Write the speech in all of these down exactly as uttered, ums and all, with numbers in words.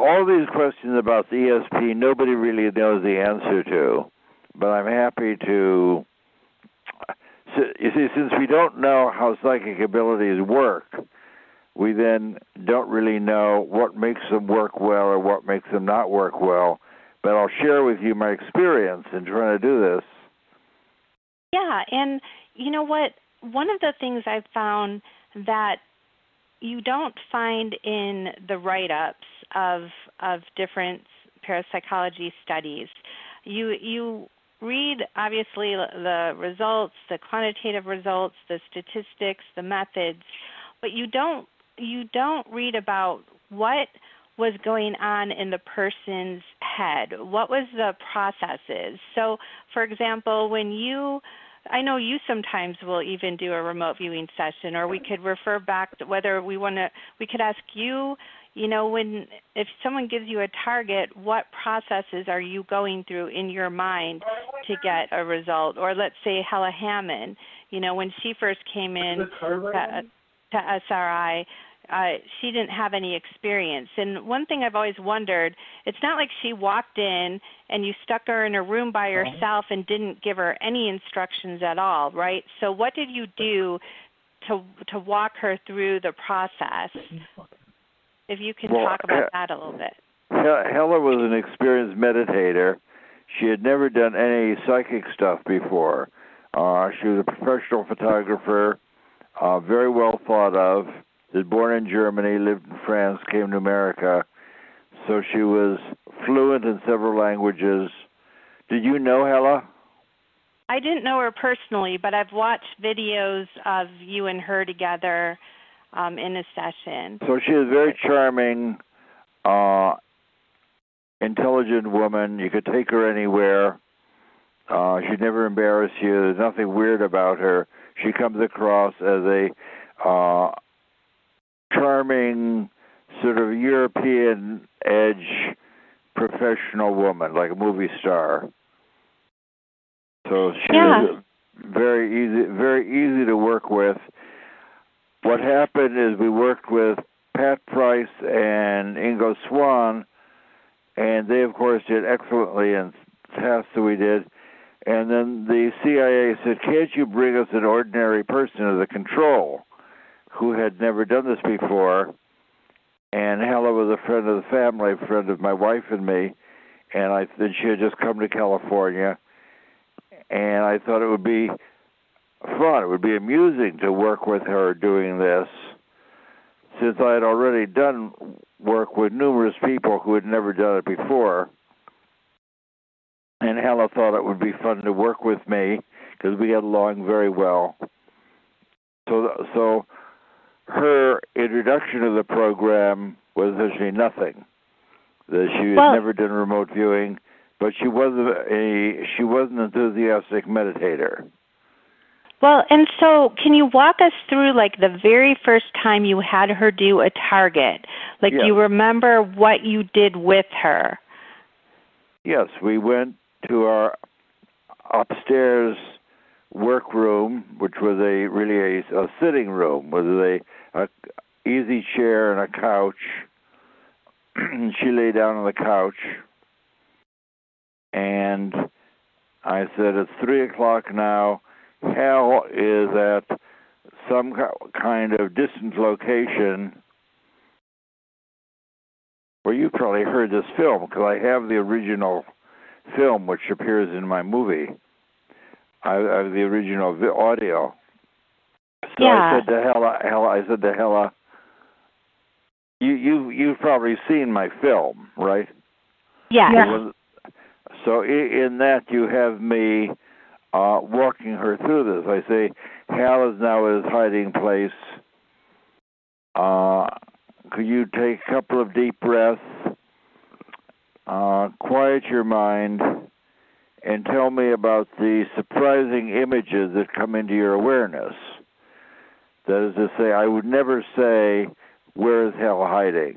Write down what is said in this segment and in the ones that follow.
all these questions about the E S P, nobody really knows the answer to, but I'm happy to. So, you see, since we don't know how psychic abilities work, we then don't really know what makes them work well or what makes them not work well. But I'll share with you my experience in trying to do this. Yeah, and you know what? One of the things I've found that you don't find in the write-ups of of different parapsychology studies, you you. read, obviously, the results, the quantitative results, the statistics, the methods, but you don't you don't read about what was going on in the person's head. What was the processes? So, for example, when you, I know you sometimes will even do a remote viewing session, or we could refer back to whether we want to, we could ask you, you know, when if someone gives you a target, what processes are you going through in your mind to get a result? Or let's say Hella Hammid, you know, when she first came in to, to S R I, uh, she didn't have any experience. And one thing I've always wondered, it's not like she walked in and you stuck her in a room by herself and didn't give her any instructions at all, right? So what did you do to to walk her through the process? If you can well, talk about that a little bit. Hella was an experienced meditator. She had never done any psychic stuff before. Uh, she was a professional photographer, uh, very well thought of, was born in Germany, lived in France, came to America. So she was fluent in several languages. Did you know Hella? I didn't know her personally, but I've watched videos of you and her together Um, in a session. So she is a very charming, uh, intelligent woman. You could take her anywhere. Uh, she'd never embarrass you. There's nothing weird about her. She comes across as a uh, charming, sort of European edge professional woman, like a movie star. So she's yeah. very easy, very easy to work with. What happened is we worked with Pat Price and Ingo Swann, and they, of course, did excellently in tasks that we did. And then the C I A said, can't you bring us an ordinary person to the control who had never done this before? And Hella was a friend of the family, a friend of my wife and me, and I then she had just come to California, and I thought it would be fun. It would be amusing to work with her doing this, since I had already done work with numerous people who had never done it before. And Hella thought it would be fun to work with me because we got along very well. So, so her introduction to the program was essentially nothing. That she had well, never done remote viewing, but she was a she was an enthusiastic meditator. Well, and so can you walk us through, like, the very first time you had her do a target? Like, yes. You remember what you did with her? Yes, we went to our upstairs workroom, which was a really a, a sitting room with a, a easy chair and a couch. She lay down on the couch, and I said, it's three o'clock now. Hell is at some kind of distant location. Well, you probably heard this film, because I have the original film, which appears in my movie. I, I have the original audio. So yeah. I said to Hella, Hella, I said to Hella, you, you, you've probably seen my film, right? Yeah. yeah. Was, so in that you have me Uh, walking her through this. I say, Hal is now at his hiding place. Uh, could you take a couple of deep breaths, uh, quiet your mind, and tell me about the surprising images that come into your awareness? That is to say, I would never say, where is Hal hiding?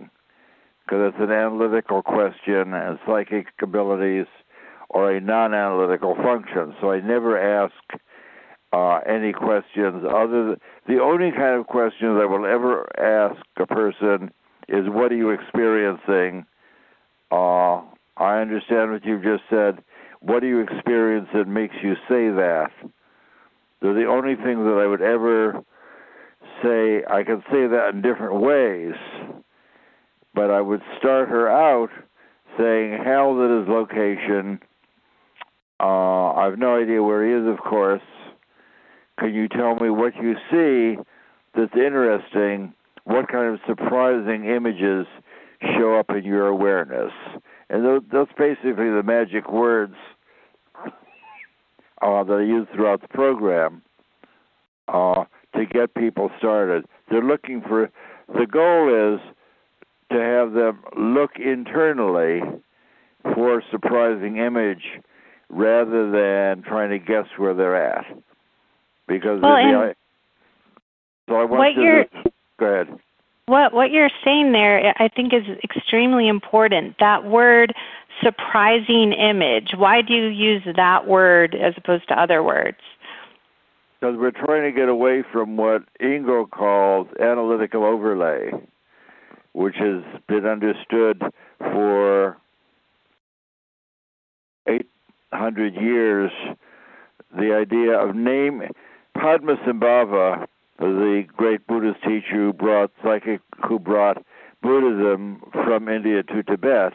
Because it's an analytical question, and psychic abilities or a non-analytical function. So I never ask uh, any questions other than, the only kind of questions I will ever ask a person is, what are you experiencing? Uh, I understand what you just said. What do you experience that makes you say that? They're the only thing that I would ever say. I could say that in different ways, but I would start her out saying, Hal's at his location. Uh, I have no idea where he is, of course. Can you tell me what you see that's interesting? What kind of surprising images show up in your awareness? And those, that's basically the magic words uh, that I use throughout the program uh, to get people started. They're looking for, the goal is to have them look internally for a surprising image rather than trying to guess where they're at. Because well, the, so I want to do, go ahead. What what you're saying there, I think, is extremely important. That word, surprising image. Why do you use that word as opposed to other words? Because we're trying to get away from what Ingo calls analytical overlay, which has been understood for eight hundred years. The idea of name, Padmasambhava, the great Buddhist teacher who brought psychic, who brought Buddhism from India to Tibet,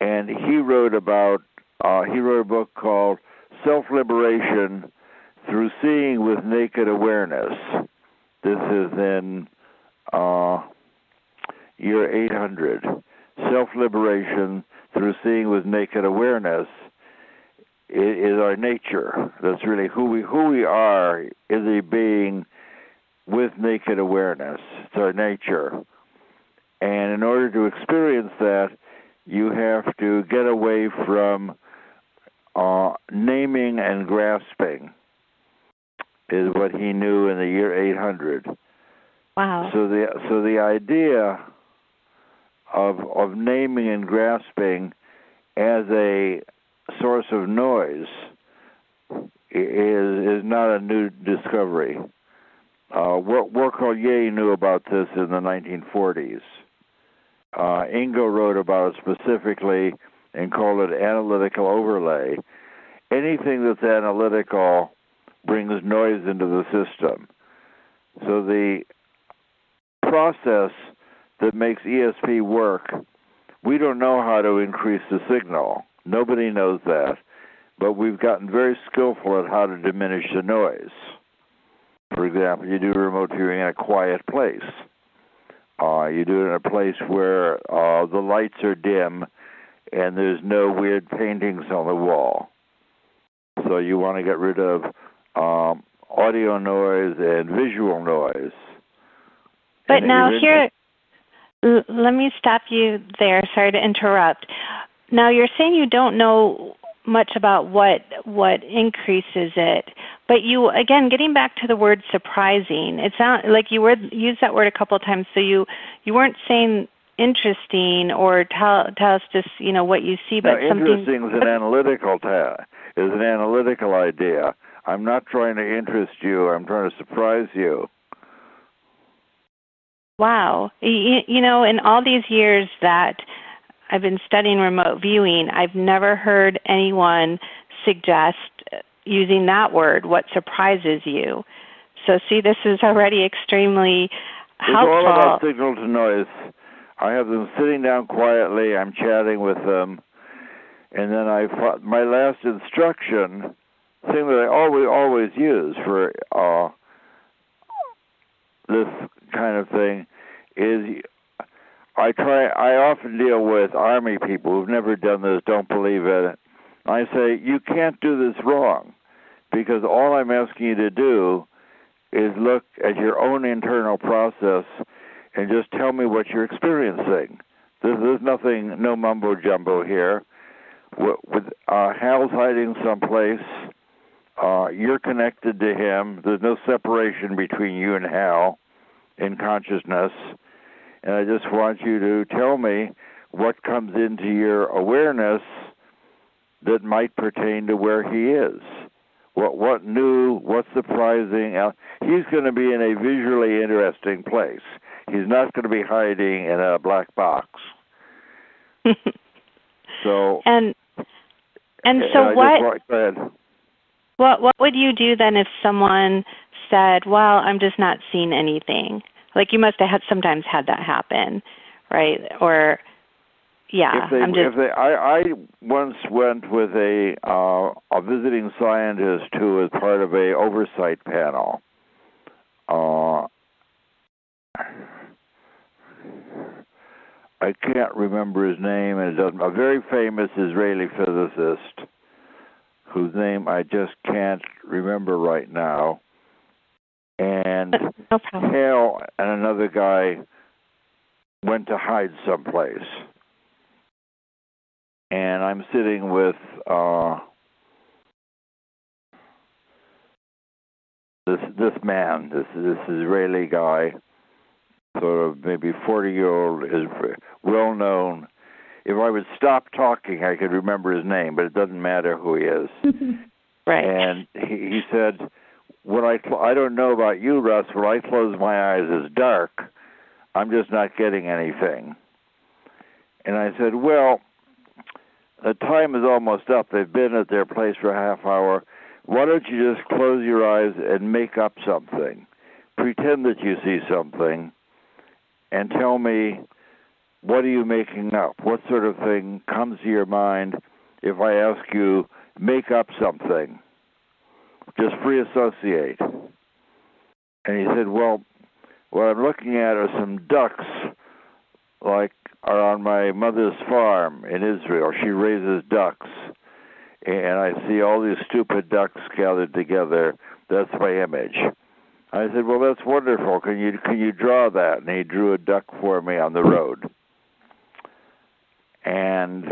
and he wrote about uh, he wrote a book called Self-Liberation Through Seeing with Naked Awareness. This is in uh, year eight hundred. Self-Liberation Through Seeing with Naked Awareness is our nature. That's really who we who we are, is a being with naked awareness. It's our nature. And in order to experience that, you have to get away from uh, naming and grasping, is what he knew in the year eight hundred. Wow. So the so the idea of of naming and grasping as a source of noise is is not a new discovery. Uh, Werkholt knew about this in the nineteen forties. Uh, Ingo wrote about it specifically and called it analytical overlay. Anything that's analytical brings noise into the system. So the process that makes E S P work, we don't know how to increase the signal. Nobody knows that, but we've gotten very skillful at how to diminish the noise. For example, you do remote viewing in a quiet place. Uh, you do it in a place where uh, the lights are dim and there's no weird paintings on the wall. So you want to get rid of um, audio noise and visual noise. But now here, l- let me stop you there. Sorry to interrupt. Now, you're saying you don't know much about what what increases it, but you, again, getting back to the word surprising, it sounds like you were, used that word a couple of times, so you, you weren't saying interesting or tell, tell us just, you know, what you see, but no, something... Interesting is an analytical ta- is an analytical idea. I'm not trying to interest you. I'm trying to surprise you. Wow. You, you know, in all these years that I've been studying remote viewing, I've never heard anyone suggest using that word, what surprises you. So see, this is already extremely helpful. It's all about signal to noise. I have them sitting down quietly, I'm chatting with them, and then I my last instruction, thing that I always, always use for uh, this kind of thing, is I try. I often deal with Army people who've never done this, don't believe in it. I say, you can't do this wrong, because all I'm asking you to do is look at your own internal process and just tell me what you're experiencing. There's nothing, no mumbo-jumbo here. With uh, Hal's hiding someplace, uh, you're connected to him. There's no separation between you and Hal in consciousness. And I just want you to tell me what comes into your awareness that might pertain to where he is. What what new, what's surprising? He's going to be in a visually interesting place. He's not going to be hiding in a black box. So and and so and what? Just, what what would you do then if someone said, "Well, I'm just not seeing anything"? Like you must have had, sometimes had that happen, right? Or yeah, if they, I'm just. If they, I I once went with a uh, a visiting scientist who was part of a oversight panel. Uh, I can't remember his name, and it doesn't, a very famous Israeli physicist whose name I just can't remember right now, and no problem. Hale and another guy went to hide someplace. And I'm sitting with uh, this this man, this this Israeli guy, sort of maybe forty-year-old, is well-known. If I would stop talking, I could remember his name, but it doesn't matter who he is. Right. And he, he said, "When I cl- I don't know about you, Russ, when I close my eyes, it's dark. I'm just not getting anything." And I said, "Well, the time is almost up. They've been at their place for a half hour. Why don't you just close your eyes and make up something? Pretend that you see something. And tell me, what are you making up? What sort of thing comes to your mind if I ask you, make up something? Just free associate." And he said, "Well, what I'm looking at are some ducks like are on my mother's farm in Israel. She raises ducks. And I see all these stupid ducks gathered together. That's my image." I said, "Well, that's wonderful. Can you can you draw that?" And he drew a duck for me on the road. And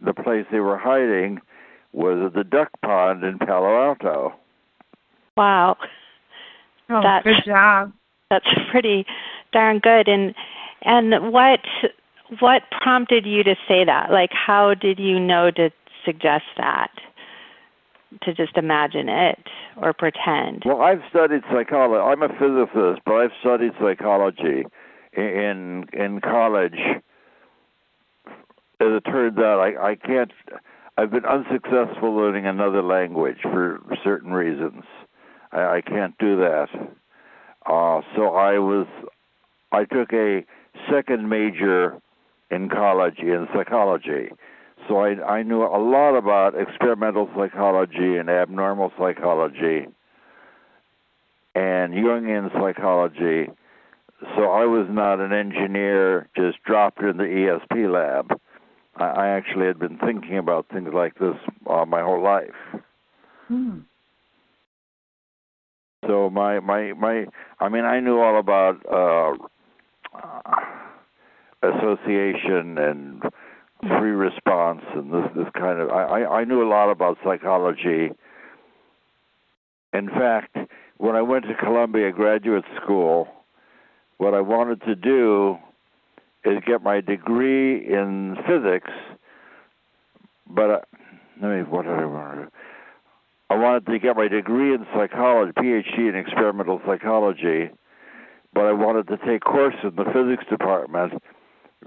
the place they were hiding was at the duck pond in Palo Alto. Wow. Oh, that's, good job. That's pretty darn good. And and what what prompted you to say that? Like, how did you know to suggest that? To just imagine it or pretend? Well, I've studied psychology. I'm a physicist, but I've studied psychology in in college. As it turns out, I, I can't. I've been unsuccessful learning another language for certain reasons. I, I can't do that. Uh, so I was. I took a second major in college in psychology. So I, I knew a lot about experimental psychology and abnormal psychology and Jungian psychology. So I was not an engineer just dropped in the E S P lab. I, I actually had been thinking about things like this uh, my whole life. Hmm. So my, my, my, I mean, I knew all about uh, association and free response and this this kind of I, I knew a lot about psychology. In fact, when I went to Columbia Graduate School, what I wanted to do is get my degree in physics, but I, let me what did I want to do? I wanted to get my degree in psychology, P H D in experimental psychology, but I wanted to take course in the physics department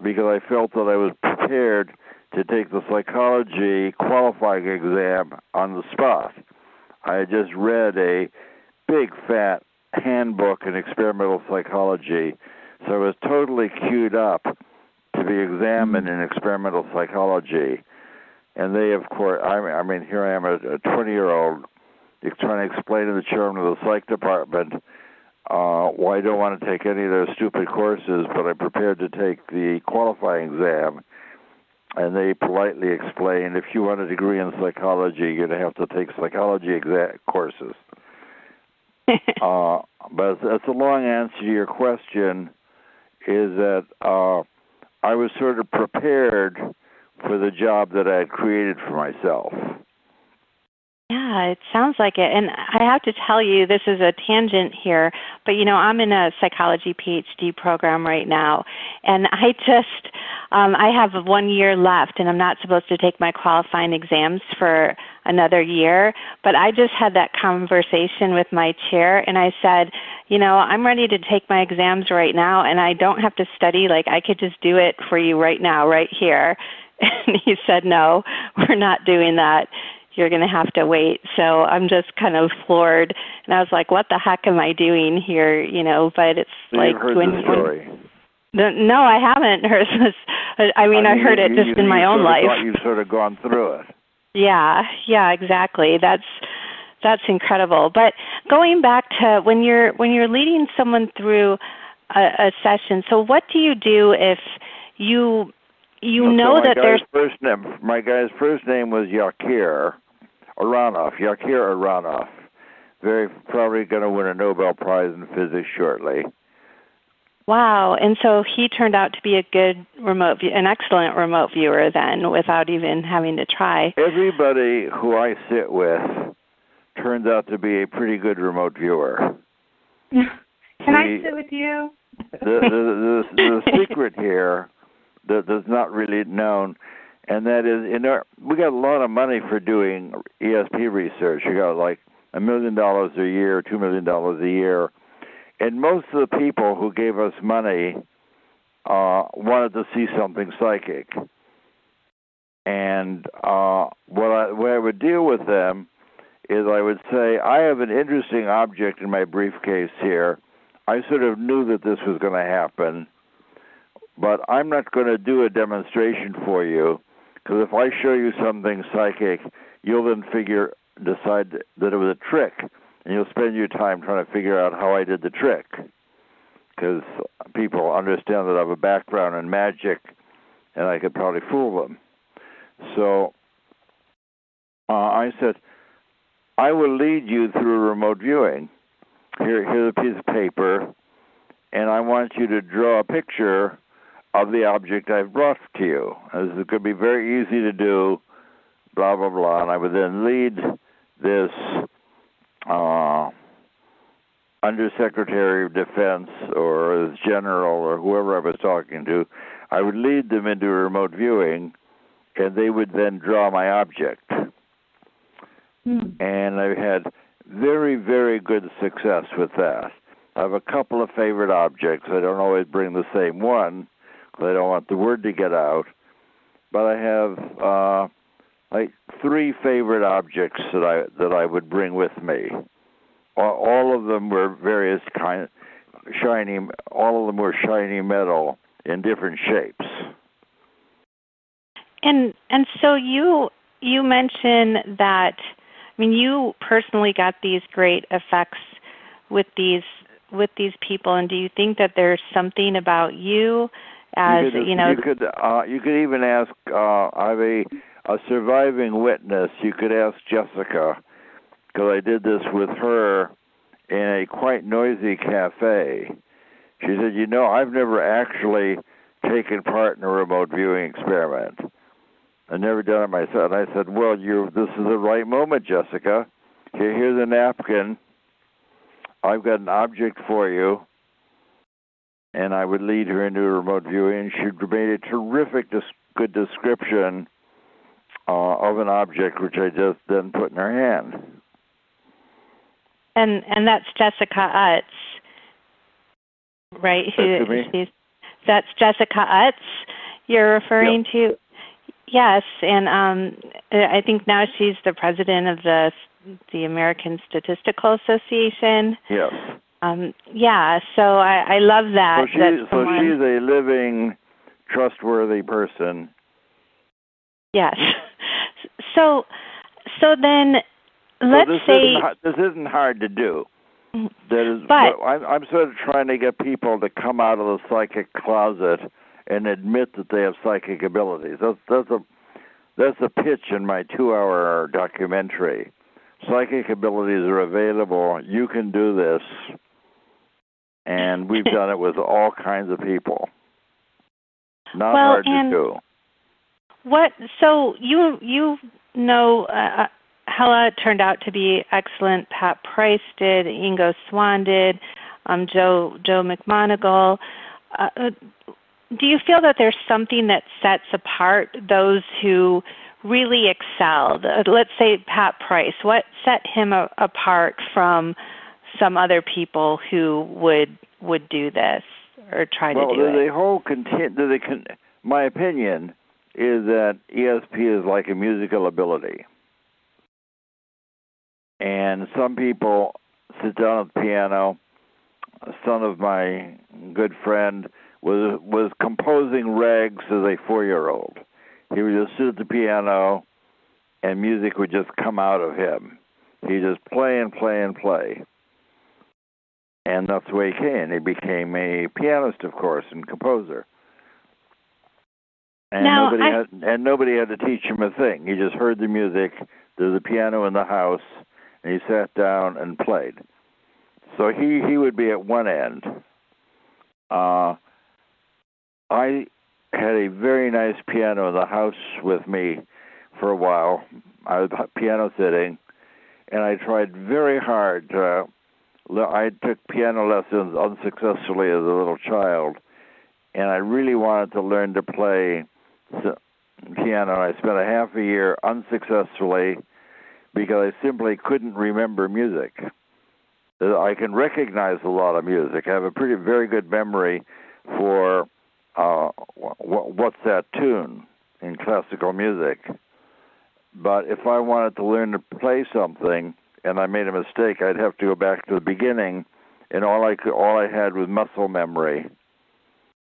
because I felt that I was prepared to take the psychology qualifying exam on the spot. I had just read a big, fat handbook in experimental psychology, so I was totally queued up to be examined in experimental psychology. And they, of course, I mean, here I am, a twenty-year-old, trying to explain to the chairman of the psych department Uh, well, I don't want to take any of those stupid courses, but I'm prepared to take the qualifying exam. And they politely explained, if you want a degree in psychology, you're going to have to take psychology exa- courses. uh, but that's a long answer to your question, is that uh, I was sort of prepared for the job that I had created for myself. Yeah, it sounds like it. And I have to tell you, this is a tangent here, but, you know, I'm in a psychology P H D program right now, and I just, um, I have one year left, and I'm not supposed to take my qualifying exams for another year. But I just had that conversation with my chair, and I said, you know, I'm ready to take my exams right now, and I don't have to study. Like, I could just do it for you right now, right here. And he said, no, we're not doing that. You're going to have to wait. So I'm just kind of floored. And I was like, what the heck am I doing here? You know, but it's so like, heard when, the story. When, no, I haven't heard this. I mean, I, mean, I heard you, it just you, in you my own life. You've sort of gone through it. Yeah, yeah, exactly. That's, that's incredible. But going back to when you're, when you're leading someone through a, a session, so what do you do if you, you so know so that there's... First name, my guy's first name was Yakir. Aronoff, Yakir Aronoff, very probably going to win a Nobel Prize in physics shortly. Wow! And so he turned out to be a good remote, view, an excellent remote viewer then, without even having to try. Everybody who I sit with turns out to be a pretty good remote viewer. Can the, I sit with you? the the, the, the secret here that is not really known. And that is, in our, we got a lot of money for doing E S P research. We got like a million dollars a year, two million dollars a year. And most of the people who gave us money uh, wanted to see something psychic. And uh, what I, what I would deal with them is I would say, I have an interesting object in my briefcase here. I sort of knew that this was going to happen, but I'm not going to do a demonstration for you. Because if I show you something psychic, you'll then figure, decide that it was a trick, and you'll spend your time trying to figure out how I did the trick. Because people understand that I have a background in magic, and I could probably fool them. So uh, I said, I will lead you through remote viewing. Here, here's a piece of paper, and I want you to draw a picture of the object I've brought to you. This is going to be very easy to do, blah, blah, blah. And I would then lead this uh, Undersecretary of Defense or this general or whoever I was talking to, I would lead them into remote viewing, and they would then draw my object. Mm. And I've had very, very good success with that. I have a couple of favorite objects. I don't always bring the same one, because I don't want the word to get out. But I have uh, like three favorite objects that I that I would bring with me. All of them were various kind, shiny. All of them were shiny metal in different shapes. And and so you you mentioned that. I mean, you personally got these great effects with these with these people. And do you think that there's something about you? As, you could, you know, you could, uh, you could even ask, uh, I have a, a surviving witness. You could ask Jessica, because I did this with her in a quite noisy cafe. She said, you know, I've never actually taken part in a remote viewing experiment. I've never done it myself. And I said, well, you're, this is the right moment, Jessica. Here, here's a napkin. I've got an object for you. And I would lead her into a remote viewing. She made a terrific, dis- good description uh, of an object, which I just then put in her hand. And and that's Jessica Utts, right? Who, that's, she's, that's Jessica Utts you're referring yep. to? Yes, and um, I think now she's the president of the the American Statistical Association. Yes. Um, yeah, so I, I love that. So she's, that someone... so she's a living, trustworthy person. Yes. So, so then, let's so this say isn't, this isn't hard to do. That is, but I'm, I'm sort of trying to get people to come out of the psychic closet and admit that they have psychic abilities. That's that's a that's a pitch in my two-hour documentary. Psychic abilities are available. You can do this. And we've done it with all kinds of people. Not well, hard to do. What? So you you know, uh, Hella turned out to be excellent. Pat Price did. Ingo Swann did. Um, Joe Joe McMoneagle. Uh, do you feel that there's something that sets apart those who really excelled? Let's say Pat Price. What set him a- apart from some other people who would would do this or try well, to do the, it? Well, the whole content. The, the con- my opinion is that E S P is like a musical ability, and some people sit down at the piano. A son of my good friend was was composing regs as a four-year-old. He would just sit at the piano, and music would just come out of him. He'd just play and play and play. And that's the way he came. He became a pianist, of course, and composer. And now, nobody I... had, and nobody had to teach him a thing. He just heard the music. There was a piano in the house, and he sat down and played. So he, he would be at one end. Uh, I had a very nice piano in the house with me for a while. I was piano sitting, and I tried very hard. To, uh, I took piano lessons unsuccessfully as a little child, and I really wanted to learn to play piano. I spent a half a year unsuccessfully because I simply couldn't remember music. I can recognize a lot of music. I have a pretty very good memory for uh, what's that tune in classical music. But if I wanted to learn to play something and I made a mistake, I'd have to go back to the beginning, and all I could, all I had was muscle memory.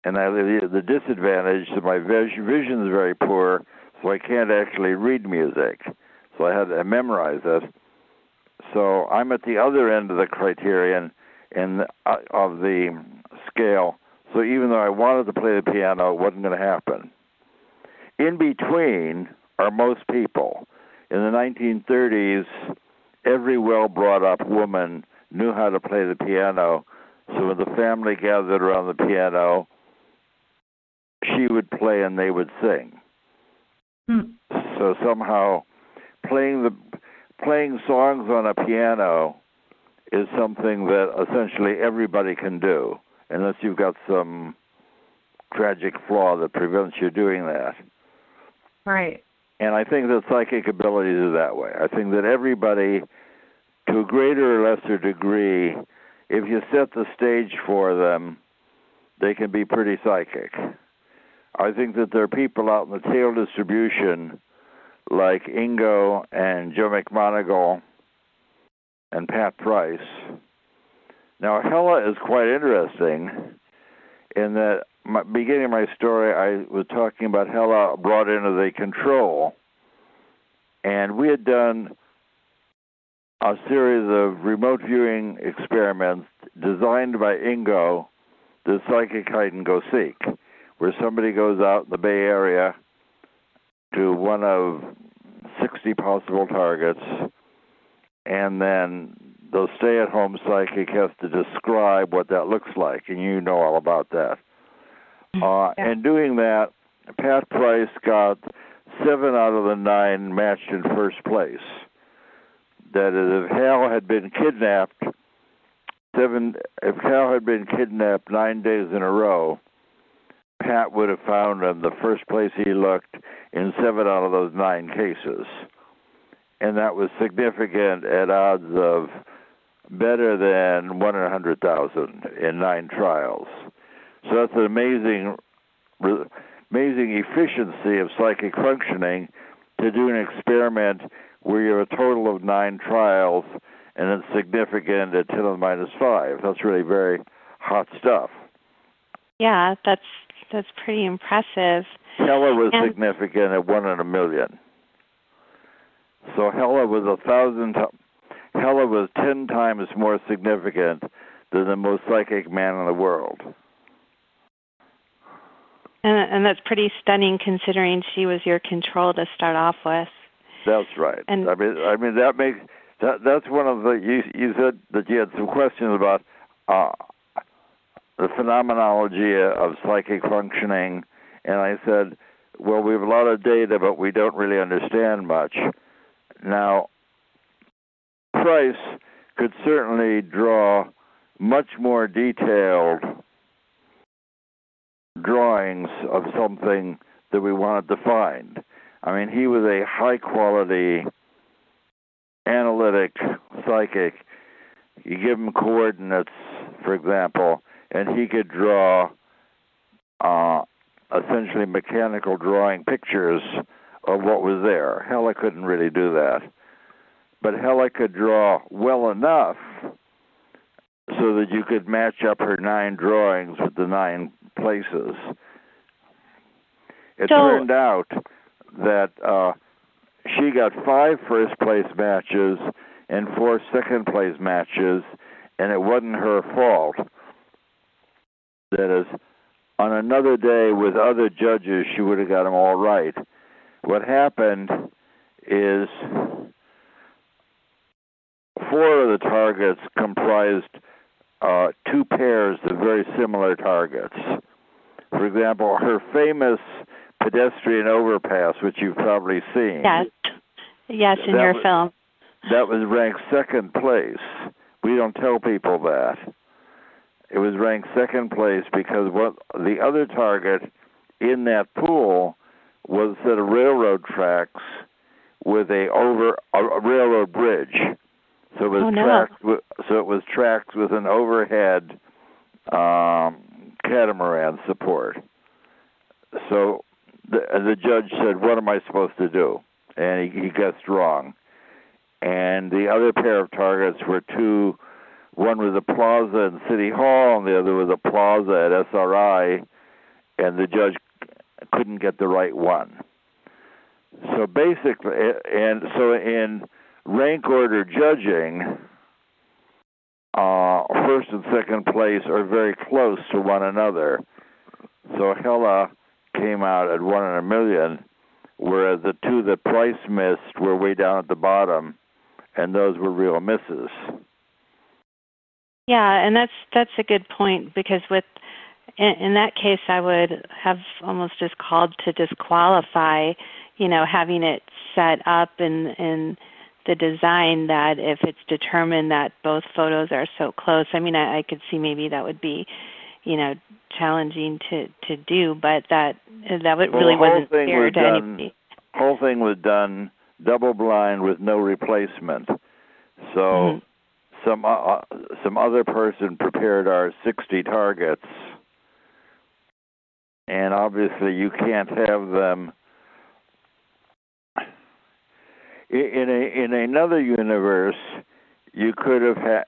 And I, the disadvantage is my vision is very poor, so I can't actually read music. So I had to memorize it. So I'm at the other end of the criterion and uh, of the scale. So even though I wanted to play the piano, it wasn't going to happen. In between are most people. In the nineteen thirties, every well-brought-up woman knew how to play the piano. So when the family gathered around the piano, she would play and they would sing. Hmm. So somehow playing the... Playing songs on a piano is something that essentially everybody can do, unless you've got some tragic flaw that prevents you doing that. Right. And I think that psychic abilities are that way. I think that everybody, to a greater or lesser degree, if you set the stage for them, they can be pretty psychic. I think that there are people out in the tail distribution like Ingo and Joe McMoneagle and Pat Price. Now, Hella is quite interesting in that, my, beginning of my story, I was talking about Hella brought into the control. And we had done a series of remote viewing experiments designed by Ingo, the psychic hide-and-go-seek, where somebody goes out in the Bay Area to one of sixty possible targets, and then the stay-at-home psychic has to describe what that looks like, and you know all about that. Uh, yeah. And doing that, Pat Price got seven out of the nine matched in first place. That is, if Hal had been kidnapped, seven, if Hal had been kidnapped nine days in a row, Pat would have found him the first place he looked in seven out of those nine cases. And that was significant at odds of better than one in one hundred thousand in nine trials. So that's an amazing, amazing efficiency of psychic functioning to do an experiment where you have a total of nine trials and it's significant at ten to the minus five. That's really very hot stuff. Yeah, that's That's pretty impressive. Hella was and, significant at one in a million. So Hella was a thousand. Hella was ten times more significant than the most psychic man in the world. And, and that's pretty stunning, considering she was your control to start off with. That's right. And I mean, I mean that makes that, that's one of the. You, you said that you had some questions about. Uh, the phenomenology of psychic functioning, and I said, well, we have a lot of data, but we don't really understand much. Now, Price could certainly draw much more detailed drawings of something that we wanted to find. I mean, he was a high-quality, analytic psychic. You give him coordinates, for example, and he could draw uh, essentially mechanical drawing pictures of what was there. Hella couldn't really do that. But Hella could draw well enough so that you could match up her nine drawings with the nine places. It so, turned out that uh, she got five first-place matches and four second-place matches, and it wasn't her fault. That is, on another day with other judges, she would have got them all right. What happened is four of the targets comprised uh, two pairs of very similar targets. For example, her famous pedestrian overpass, which you've probably seen. Yes, yes, in your was, film. That was ranked second place. We don't tell people that. It was ranked second place because what the other target in that pool was a set of railroad tracks with a over a railroad bridge. So it was oh, no. tracked. With, so it was tracked with an overhead um, catamaran support. So the, the judge said, "What am I supposed to do?" And he, he guessed wrong. And the other pair of targets were two. One was a plaza in City Hall, and the other was a plaza at S R I. And the judge couldn't get the right one. So basically, and so in rank order judging, uh, first and second place are very close to one another. So Hella came out at one in a million, whereas the two that Price missed were way down at the bottom, and those were real misses. Yeah, and that's that's a good point, because with in, in that case, I would have almost just called to disqualify, you know, having it set up and and. the design that if it's determined that both photos are so close, I mean, I, I could see maybe that would be, you know, challenging to, to do, but that that would, well, really wasn't fair was to done, anybody. The whole thing was done double blind with no replacement. So mm-hmm. some uh, some other person prepared our sixty targets, and obviously you can't have them. In a, in another universe, you could have had,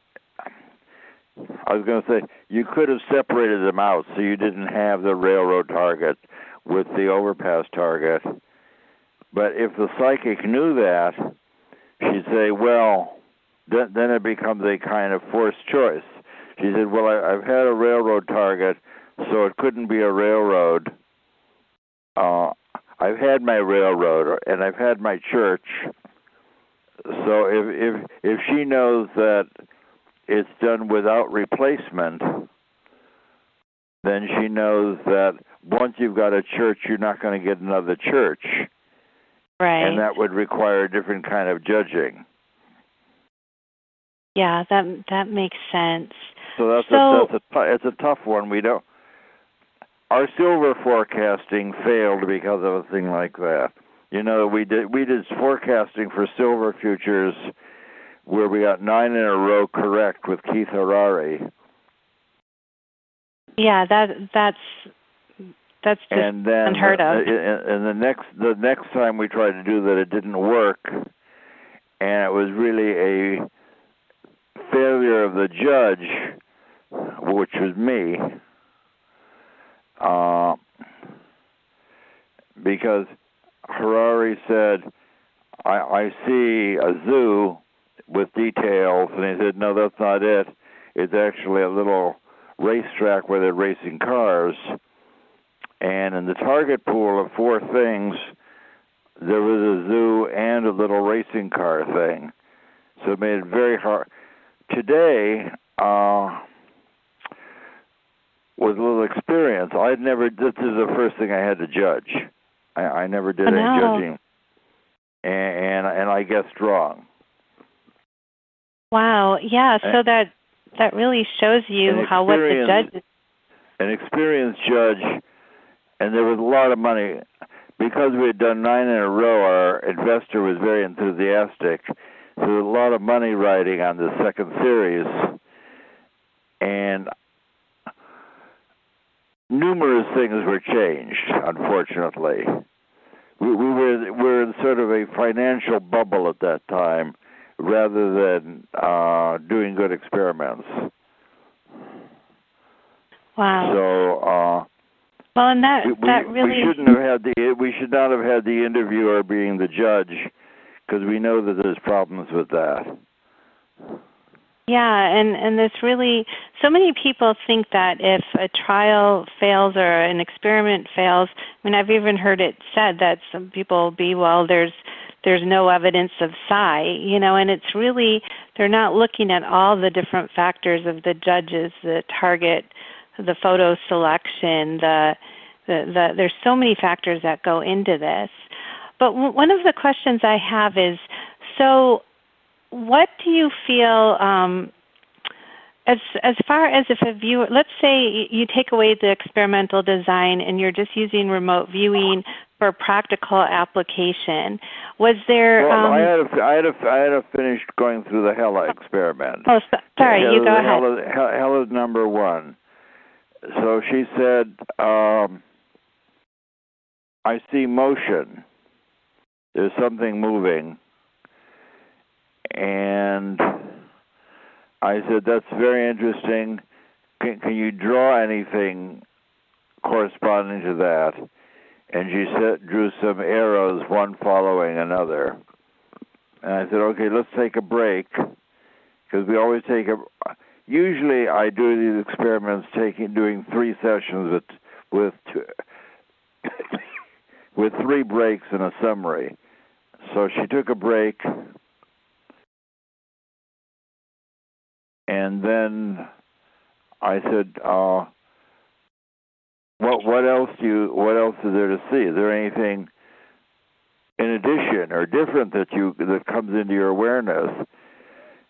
I was going to say, you could have separated them out so you didn't have the railroad target with the overpass target. But if the psychic knew that, she'd say, well, th- then it becomes a kind of forced choice. She said, well, I, I've had a railroad target, so it couldn't be a railroad. Uh, I've had my railroad, and I've had my church. So if, if if she knows that it's done without replacement, then she knows that once you've got a church, you're not going to get another church. Right. And that would require a different kind of judging. Yeah, that that makes sense. So that's so, a, that's a it's a tough one. We don't. Our silver forecasting failed because of a thing like that. You know, we did we did forecasting for silver futures where we got nine in a row correct with Keith Harari. Yeah, that that's that's just and then unheard the, of. And the next the next time we tried to do that, it didn't work, and it was really a failure of the judge, which was me, uh, because Harari said, I, I see a zoo with details, and he said, no, that's not it. It's actually a little racetrack where they're racing cars. And in the target pool of four things, there was a zoo and a little racing car thing. So it made it very hard. Today uh, was a little experience. I'd never, this is the first thing I had to judge. I, I never did oh, any no. judging, and, and and I guessed wrong. Wow! Yeah, so and, that that really shows you how what the judge. An experienced judge, and there was a lot of money. because we had done nine in a row, our investor was very enthusiastic. So there was a lot of money riding on the second series, and numerous things were changed, unfortunately. We, we were we were in sort of a financial bubble at that time, rather than uh, doing good experiments. Wow. So, uh, well, and that, we, that really... We, shouldn't have had the, we should not have had the interviewer being the judge, because we know that there's problems with that. Yeah, and, and this really... So many people think that if a trial fails or an experiment fails... I mean, I've even heard it said that some people be, well, there's... there's no evidence of psi, you know, and it's really, they're not looking at all the different factors of the judges, the target, the photo selection, the, the, the there's so many factors that go into this. But w- one of the questions I have is, so what do you feel, um, as as far as if a viewer, let's say you take away the experimental design and you're just using remote viewing for practical application, was there? Well, um, I, had a, I, had a, I had a finished going through the Hella experiment. Oh, so, sorry, Hella, you go ahead. Hella, Hella's number one. So she said, um, I see motion. There's something moving. And I said, that's very interesting. Can, can you draw anything corresponding to that? And she set, drew some arrows, one following another. And I said, okay, let's take a break, because we always take a... Usually I do these experiments taking doing three sessions with with, two, with three breaks and a summary. So she took a break, and then I said, uh, what what else do you what else is there to see? Is there anything in addition or different that you that comes into your awareness?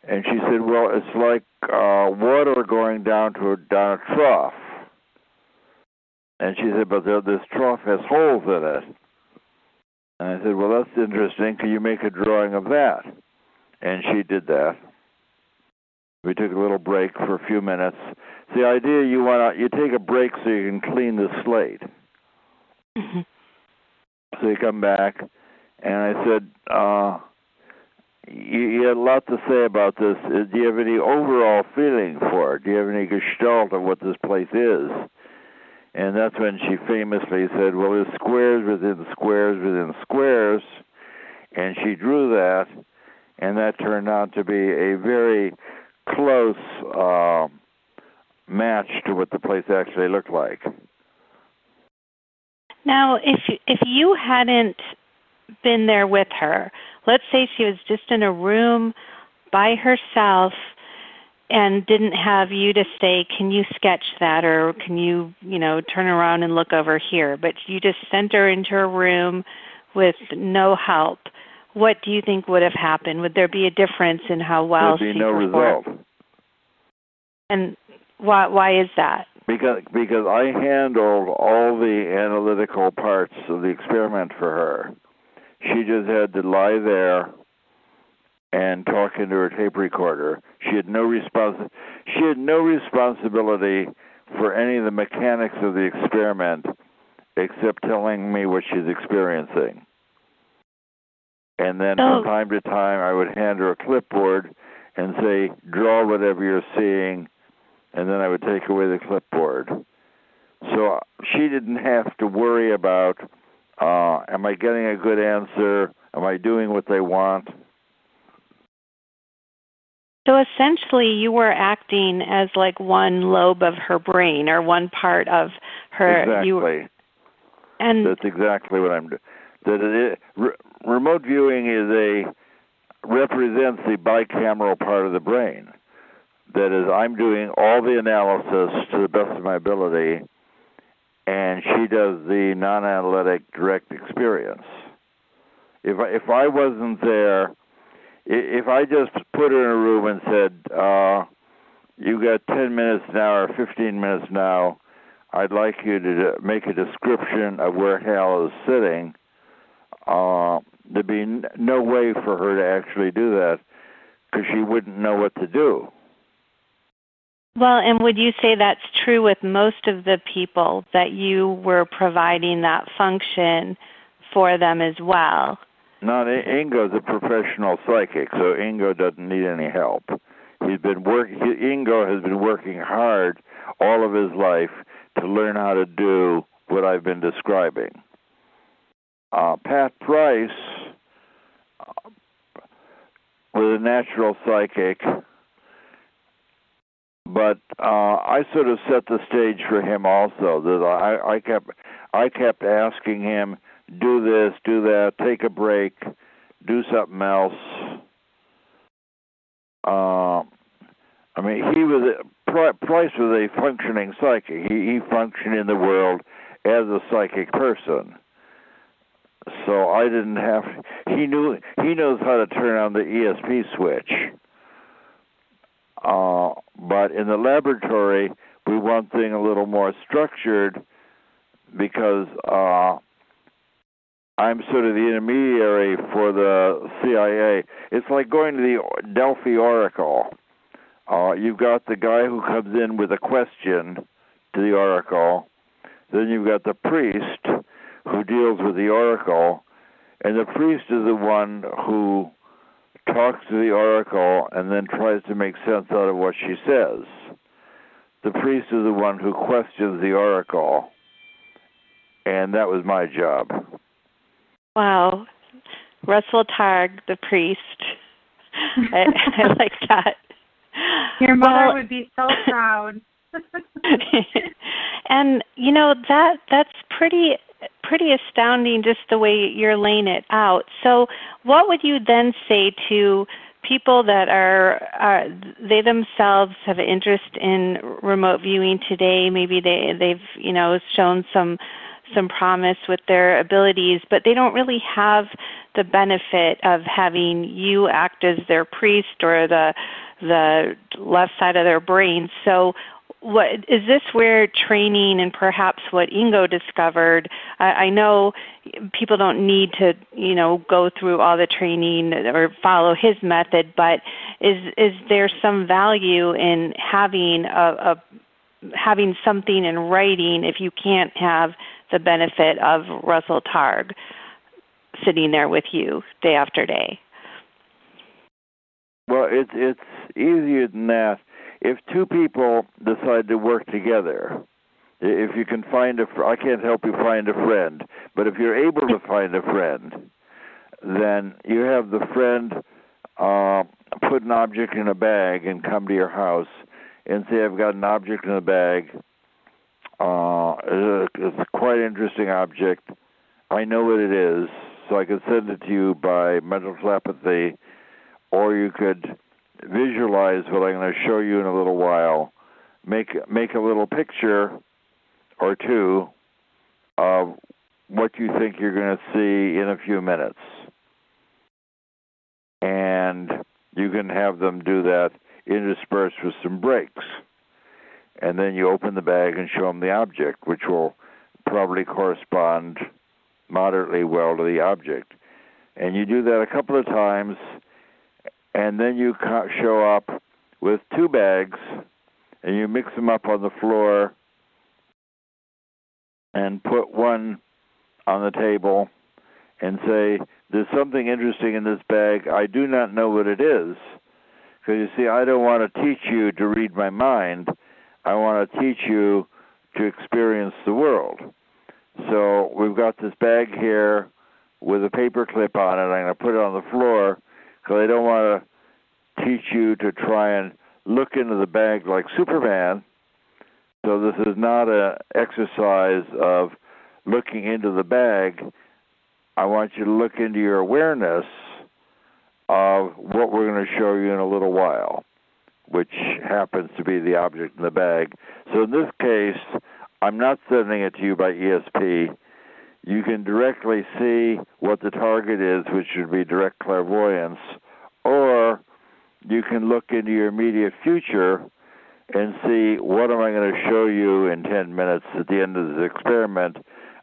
And she said, well, it's like uh, water going down to a, down a trough. And she said, but there, this trough has holes in it. And I said, well, that's interesting. Can you make a drawing of that? And she did that. We took a little break for a few minutes. It's the idea you want to, you take a break so you can clean the slate. Mm-hmm. So you come back, and I said, uh, you, you had a lot to say about this. Do you have any overall feeling for it? Do you have any gestalt of what this place is? And that's when she famously said, well, there's squares within squares within squares. And she drew that, and that turned out to be a very... close uh, match to what the place actually looked like. Now, if if you hadn't been there with her, let's say she was just in a room by herself and didn't have you to say, can you sketch that, or can you, you know, turn around and look over here? But you just sent her into a room with no help. What do you think would have happened? Would there be a difference in how well she performed? There'd be no result. And why, why is that? Because because I handled all the analytical parts of the experiment for her. She just had to lie there and talk into her tape recorder. She had no respons- She had no responsibility for any of the mechanics of the experiment except telling me what she's experiencing. And then oh. from time to time, I would hand her a clipboard and say, draw whatever you're seeing, and then I would take away the clipboard. So she didn't have to worry about, uh, am I getting a good answer? Am I doing what they want? So essentially, you were acting as like one lobe of her brain or one part of her. Exactly. You were, and that's exactly what I'm doing. That it is, re- remote viewing is a represents the bicameral part of the brain. That is, I'm doing all the analysis to the best of my ability, and she does the non-analytic direct experience. If I, if I wasn't there, if I just put her in a room and said, uh, "You got ten minutes now or fifteen minutes now," I'd like you to make a description of where Hal is sitting. Uh, there'd be no way for her to actually do that because she wouldn't know what to do. Well, and would you say that's true with most of the people, that you were providing that function for them as well? No, Ingo's a professional psychic, so Ingo doesn't need any help. He's been work. Ingo has been working hard all of his life to learn how to do what I've been describing. Uh, Pat Price uh, was a natural psychic, but uh, I sort of set the stage for him also. That I, I kept, I kept asking him, do this, do that, take a break, do something else. Uh, I mean, he was Price was a functioning psychic. He, he functioned in the world as a psychic person. So I didn't have. He knew. He knows how to turn on the E S P switch. Uh, but in the laboratory, we want things a little more structured because uh, I'm sort of the intermediary for the C I A. It's like going to the Delphi Oracle. Uh, you've got the guy who comes in with a question to the Oracle. Then you've got the priest who deals with the Oracle. And the priest is the one who talks to the Oracle and then tries to make sense out of what she says. The priest is the one who questions the Oracle. And that was my job. Wow. Russell Targ, the priest. I, I like that. Your mother well, would be so proud. And, you know, that that's pretty pretty astounding, just the way you're laying it out. So what would you then say to people that are, are they themselves have an interest in remote viewing today? Maybe they, they've, you know, shown some some promise with their abilities, but they don't really have the benefit of having you act as their priest or the the left side of their brain. So what is this where training and perhaps what Ingo discovered? I, I know people don't need to, you know, go through all the training or follow his method, but is is there some value in having a, a having something in writing if you can't have the benefit of Russell Targ sitting there with you day after day? Well, it's it's easier than that. If two people decide to work together, if you can find a, I can't help you find a friend, but if you're able to find a friend, then you have the friend uh, put an object in a bag and come to your house and say, I've got an object in a bag. Uh, it's a quite interesting object. I know what it is, so I can send it to you by mental telepathy, or you could visualize what I'm going to show you in a little while. Make make a little picture or two of what you think you're going to see in a few minutes. And you can have them do that interspersed with some breaks. And then you open the bag and show them the object, which will probably correspond moderately well to the object. And you do that a couple of times, and then you show up with two bags, and you mix them up on the floor and put one on the table and say, there's something interesting in this bag. I do not know what it is. Because, you see, I don't want to teach you to read my mind. I want to teach you to experience the world. So we've got this bag here with a paper clip on it. I'm going to put it on the floor because I don't want to teach you to try and look into the bag like Superman. So this is not an exercise of looking into the bag. I want you to look into your awareness of what we're going to show you in a little while, which happens to be the object in the bag. So in this case, I'm not sending it to you by E S P. You can directly see what the target is, which would be direct clairvoyance, or you can look into your immediate future and see what am I going to show you in ten minutes at the end of this experiment.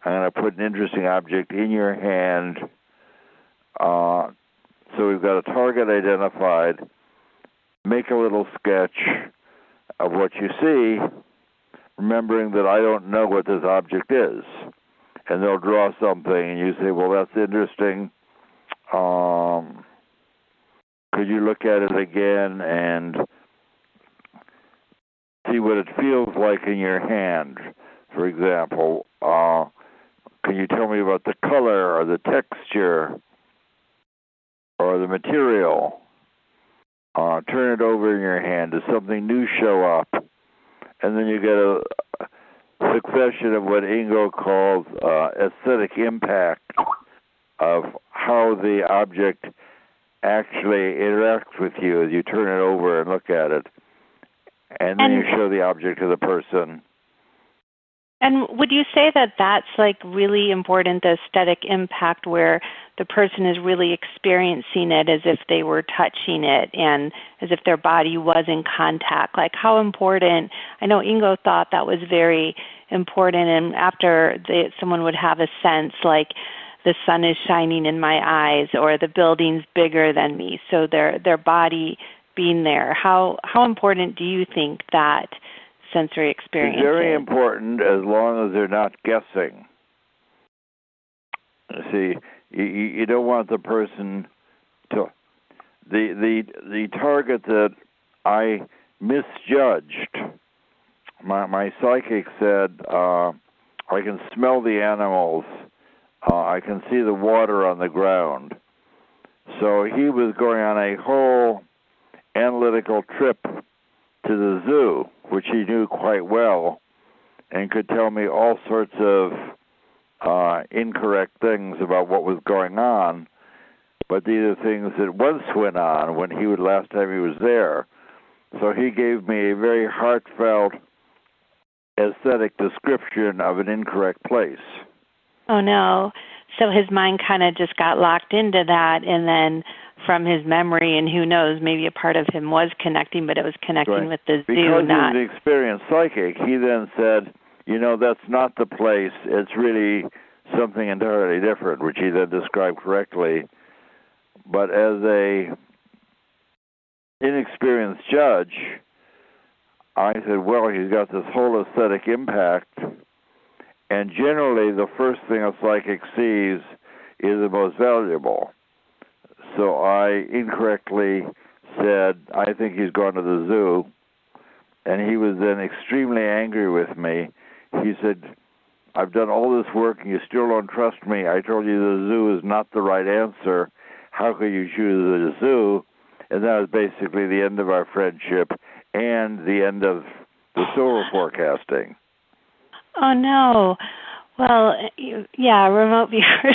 I'm going to put an interesting object in your hand. Uh, so we've got a target identified. Make a little sketch of what you see, remembering that I don't know what this object is. And they'll draw something, and you say, well, that's interesting. Um, could you look at it again and see what it feels like in your hand? For example, uh, can you tell me about the color or the texture or the material? Uh, turn it over in your hand. Does something new show up? And then you get a succession of what Ingo calls uh, aesthetic impact of how the object actually interacts with you as you turn it over and look at it. And then and, you show the object to the person. And would you say that that's like really important, the aesthetic impact, where the person is really experiencing it as if they were touching it and as if their body was in contact? Like how important? I know Ingo thought that was very important, and after they, someone would have a sense like the sun is shining in my eyes or the building's bigger than me, so their their body being there. How how important do you think that sensory experience is? Very important, as long as they're not guessing. See, you, you don't want the person to the the the target that I misjudged. My my psychic said uh, I can smell the animals. Uh, I can see the water on the ground. So he was going on a whole analytical trip to the zoo, which he knew quite well, and could tell me all sorts of uh, incorrect things about what was going on. But these are things that once went on when he would last time he was there. So he gave me a very heartfelt aesthetic description of an incorrect place. Oh, no. So his mind kind of just got locked into that, and then from his memory, and who knows, maybe a part of him was connecting, but it was connecting right. with the because zoo. Because not... he was an experienced psychic, he then said, you know, that's not the place. It's really something entirely different, which he then described correctly. But as a inexperienced judge, I said, well, he's got this whole aesthetic impact. And generally, the first thing a psychic sees is the most valuable. So I incorrectly said, I think he's gone to the zoo. And he was then extremely angry with me. He said, I've done all this work and you still don't trust me. I told you the zoo is not the right answer. How could you choose the zoo? And that was basically the end of our friendship and the end of the solar forecasting. Oh, no. Well, yeah, remote viewers,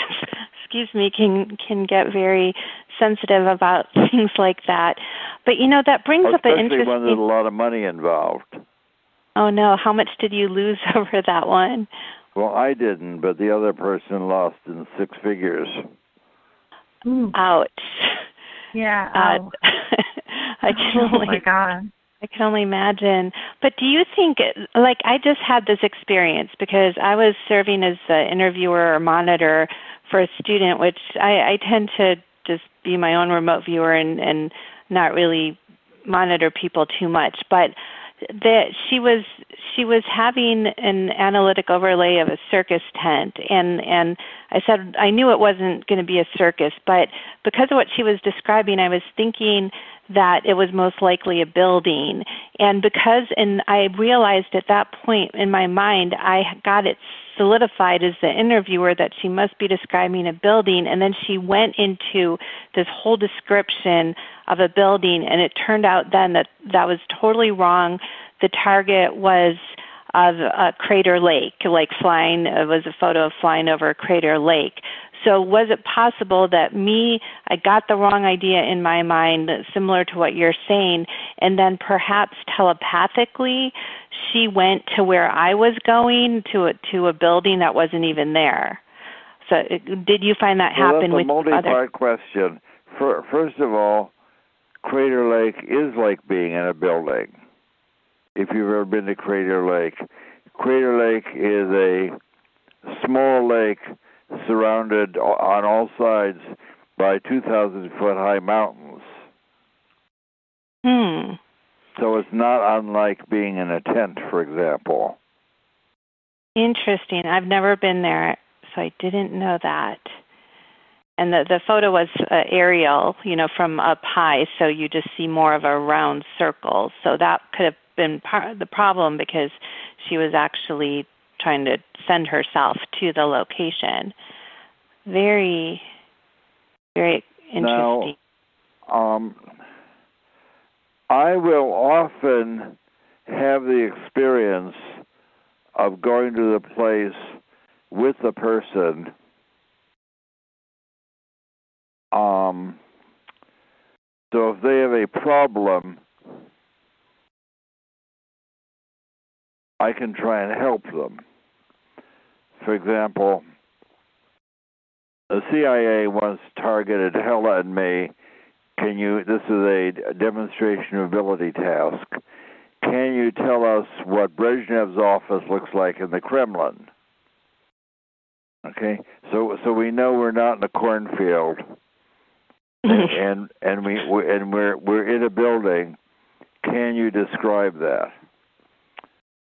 excuse me, can can get very sensitive about things like that. But, you know, that brings oh, up an interesting... Especially when there's a lot of money involved. Oh, no. How much did you lose over that one? Well, I didn't, but the other person lost in six figures. Ooh. Ouch. Yeah. Uh, I can only... Oh, my God. I can only imagine. But do you think, like, I just had this experience because I was serving as the interviewer or monitor for a student, which I, I tend to just be my own remote viewer and, and not really monitor people too much. But that she was she was having an analytic overlay of a circus tent, and and I said I knew it wasn't going to be a circus, but because of what she was describing, I was thinking that it was most likely a building. And because, and I realized at that point in my mind, I got it solidified as the interviewer that she must be describing a building. And then she went into this whole description of a building, and it turned out then that that was totally wrong. The target was of a Crater Lake, like flying, it was a photo of flying over Crater Lake. So was it possible that me, I got the wrong idea in my mind, similar to what you're saying, and then perhaps telepathically she went to where I was going, to a, to a building that wasn't even there? So did you find that well, happen with other... That's a multi-part question. For, first of all, Crater Lake is like being in a building. if you've ever been to Crater Lake. Crater Lake is a small lake surrounded on all sides by two thousand foot high mountains. Hmm. So it's not unlike being in a tent, for example. Interesting. I've never been there, so I didn't know that. And the, the photo was uh, aerial, you know, from up high, so you just see more of a round circle. So that could have been part of the problem because she was actually trying to send herself to the location. Very, very interesting. Now, um, I will often have the experience of going to the place with a person Um, so if they have a problem, I can try and help them. For example, the C I A once targeted Hella and me. Can you, this is a demonstration of ability task. Can you tell us what Brezhnev's office looks like in the Kremlin? Okay, so so we know we're not in a cornfield. And and we and we're we're in a building. Can you describe that?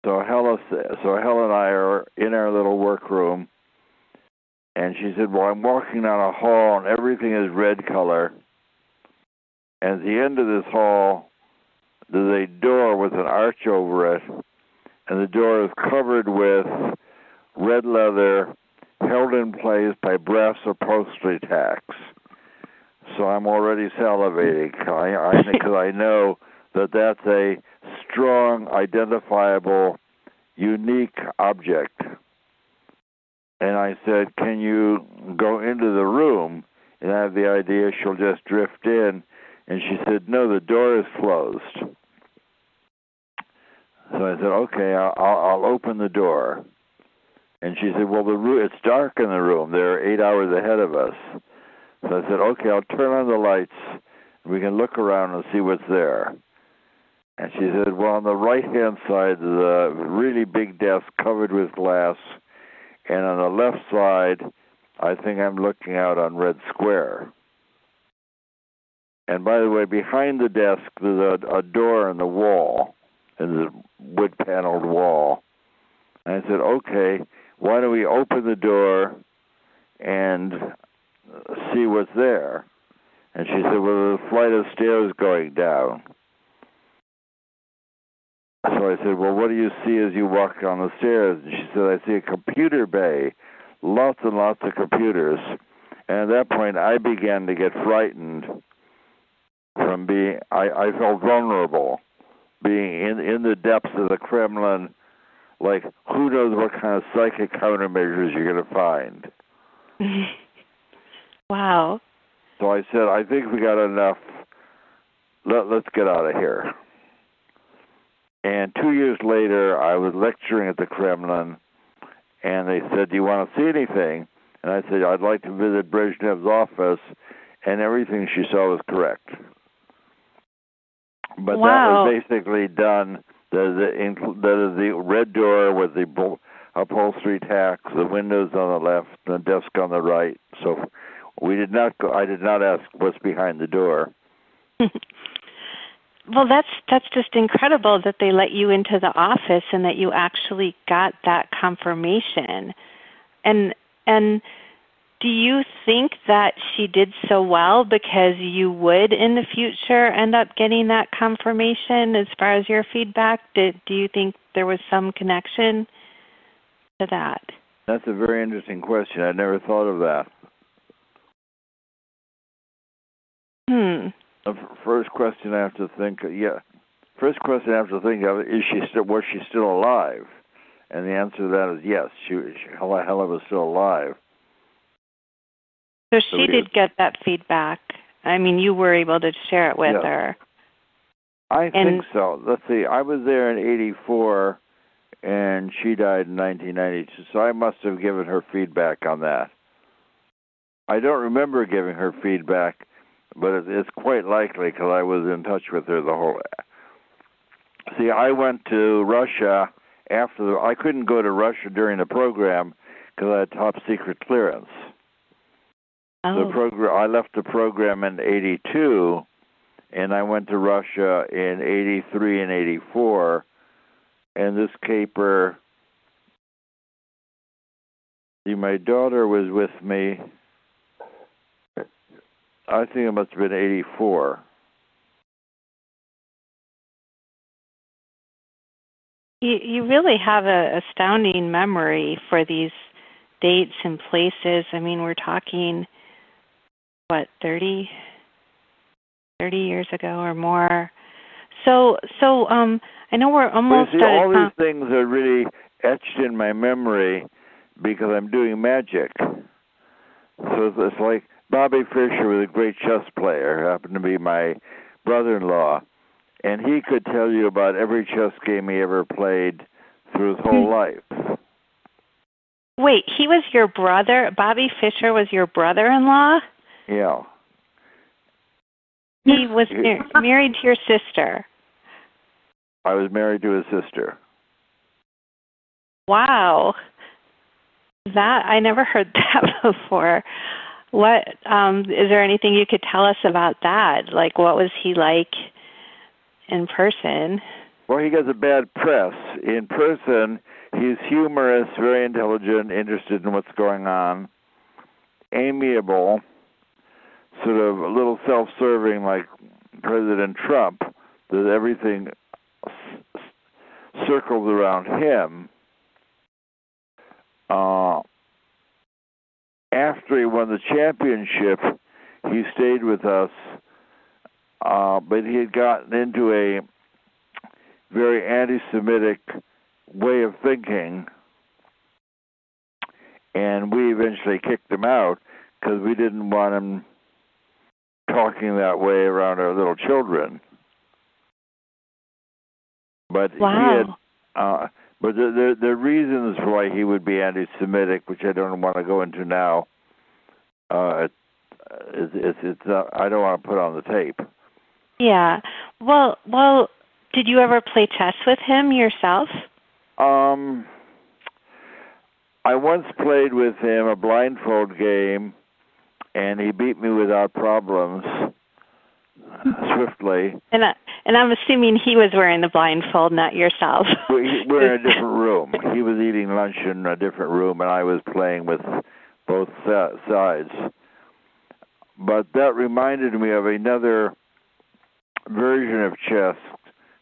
So Hella so Hella and I are in our little workroom, and she said, "Well, I'm walking down a hall, and everything is red color. And at the end of this hall, there's a door with an arch over it, and the door is covered with red leather, held in place by brass upholstery tacks." So I'm already salivating because I, I know that that's a strong, identifiable, unique object. And I said, "Can you go into the room?" And I have the idea she'll just drift in. And she said, "No, the door is closed." So I said, "Okay, I'll, I'll open the door." And she said, "Well, the room, it's dark in the room. They're eight hours ahead of us." So I said, "Okay, I'll turn on the lights, and we can look around and see what's there." And she said, "Well, on the right-hand side is a really big desk covered with glass, and on the left side, I think I'm looking out on Red Square. And by the way, behind the desk, there's a, a door in the wall, in the wood-paneled wall." And I said, "Okay, why don't we open the door and see what's there?" And she said, "Well, there's a flight of stairs going down." So I said, "Well, what do you see as you walk down the stairs?" And she said, "I see a computer bay, lots and lots of computers." And at that point, I began to get frightened from being, I, I felt vulnerable, being in, in the depths of the Kremlin, like who knows what kind of psychic countermeasures you're going to find. Wow. So I said, "I think we got enough. Let, let's get out of here." And two years later, I was lecturing at the Kremlin, and they said, "Do you want to see anything?" And I said, "I'd like to visit Brezhnev's office," and everything she saw was correct. But wow. That was basically done. That is the red door with the upholstery tacks, the windows on the left, the desk on the right, so forth. We did not go, I did not ask what's behind the door. Well, that's that's just incredible that they let you into the office and that you actually got that confirmation. And and do you think that she did so well because you would in the future end up getting that confirmation as far as your feedback? Did, do you think there was some connection to that? That's a very interesting question. I never thought of that. Hmm. The first question I have to think of, yeah, first question I have to think of is she still was she still alive? And the answer to that is yes. She, she Hella, Hella was still alive. So she so we, did get that feedback. I mean, you were able to share it with yes. her. I and, think so. Let's see. I was there in eighty-four, and she died in nineteen ninety-two. So I must have given her feedback on that. I don't remember giving her feedback. But it's quite likely because I was in touch with her the whole See, I went to Russia after the, I couldn't go to Russia during the program because I had top secret clearance. Oh. The program, I left the program in eighty-two, and I went to Russia in eighty-three and eighty-four, and this caper, see, my daughter was with me, I think it must have been eighty-four. You, you really have an astounding memory for these dates and places. I mean, we're talking, what, thirty, thirty years ago or more. So, so um, I know we're almost. Well, see, all these things are really etched in my memory because I'm doing magic. So it's like Bobby Fischer was a great chess player, happened to be my brother-in-law. And he could tell you about every chess game he ever played through his whole life. Wait, he was your brother? Bobby Fischer was your brother-in-law? Yeah. He was mar- married to your sister. I was married to his sister. Wow. That, I never heard that before. What, um, is there anything you could tell us about that? Like, what was he like in person? Well, he gets a bad press. In person, he's humorous, very intelligent, interested in what's going on, amiable, sort of a little self-serving like President Trump, that everything c- circles around him. Uh, after he won the championship, he stayed with us. Uh, but he had gotten into a very anti-Semitic way of thinking, and we eventually kicked him out because we didn't want him talking that way around our little children. But wow. he had, uh, but there, there, there are reasons why he would be anti-Semitic, which I don't want to go into now. Uh, it's, it's, it's not, I don't want to put on the tape. Yeah. Well, well, did you ever play chess with him yourself? Um, I once played with him a blindfold game, and he beat me without problems, uh, swiftly. And, I, and I'm assuming he was wearing the blindfold, not yourself. we, we're in a different room. He was eating lunch in a different room, and I was playing with both sides. But that reminded me of another version of chess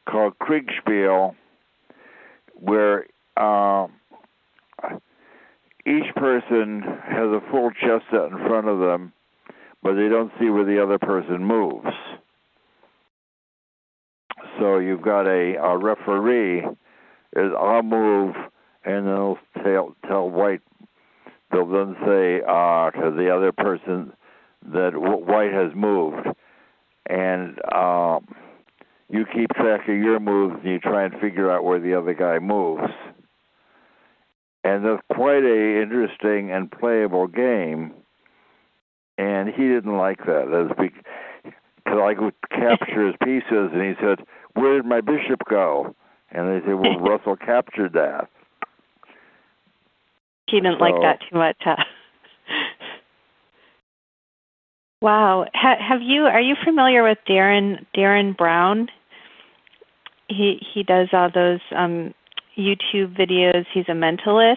called Kriegspiel, where uh, each person has a full chess set in front of them, but they don't see where the other person moves. So you've got a, a referee, is I'll move, and they'll tell, tell white, they'll then say uh, to the other person that white has moved. And um, you keep track of your moves, and you try and figure out where the other guy moves. And that's quite a interesting and playable game. And he didn't like that, because I would capture his pieces, and he said, "Where did my bishop go?" And they said, "Well, Russell captured that." He didn't so, like that too much, huh? Wow, have you? Are you familiar with Darren Darren Brown? He he does all those um, YouTube videos. He's a mentalist,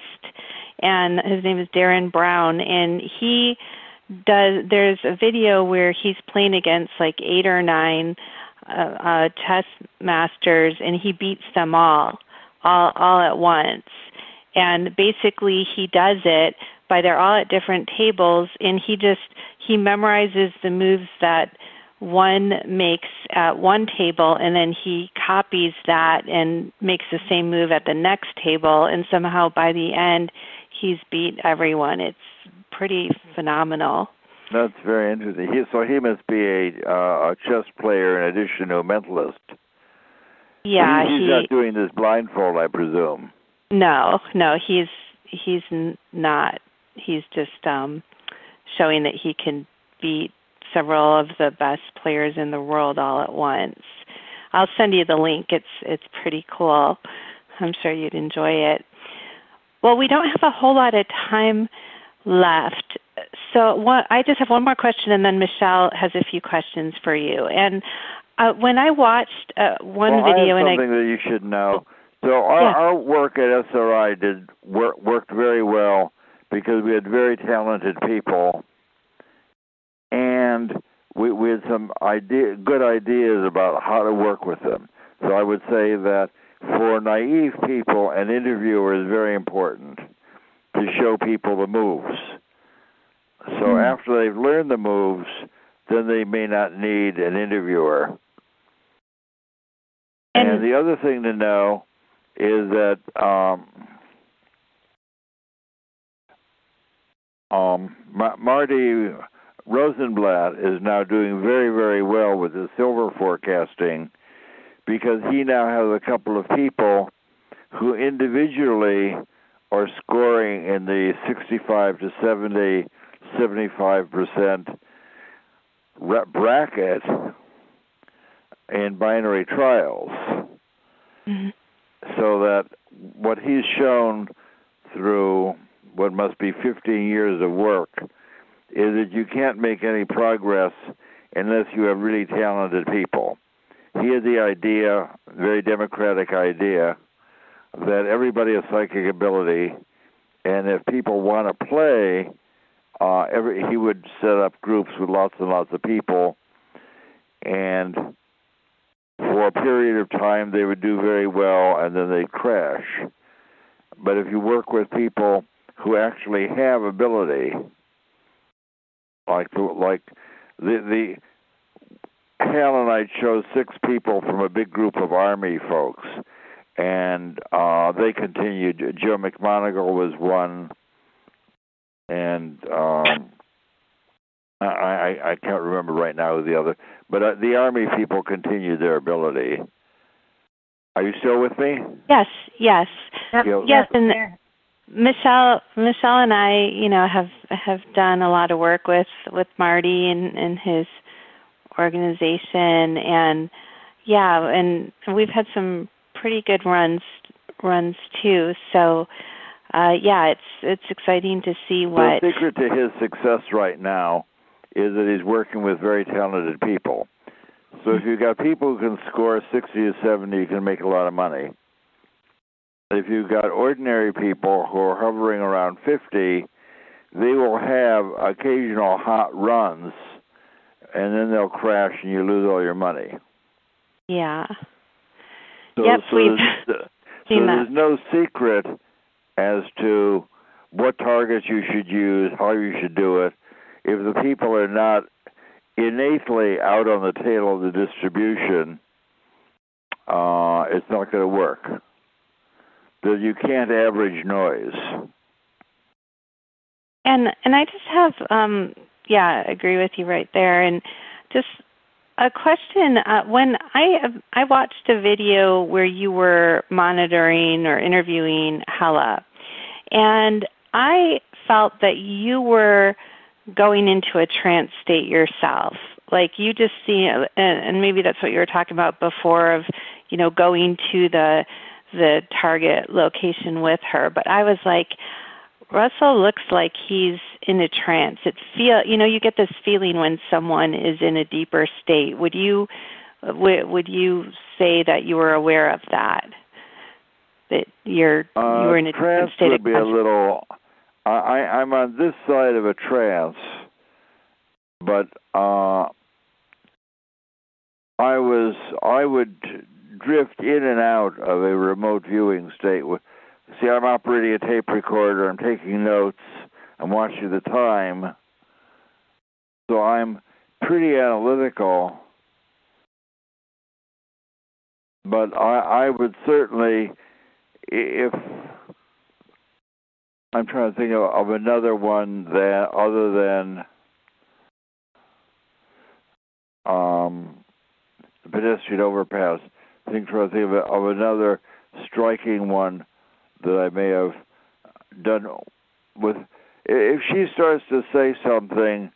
and his name is Darren Brown. And he does. There's a video where he's playing against like eight or nine uh, uh, chess masters, and he beats them all, all all at once. And basically, he does it by they're all at different tables, and he just. He memorizes the moves that one makes at one table, and then he copies that and makes the same move at the next table, and somehow by the end, he's beat everyone. It's pretty phenomenal. That's very interesting. He, so he must be a, uh, a chess player in addition to a mentalist. Yeah. He, he's he, not doing this blindfold, I presume. No, no, he's he's not. He's just... Um, showing that he can beat several of the best players in the world all at once. I'll send you the link. It's it's pretty cool. I'm sure you'd enjoy it. Well, we don't have a whole lot of time left. So one, I just have one more question, and then Michelle has a few questions for you. And uh, when I watched uh, one well, video... I have something and I, that you should know. So our, yeah. our work at S R I did work, worked very well because we had very talented people, and we, we had some idea, good ideas about how to work with them. So I would say that for naive people, an interviewer is very important to show people the moves. So mm-hmm. after they've learned the moves, then they may not need an interviewer. And, and the other thing to know is that um, um, Ma- Marty Rosenblatt is now doing very, very well with his silver forecasting because he now has a couple of people who individually are scoring in the sixty-five to seventy, seventy-five percent bracket in binary trials. Mm-hmm. So that what he's shown through what must be fifteen years of work is that you can't make any progress unless you have really talented people. He had the idea, very democratic idea, that everybody has psychic ability, and if people want to play, uh, every, he would set up groups with lots and lots of people, and for a period of time they would do very well, and then they'd crash. But if you work with people who actually have ability, like the, like the, the Hal and I chose six people from a big group of Army folks, and uh, they continued. Joe McMoneagle was one, and um, I, I, I can't remember right now who the other. But uh, the Army people continued their ability. Are you still with me? Yes, yes, yep. you know, yes. And Michelle, Michelle, and I, you know, have have done a lot of work with, with Marty and, and his organization, and yeah, and we've had some pretty good runs runs too. So, uh, yeah, it's it's exciting to see what. The secret to his success right now is that he's working with very talented people. So if you've got people who can score sixty to seventy, you can make a lot of money. If you've got ordinary people who are hovering around fifty, they will have occasional hot runs, and then they'll crash and you lose all your money. Yeah. So, yep, so we've there's, seen so that. There's no secret as to what targets you should use, how you should do it. If the people are not innately out on the tail of the distribution, uh, it's not going to work. That you can't average noise. And and I just have, um, yeah, agree with you right there. And just a question, uh, when I I watched a video where you were monitoring or interviewing Hella, and I felt that you were going into a trance state yourself. Like you just see, and maybe that's what you were talking about before of, you know, going to the the target location with her, but I was like, Russell looks like he's in a trance. It feel, you know, you get this feeling when someone is in a deeper state. Would you, would you say that you were aware of that? That you're uh, you were in a trance state. Would of be a little. I, I'm on this side of a trance, but uh, I was I would. drift in and out of a remote viewing state. See, I'm operating a tape recorder, I'm taking notes, I'm watching the time, so I'm pretty analytical, but I, I would certainly, if, I'm trying to think of, of another one that other than um, the pedestrian overpass. I think trying to think of, of another striking one that I may have done with. If she starts to say something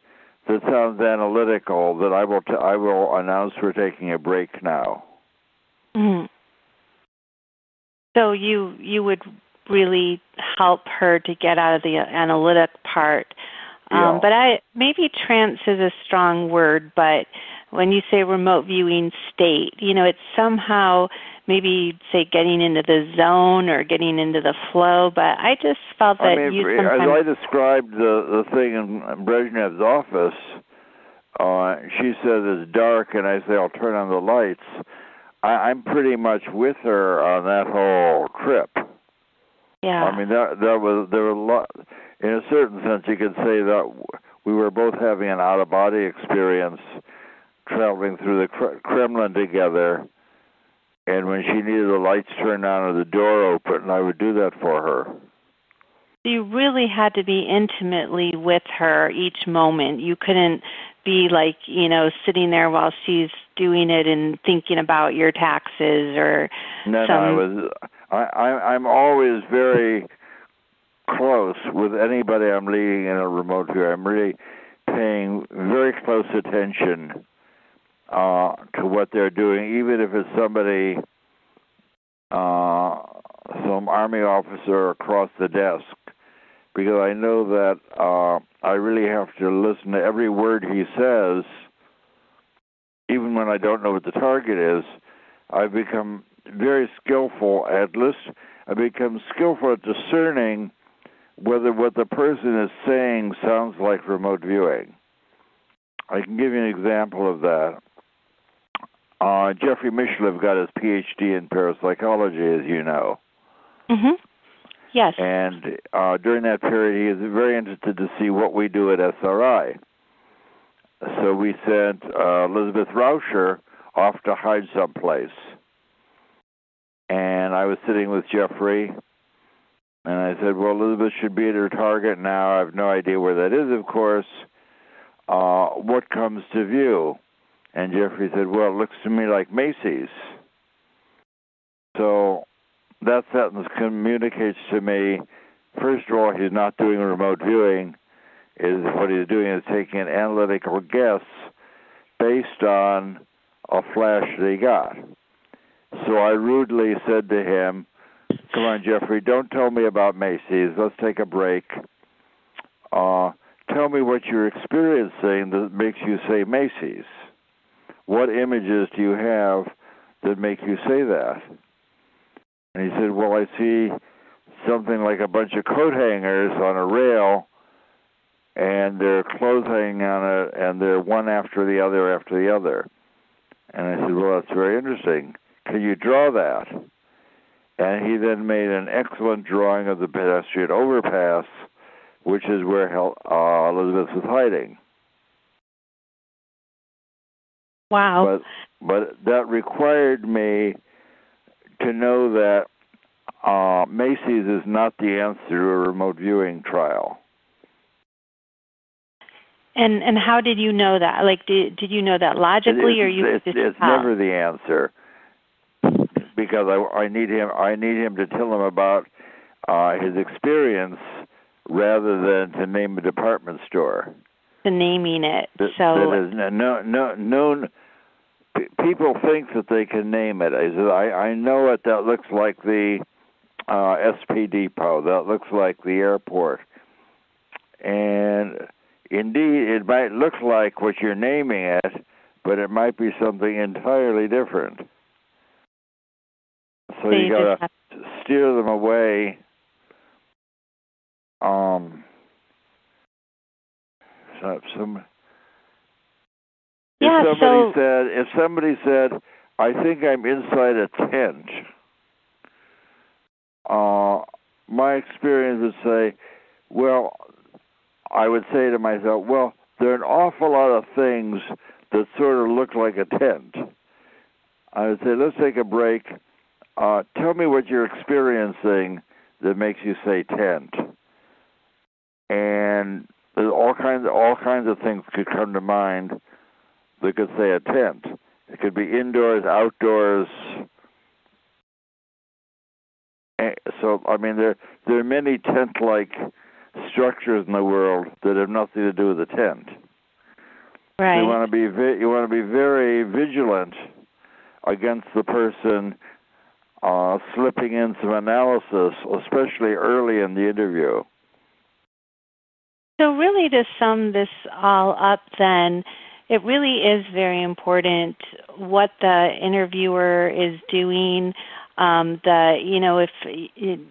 that sounds analytical, then I will t- I will announce we're taking a break now. Mm. So you you would really help her to get out of the analytic part. Yeah. Um, but I maybe trance is a strong word, but when you say remote viewing state, you know, it's somehow maybe, say, getting into the zone or getting into the flow, but I just felt that I mean, you sometimes... As I described the, the thing in Brezhnev's office, uh, she says it's dark, and I say, I'll turn on the lights. I, I'm pretty much with her on that whole trip. Yeah. I mean, that, that was, there were a lot... In a certain sense, you could say that we were both having an out-of-body experience traveling through the Kremlin together, and when she needed the lights turned on or the door open, I would do that for her. You really had to be intimately with her each moment. You couldn't be like, you know, sitting there while she's doing it and thinking about your taxes or no, some... No, I was, I, I, I'm always very... close with anybody I'm leading in a remote view. I'm really paying very close attention uh, to what they're doing, even if it's somebody, uh, some army officer across the desk, because I know that uh, I really have to listen to every word he says, even when I don't know what the target is. I've become very skillful at listening. I've become skillful at discerning whether what the person is saying sounds like remote viewing. I can give you an example of that. Uh, Jeffrey Mishlev got his P H D in parapsychology, as you know. Mm-hmm. Yes. And uh, during that period, he was very interested to see what we do at S R I. So we sent uh, Elizabeth Rauscher off to hide someplace. And I was sitting with Jeffrey, and I said, well, Elizabeth should be at her target now. I have no idea where that is, of course. Uh, what comes to view? And Jeffrey said, well, it looks to me like Macy's. So that sentence communicates to me, first of all, he's not doing remote viewing. Is what he's doing is taking an analytical guess based on a flash that he got. So I rudely said to him, come on, Jeffrey, don't tell me about Macy's. Let's take a break. Uh, tell me what you're experiencing that makes you say Macy's. What images do you have that make you say that? And he said, well, I see something like a bunch of coat hangers on a rail, and they're clothes hanging on it, and they're one after the other after the other. And I said, well, that's very interesting. Can you draw that? And he then made an excellent drawing of the pedestrian overpass, which is where uh, Elizabeth was hiding. Wow. But, but that required me to know that uh, Macy's is not the answer to a remote viewing trial. And and how did you know that? Like, did, did you know that logically? It, it, or you? It, it's it's never the answer. Because I, I need him, I need him to tell him about uh, his experience rather than to name a department store. To naming it, so that is, no, no, no. People think that they can name it. I said, I, I know it. That looks like the uh, S P depot. That looks like the airport. And indeed, it might look like what you're naming it, but it might be something entirely different. So, so you, you gotta have... steer them away. Um, so some, yeah, if somebody so... said, if somebody said, "I think I'm inside a tent," uh, my experience would say, "Well," I would say to myself, "Well, there are an awful lot of things that sort of look like a tent." I would say, "Let's take a break. Uh, tell me what you're experiencing that makes you say tent." And there's all kinds of, all kinds of things could come to mind that could say a tent. It could be indoors, outdoors. So, I mean, there there are many tent-like structures in the world that have nothing to do with a tent. Right. You want to be you want to be very vigilant against the person uh, slipping in some analysis, especially early in the interview. So really, to sum this all up then, it really is very important what the interviewer is doing. Um, the you know, if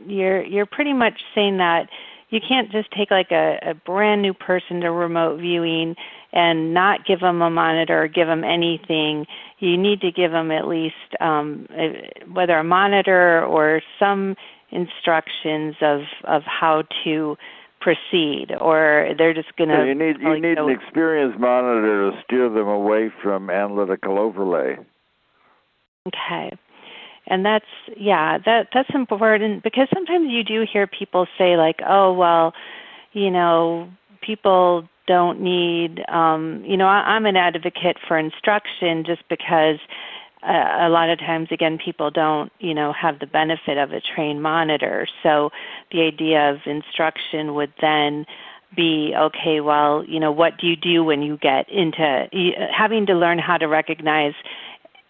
you're you're pretty much saying that you can't just take like a, a brand new person to remote viewing and not give them a monitor or give them anything. You need to give them at least um, a, whether a monitor or some instructions of of how to proceed, or they're just going to... So you need, you need an experienced monitor to steer them away from analytical overlay. Okay. And that's, yeah, that that's important, because sometimes you do hear people say like, oh, well, you know, people don't need, um, you know, I, I'm an advocate for instruction just because uh, a lot of times, again, people don't, you know, have the benefit of a trained monitor. So the idea of instruction would then be, okay, well, you know, what do you do when you get into having to learn how to recognize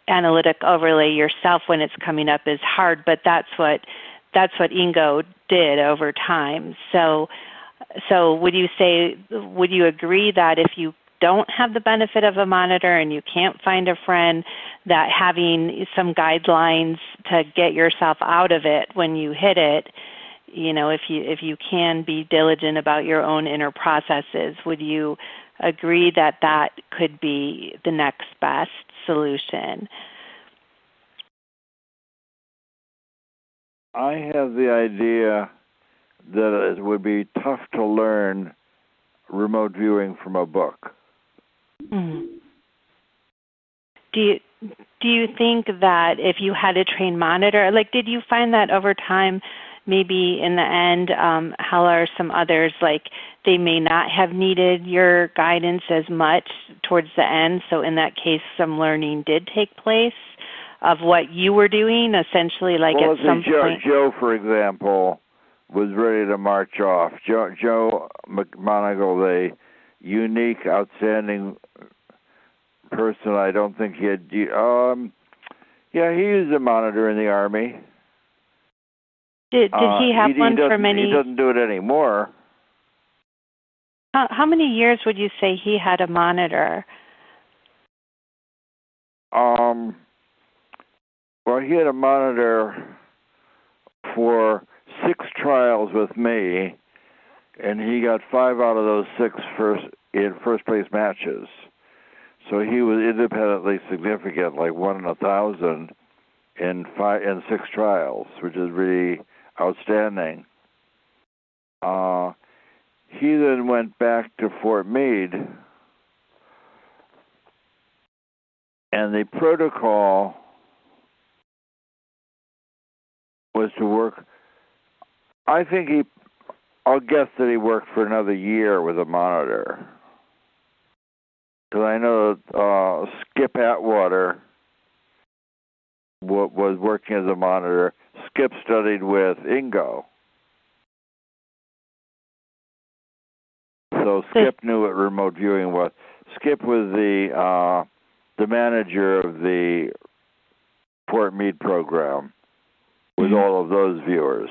analytic overlay yourself when it's coming up is hard, but that's what that's what Ingo did over time. So, so would you say, would you agree that if you don't have the benefit of a monitor and you can't find a friend, that having some guidelines to get yourself out of it when you hit it, you know, if you if you can be diligent about your own inner processes, would you agree that that could be the next best solution? I have the idea that it would be tough to learn remote viewing from a book. Mm. Do you do you think that if you had a trained monitor, like, did you find that over time? Maybe in the end, um, Hella or some others, like they may not have needed your guidance as much towards the end. So in that case, some learning did take place of what you were doing, essentially, like well, at some Joe, point. Joe, for example, was ready to march off. Joe, Joe McMoneagle, the unique, outstanding person, I don't think he had, um, yeah, he used a monitor in the Army. Did, did he have uh, he, one he for many? He doesn't do it anymore. How, how many years would you say he had a monitor? Um, well, he had a monitor for six trials with me, and he got five out of those six first in first place matches. So he was independently significant, like one in a thousand in five in six trials, which is really outstanding. Uh, he then went back to Fort Meade, and the protocol was to work. I think he, I'll guess that he worked for another year with a monitor. Because I know uh, Skip Atwater w- was working as a monitor. Skip studied with Ingo. So Skip knew what remote viewing was. Skip was the uh, the manager of the Fort Meade program with mm-hmm. all of those viewers,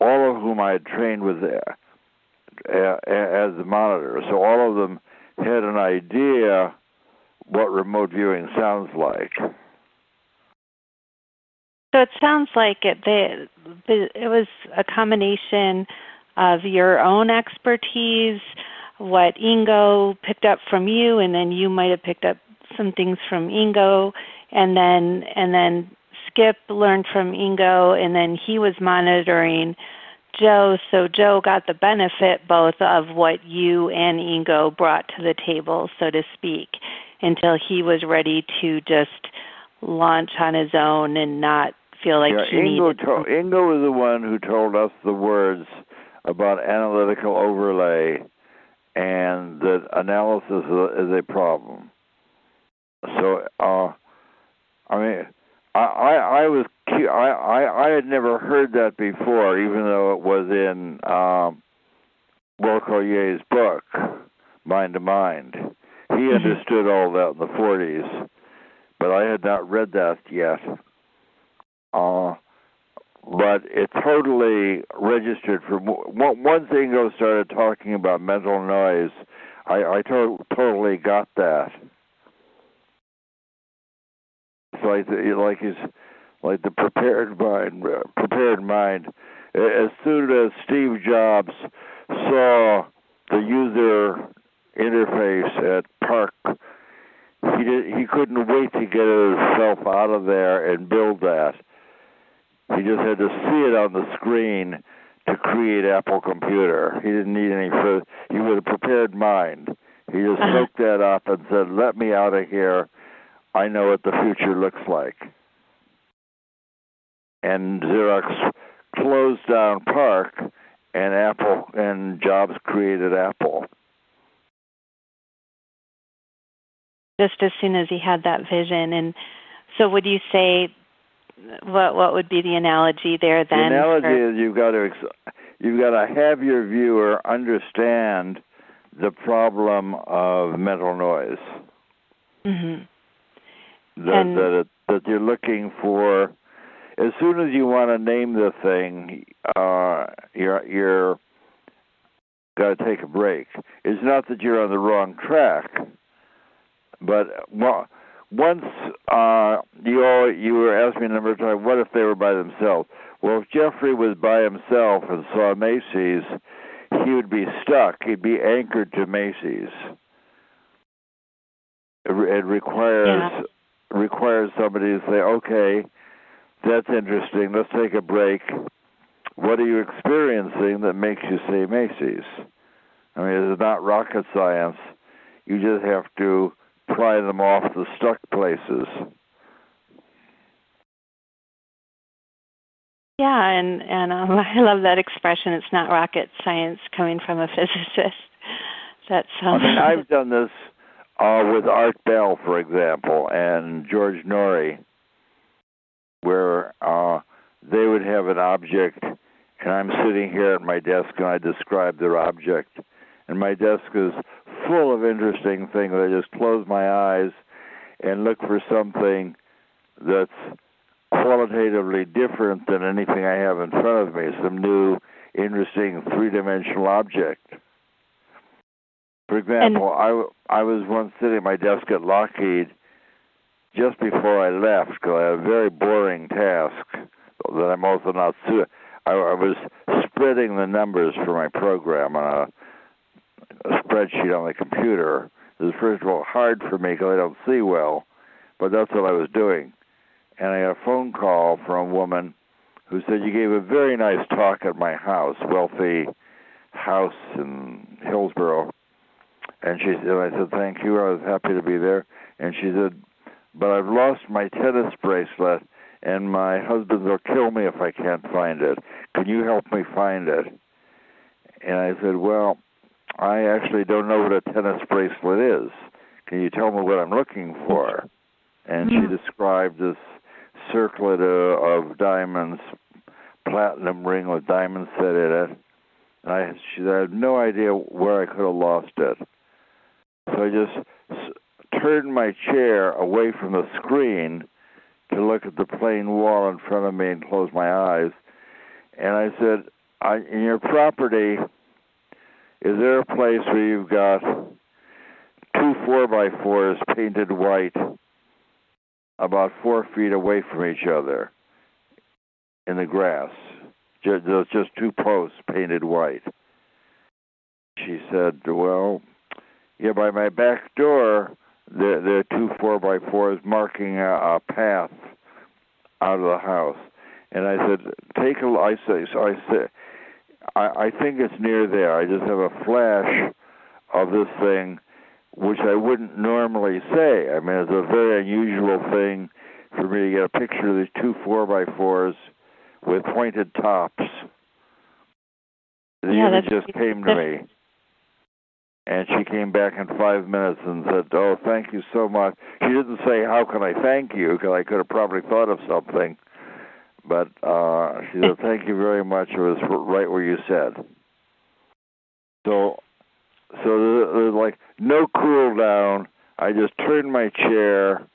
all of whom I had trained with uh, as the monitor. So all of them had an idea what remote viewing sounds like. So it sounds like it, they, it was a combination of your own expertise, what Ingo picked up from you, and then you might have picked up some things from Ingo, and then and then Skip learned from Ingo, and then he was monitoring Joe, so Joe got the benefit both of what you and Ingo brought to the table, so to speak, until he was ready to just launch on his own and not feel like yeah, he Ingo needed to- Ingo was the one who told us the words about analytical overlay and that analysis is a problem. So, uh, I mean, I, I, I was I, I, I had never heard that before, even though it was in um, Will Collier's book, Mind to Mind. He understood all that in the forties, but I had not read that yet. Uh, but it totally registered for me. Once Ingo started talking about mental noise, I, I to- totally got that. It's like the, like his, like the prepared mind, prepared mind. As soon as Steve Jobs saw the user interface at Park, he did, he couldn't wait to get himself out of there and build that. He just had to see it on the screen to create Apple Computer. He didn't need any further. He was a prepared mind. He just soaked that up and said, "Let me out of here. I know what the future looks like." And Xerox closed down Park, and Apple and Jobs created Apple. Just as soon as he had that vision. And so would you say, what what would be the analogy there then? The analogy for... is you've got to you've got to have your viewer understand the problem of mental noise. Mm-hmm. That, and... that that you're looking for. As soon as you want to name the thing, uh, you're you're got to take a break. It's not that you're on the wrong track, but well. Once uh, you all, you were asking me a number of times, what if they were by themselves? Well, if Jeffrey was by himself and saw Macy's, he would be stuck. He'd be anchored to Macy's. It, it requires yeah. requires somebody to say, okay, that's interesting. Let's take a break. What are you experiencing that makes you say Macy's? I mean, it's not rocket science. You just have to pry them off the stuck places. Yeah, and, and um, I love that expression. It's not rocket science coming from a physicist. That's um, I mean, I've done this uh, with Art Bell, for example, and George Norrie, where uh, they would have an object, and I'm sitting here at my desk, and I describe their object, and my desk is full of interesting things. I just close my eyes and look for something that's qualitatively different than anything I have in front of me, some new, interesting three-dimensional object. For example, and- I, I was once sitting at my desk at Lockheed just before I left because I had a very boring task that I'm also not sure. I, I was spreading the numbers for my program on a a spreadsheet on the computer. It was, first of all, hard for me because I don't see well, but that's what I was doing. And I got a phone call from a woman who said, "You gave a very nice talk at my house," wealthy house in Hillsborough. And she said, I said, "Thank you. I was happy to be there." And she said, "But I've lost my tennis bracelet, and my husband will kill me if I can't find it. Can you help me find it?" And I said, "Well, I actually don't know what a tennis bracelet is. Can you tell me what I'm looking for?" And yeah. she described this circlet of, of diamonds, platinum ring with diamonds set in it. And I, she said, "I had no idea where I could have lost it." So I just s- turned my chair away from the screen to look at the plain wall in front of me and closed my eyes. And I said, I, "In your property, is there a place where you've got two four by fours painted white about four feet away from each other in the grass? There's just two posts painted white." She said, "Well, yeah, by my back door, there, there are two four by fours marking a, a path out of the house." And I said, "Take a I say, so I said, I think it's near there. I just have a flash of this thing, which I wouldn't normally say. I mean, it's a very unusual thing for me to get a picture of these two four by fours with pointed tops." The yeah, image just came to me. And she came back in five minutes and said, "Oh, thank you so much." She didn't say, "How can I thank you?" because I could have probably thought of something. But uh, she said, "Thank you very much. It was right where you said." So, so there's like no cool down. I just turned my chair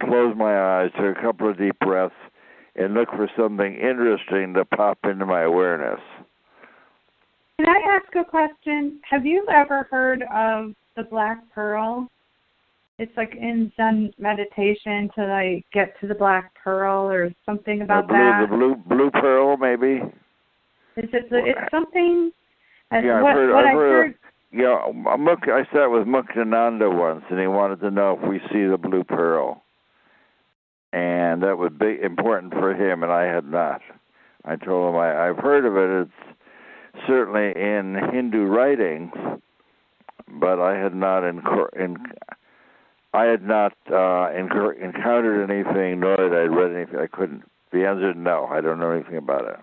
close my eyes, take a couple of deep breaths, and look for something interesting to pop into my awareness. Can I ask a question? Have you ever heard of the black pearl? It's like in Zen meditation to like get to the black pearl or something about the blue, that. The blue blue pearl, maybe. Is it? The, it's something. Yeah, I've what, heard. What I've I heard, heard yeah, Muk, I sat with Muktananda once, and he wanted to know if we see the blue pearl, and that would be important for him. And I had not. I told him I, I've heard of it. It's certainly in Hindu writings, but I had not in, in I had not uh, enc- encountered anything, nor did I read anything. I couldn't. The answer is no. I don't know anything about it.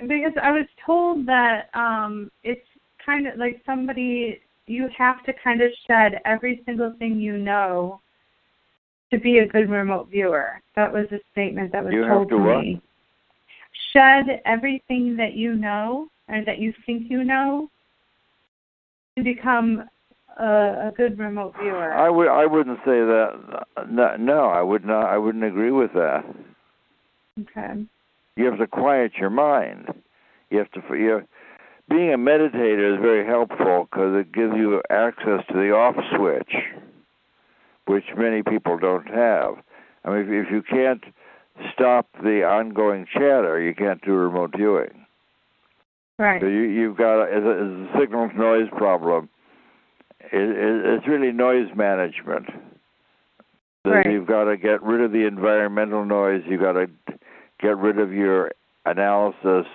Because I was told that um, it's kind of like somebody, you have to kind of shed every single thing you know to be a good remote viewer. That was a statement that was you told to what? me. Shed everything that you know or that you think you know to become a, a good remote viewer. I would. I wouldn't say that. No, no, I would not. I wouldn't agree with that. Okay. You have to quiet your mind. You have to. You have, being a meditator is very helpful because it gives you access to the off switch, which many people don't have. I mean, if, if you can't stop the ongoing chatter, you can't do remote viewing. Right. So you, you've got a, it's a, it's a signal to noise problem. It's really noise management. So right. You've got to get rid of the environmental noise. You've got to get rid of your analysis.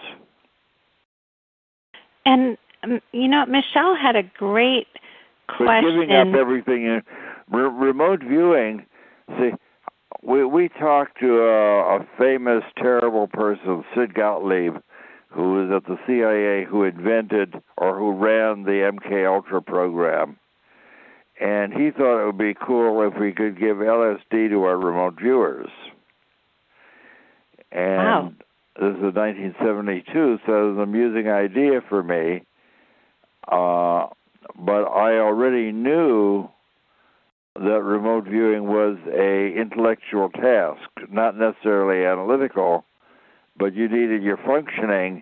And, um, you know, Michelle had a great question. But giving up everything. In, re- remote viewing, see, we, we talked to a, a famous, terrible person, Sid Gottlieb, who was at the C I A, who invented or who ran the M K Ultra program. And he thought it would be cool if we could give L S D to our remote viewers. And wow. This is nineteen seventy-two, so it was an amusing idea for me. Uh, but I already knew that remote viewing was a intellectual task, not necessarily analytical, but you needed your functioning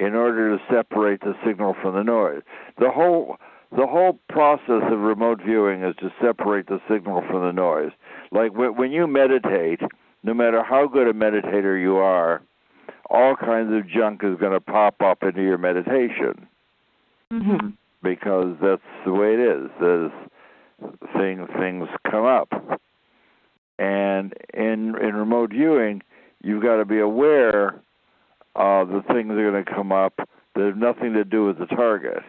in order to separate the signal from the noise. The whole the whole process of remote viewing is to separate the signal from the noise. Like when you meditate, no matter how good a meditator you are, all kinds of junk is going to pop up into your meditation. Mm-hmm. Because that's the way it is. There's thing, things come up. And in in remote viewing, you've got to be aware of the things that are going to come up that have nothing to do with the target.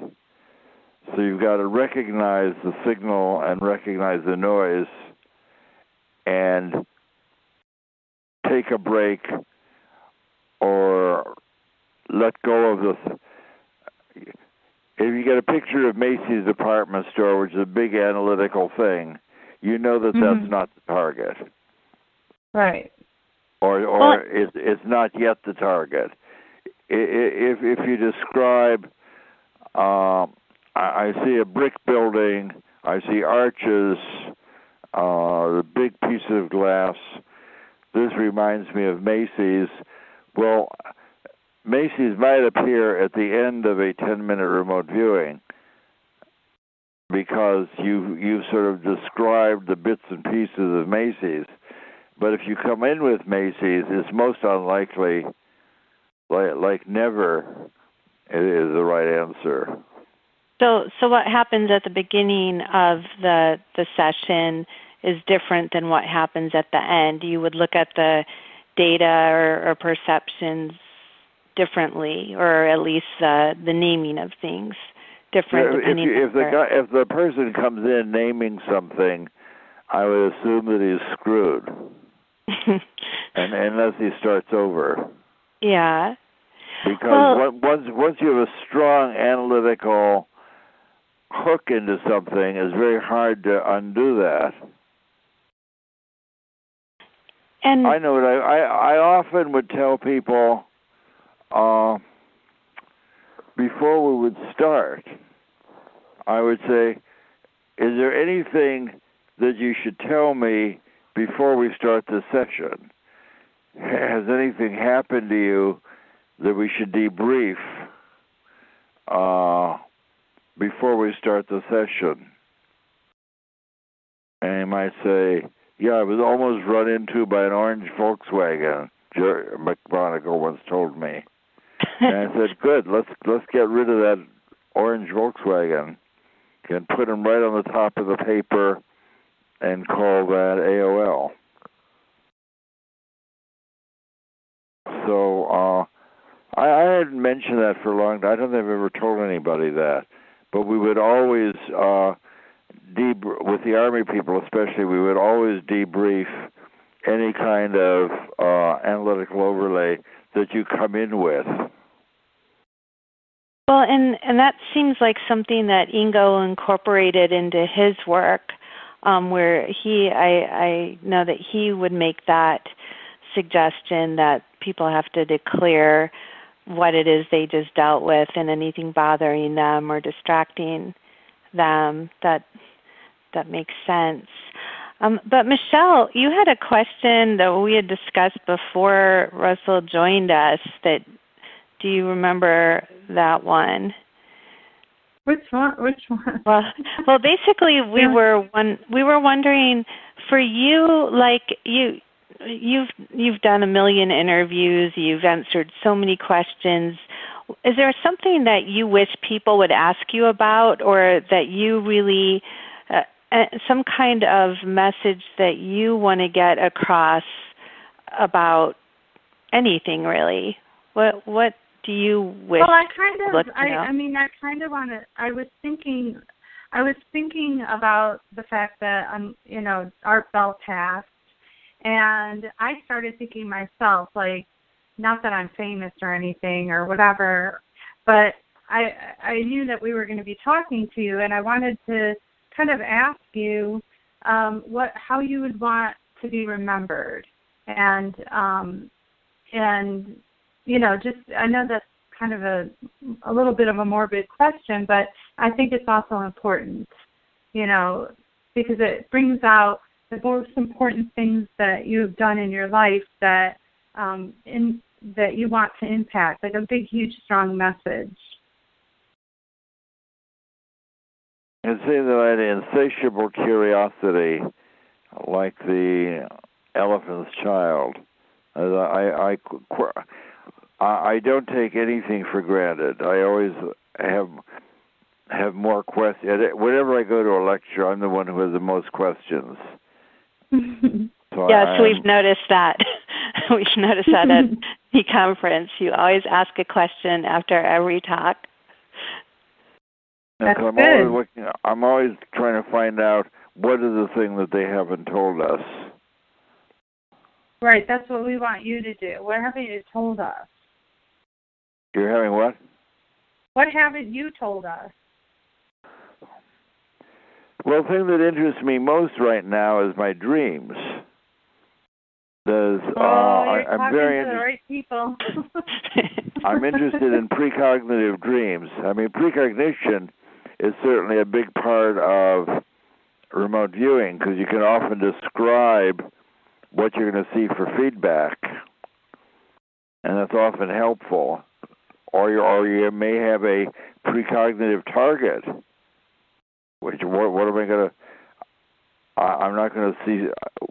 So you've got to recognize the signal and recognize the noise and take a break or let go of the... If you get a picture of Macy's department store, which is a big analytical thing, you know that mm-hmm. that's not the target. Right. Or, or it, it's not yet the target. If if you describe, um, I, I see a brick building, I see arches, uh, a big piece of glass. This reminds me of Macy's. Well, Macy's might appear at the end of a ten-minute remote viewing because you you've sort of described the bits and pieces of Macy's. But if you come in with Macy's, it's most unlikely, like, like never, it is the right answer. So so what happens at the beginning of the the session is different than what happens at the end. You would look at the data or, or perceptions differently, or at least uh, the naming of things different. If, depending if, you, if, the guy, if the person comes in naming something, I would assume that he's screwed. and unless he starts over, yeah, because well, once once you have a strong analytical hook into something, it's very hard to undo that. And I know what I I, I often would tell people uh, before we would start. I would say, "Is there anything that you should tell me before we start this session, has anything happened to you that we should debrief uh, before we start the session? And you might say, yeah, I was almost run into by an orange Volkswagen, Joe McMoneagle once told me. And I said, good, let's let's get rid of that orange Volkswagen and put him right on the top of the paper and call that A O L. So uh, I, I hadn't mentioned that for a long time. I don't think I've ever told anybody that. But we would always, uh, debr- with the Army people especially, we would always debrief any kind of uh, analytical overlay that you come in with. Well, and, and that seems like something that Ingo incorporated into his work, um, where he, I, I know that he would make that suggestion that people have to declare what it is they just dealt with and anything bothering them or distracting them. That that makes sense. Um, but Michelle, you had a question that we had discussed before Russell joined us. That do you remember that one? Which one? Which one? Well, well, basically, we were one. We were wondering for you, like you. You've you've done a million interviews. You've answered so many questions. Is there something that you wish people would ask you about, or that you really, uh, some kind of message that you want to get across about anything really? What what do you wish? Well, I kind of. I, I mean, I kind of want to. I was thinking. I was thinking about the fact that um, you know, Art Bell passed. And I started thinking myself, like, not that I'm famous or anything or whatever, but I I knew that we were going to be talking to you, and I wanted to kind of ask you um, what how you would want to be remembered, and um, and you know, just I know that's kind of a a little bit of a morbid question, but I think it's also important, you know, because it brings out the most important things that you've done in your life that um, in, that you want to impact, like a big, huge, strong message. I'd say that I had insatiable curiosity, like the elephant's child. I I, I I don't take anything for granted. I always have have more questions. Whenever I go to a lecture, I'm the one who has the most questions. So yes, I, we've noticed that. We've noticed that at the conference. You always ask a question after every talk. That's I'm, good. Always looking, I'm always trying to find out what is the thing that they haven't told us. Right, that's what we want you to do. What haven't you told us? You're having what? What haven't you told us? Well, the thing that interests me most right now is my dreams. There's, oh, uh, you're I, I'm talking very to the right people. I'm interested in precognitive dreams. I mean, precognition is certainly a big part of remote viewing because you can often describe what you're going to see for feedback, and that's often helpful. Or you, or you may have a precognitive target. Which what, what am I going to, I'm not going to see,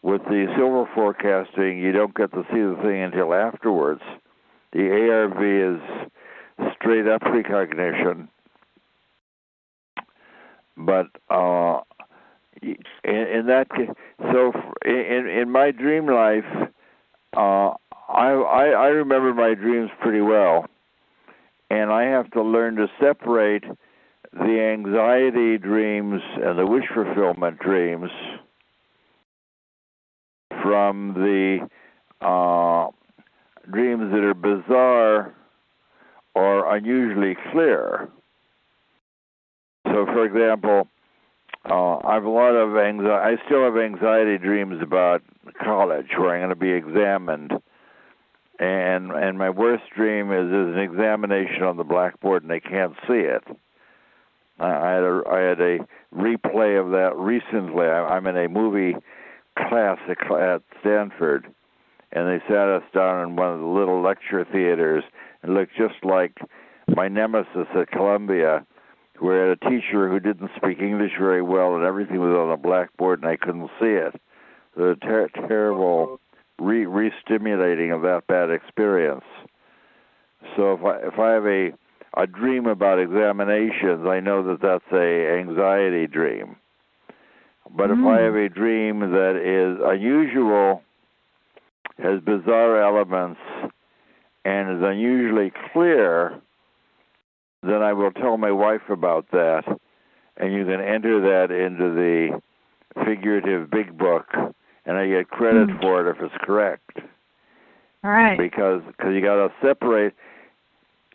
with the silver forecasting, you don't get to see the thing until afterwards. The A R V is straight up precognition. But uh, in, in that case, so in, in my dream life, uh, I, I, I remember my dreams pretty well. And I have to learn to separate the anxiety dreams and the wish fulfillment dreams from the uh, dreams that are bizarre or unusually clear. So, for example, uh, I have a lot of anxiety. I still have anxiety dreams about college, where I'm going to be examined, and and my worst dream is is an examination on the blackboard, and they can't see it. I had a I had a replay of that recently. I'm in a movie class at Stanford, and they sat us down in one of the little lecture theaters. It looked just like my nemesis at Columbia, where I had a teacher who didn't speak English very well, and everything was on a blackboard, and I couldn't see it. The ter- terrible re- re-stimulating of that bad experience. So if I, if I have a, a dream about examinations, I know that that's a anxiety dream. But mm. if I have a dream that is unusual, has bizarre elements, and is unusually clear, then I will tell my wife about that, and you can enter that into the figurative big book, and I get credit mm. for it if it's correct. All right. Because cause you got to separate.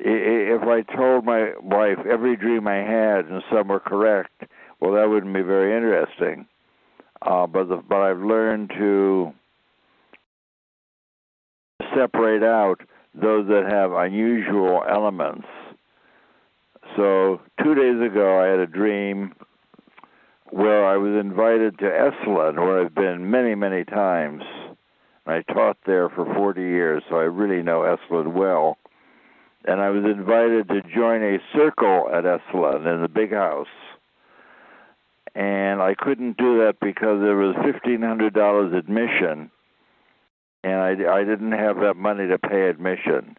If I told my wife every dream I had and some were correct, well, that wouldn't be very interesting. Uh, but the, but I've learned to separate out those that have unusual elements. So two days ago, I had a dream where I was invited to Esalen, where I've been many, many times. I taught there for forty years, so I really know Esalen well. And I was invited to join a circle at Esalen in the big house. And I couldn't do that because there was fifteen hundred dollars admission, and I, I didn't have that money to pay admission.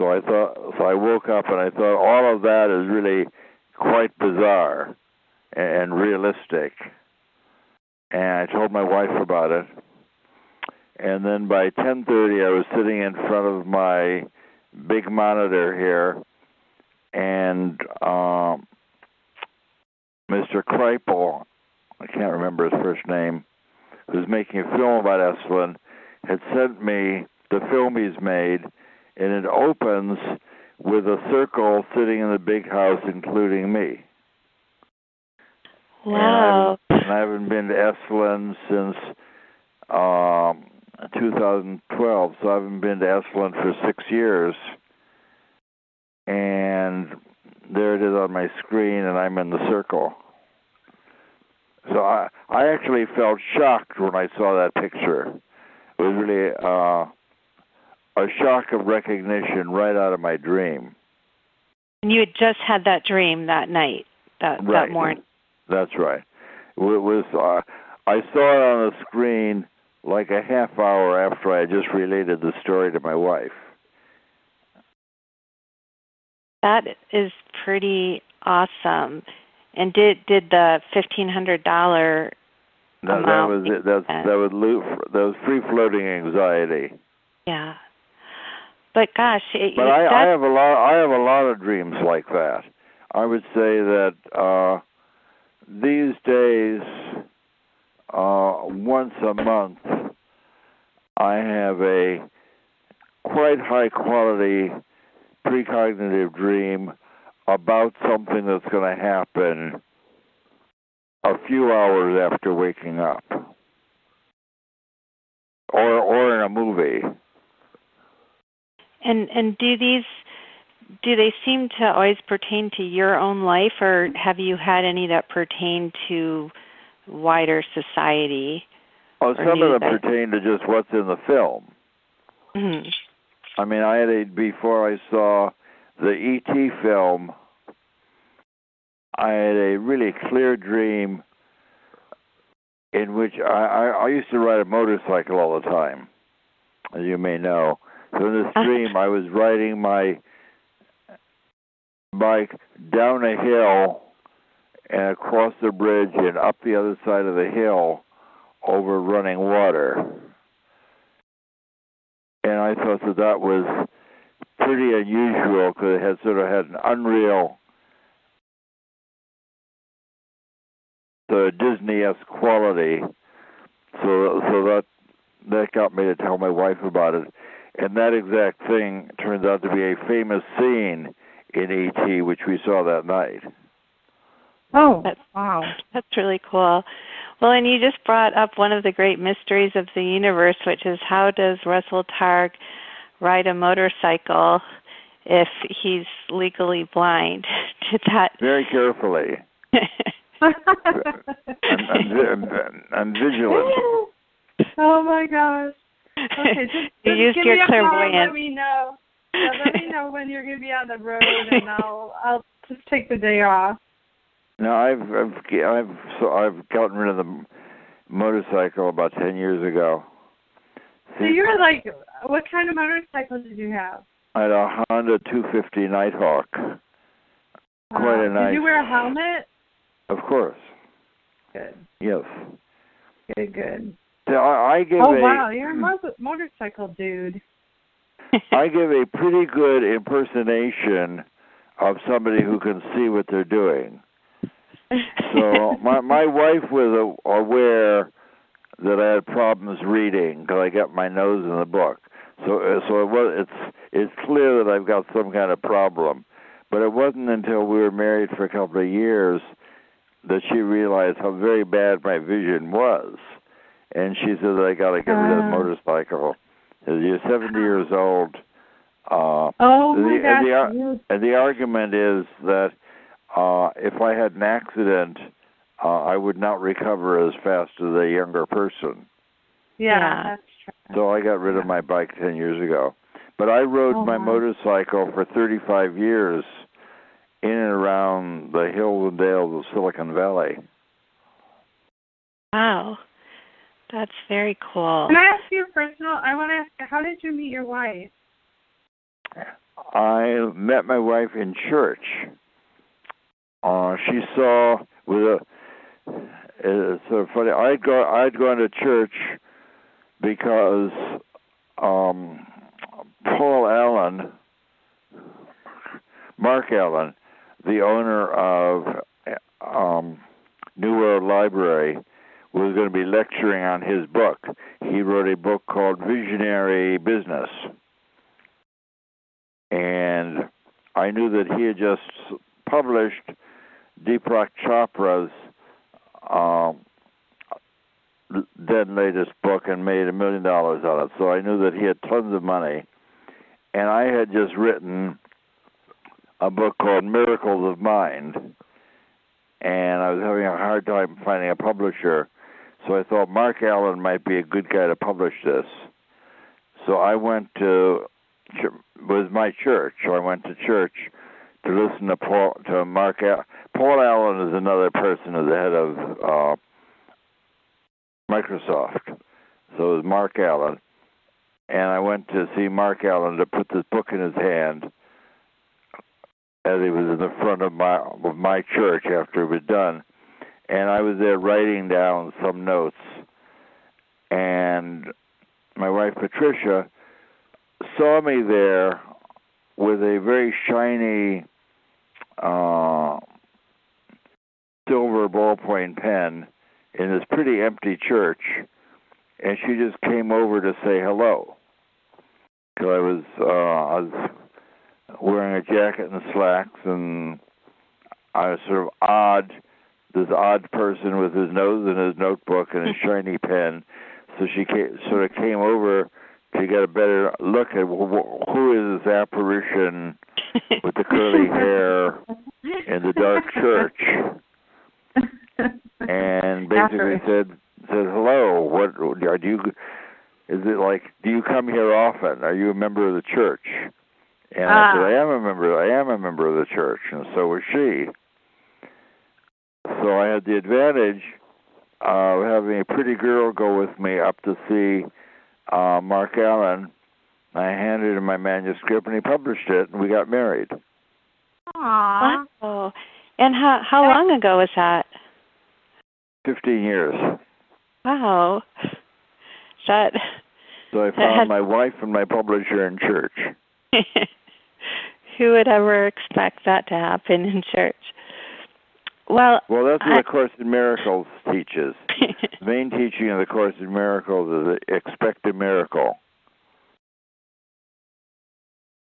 So I thought, so I woke up and I thought, all of that is really quite bizarre and, and realistic. And I told my wife about it. And then by ten thirty, I was sitting in front of my big monitor here, and uh, Mister Kreipel, I can't remember his first name, who's making a film about Esalen, had sent me the film he's made, and it opens with a circle sitting in the big house, including me. Wow. And I haven't, and I haven't been to Esalen since um, two thousand twelve, so I haven't been to Esalen for six years. And there it is on my screen, and I'm in the circle. So I, I actually felt shocked when I saw that picture. It was really uh, a shock of recognition right out of my dream. And you had just had that dream that night, that, right. that morning. That's right. It was. Uh, I saw it on the screen like a half hour after I had just related the story to my wife. That is pretty awesome. And did did the fifteen hundred dollars no, amount? That was it. That's, that was that was free floating anxiety. Yeah, but gosh, it, but I, I have a lot. I have a lot of dreams like that. I would say that uh, these days, uh, once a month, I have a quite high quality precognitive dream about something that's going to happen a few hours after waking up, or or in a movie. And and do these do they seem to always pertain to your own life, or have you had any that pertain to wider society? Oh, some of them that pertain to just what's in the film. Mm-hmm. I mean, I had a before I saw the E T film, I had a really clear dream in which I, I, I used to ride a motorcycle all the time, as you may know. So in this dream, I was riding my bike down a hill and across the bridge and up the other side of the hill over running water. And I thought that that was pretty unusual because it had sort of had an unreal, the Disney-esque quality. So, so that that got me to tell my wife about it, and that exact thing turns out to be a famous scene in E T, which we saw that night. Oh, that's, wow, that's really cool. Well, and you just brought up one of the great mysteries of the universe, which is how does Russell Targ ride a motorcycle if he's legally blind? Did that very carefully. I'm, I'm, I'm vigilant. Oh my gosh. Okay, just, just you give me a call and let me know. Yeah, let me know when you're going to be on the road, and I'll I'll just take the day off. No, I've I've I've so I've gotten rid of the motorcycle about ten years ago. So you're like, what kind of motorcycle did you have? I had a Honda two fifty Nighthawk. Quite wow. a nice. Did you wear a helmet? Of course. Good. Yes. Good. Good. So I, I give oh a, wow, you're a mo- motorcycle dude. I give a pretty good impersonation of somebody who can see what they're doing. So my my wife was aware that I had problems reading because I got my nose in the book. So so it was, it's it's clear that I've got some kind of problem. But it wasn't until we were married for a couple of years that she realized how very bad my vision was, and she said that I got to get rid of the motorcycle. You're seventy years old. Uh, oh, my the, gosh. And the, and the argument is that uh, if I had an accident, uh, I would not recover as fast as a younger person. Yeah, yeah. That's true. So I got rid of my bike ten years ago. But I rode oh, my wow. motorcycle for thirty-five years in and around the hills and dales of Silicon Valley. Wow. That's very cool. Can I ask you a personal? I want to ask you, how did you meet your wife? I met my wife in church. Uh, she saw with a it's sort of funny. I'd go I'd gone to church because um, Paul Allen, Mark Allen, the owner of um, New World Library, was going to be lecturing on his book. He wrote a book called Visionary Business. And I knew that he had just published Deepak Chopra's um, then latest book and made a million dollars on it. So I knew that he had tons of money. And I had just written a book called Miracles of Mind. And I was having a hard time finding a publisher. So I thought Mark Allen might be a good guy to publish this. So I went to, it was my church, so I went to church to listen to Paul, to Mark Allen. Paul Allen is another person who's the head of uh, Microsoft. So it was Mark Allen. And I went to see Mark Allen to put this book in his hand as he was in the front of my, of my church after it was done. And I was there writing down some notes. And my wife, Patricia, saw me there with a very shiny uh, silver ballpoint pen in this pretty empty church. And she just came over to say hello. Because I was, uh, I was wearing a jacket and slacks, and I was sort of odd, this odd person with his nose in his notebook and his shiny pen. So she came, sort of came over to get a better look at who is this apparition with the curly hair in the dark church, and basically said, said, "Hello, what are you? Is it like? Do you come here often? Are you a member of the church?" And ah. I said, I am a member. I am a member of the church, and so was she. So I had the advantage of having a pretty girl go with me up to see uh, Mark Allen. I handed him my manuscript, and he published it, and we got married. Aww. Wow. And how how long ago was that? Fifteen years. Wow. That. So I found had... my wife and my publisher in church. Who would ever expect that to happen in church? Well, well, that's what I... the Course in Miracles teaches. The main teaching of the Course in Miracles is expect a miracle.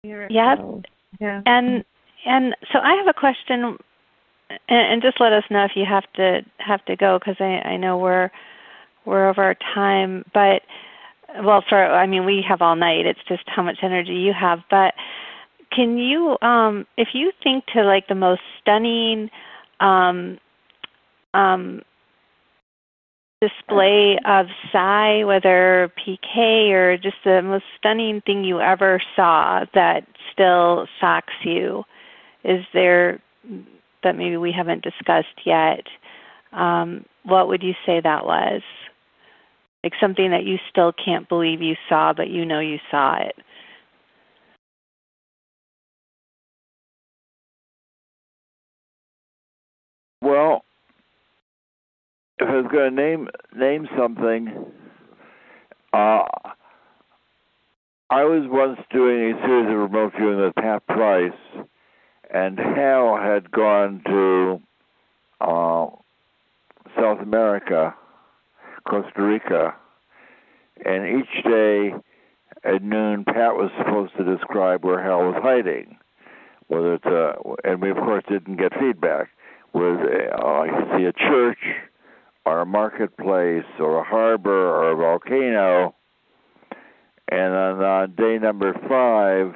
Yeah. yeah. And and so I have a question, and, and just let us know if you have to have to go, because I, I know we're we're over time, but. Well, for I mean, we have all night. It's just how much energy you have. But can you, um, if you think to like the most stunning um, um, display of psi, whether P K or just the most stunning thing you ever saw that still shocks you? Is there that maybe we haven't discussed yet? Um, what would you say that was? Like something that you still can't believe you saw, but you know you saw it. Well, if I was going to name name something, uh, I was once doing a series of remote viewing with Pat Price, and Hal had gone to uh, South America, Costa Rica, and each day at noon, Pat was supposed to describe where Hal was hiding, whether it's a, and we of course didn't get feedback. Was uh, you could see a church or a marketplace or a harbor or a volcano. And on uh, day number five,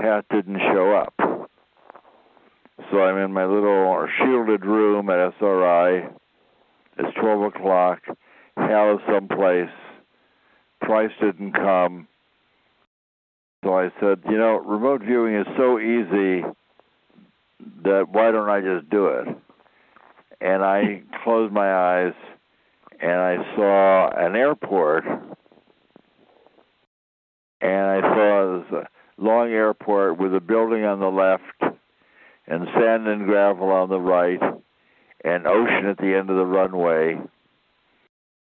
Pat didn't show up. So I'm in my little shielded room at S R I. It's twelve o'clock. Hal is someplace. Price didn't come. So I said, you know, remote viewing is so easy that why don't I just do it? And I closed my eyes, and I saw an airport, and I saw this long airport with a building on the left and sand and gravel on the right and ocean at the end of the runway,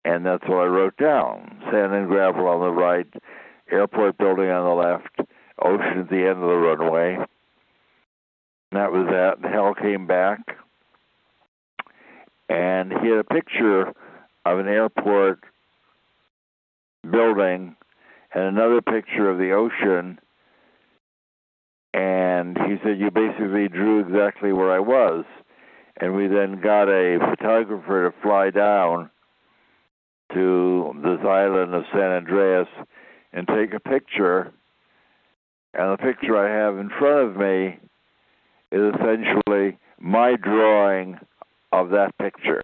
and that's what I wrote down. Sand and gravel on the right, airport building on the left, ocean at the end of the runway. And that was that. Hal came back, and he had a picture of an airport building and another picture of the ocean, and he said, you basically drew exactly where I was. And we then got a photographer to fly down to this island of San Andreas and take a picture, and the picture I have in front of me is essentially my drawing of that picture.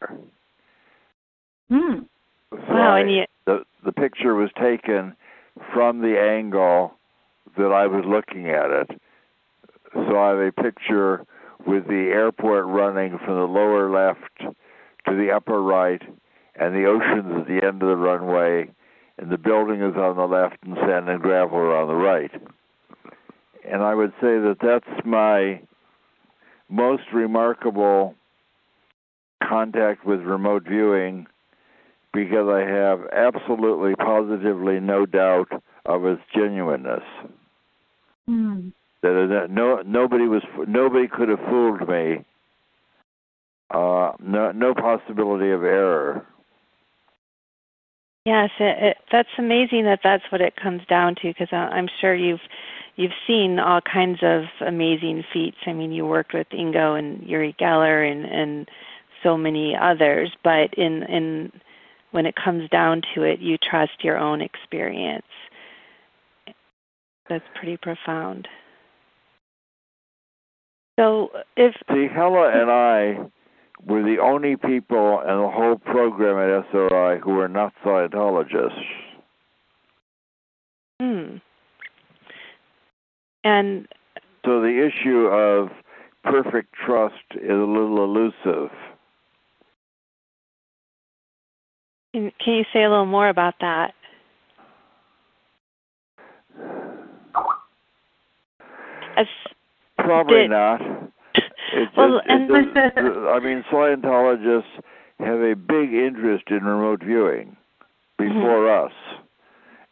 Mm. So wow, and you... the, the picture was taken from the angle that I was looking at it. So I have a picture with the airport running from the lower left to the upper right, and the ocean's at the end of the runway, and the building is on the left, and sand and gravel are on the right. And I would say that that's my most remarkable contact with remote viewing, because I have absolutely, positively no doubt of its genuineness. Mm. That no nobody was nobody could have fooled me. Uh, no, no possibility of error. Yes, it, it, that's amazing that that's what it comes down to. Because I'm sure you've. You've seen all kinds of amazing feats. I mean, you worked with Ingo and Uri Geller and, and so many others, but in, in when it comes down to it, you trust your own experience. That's pretty profound. So if... See, Hella and I were the only people in the whole program at S R I who were not Scientologists. Hmm. And so the issue of perfect trust is a little elusive. Can you say a little more about that? As Probably did, not. It, well, it, it, and it, I mean, Scientologists have a big interest in remote viewing before mm-hmm. us.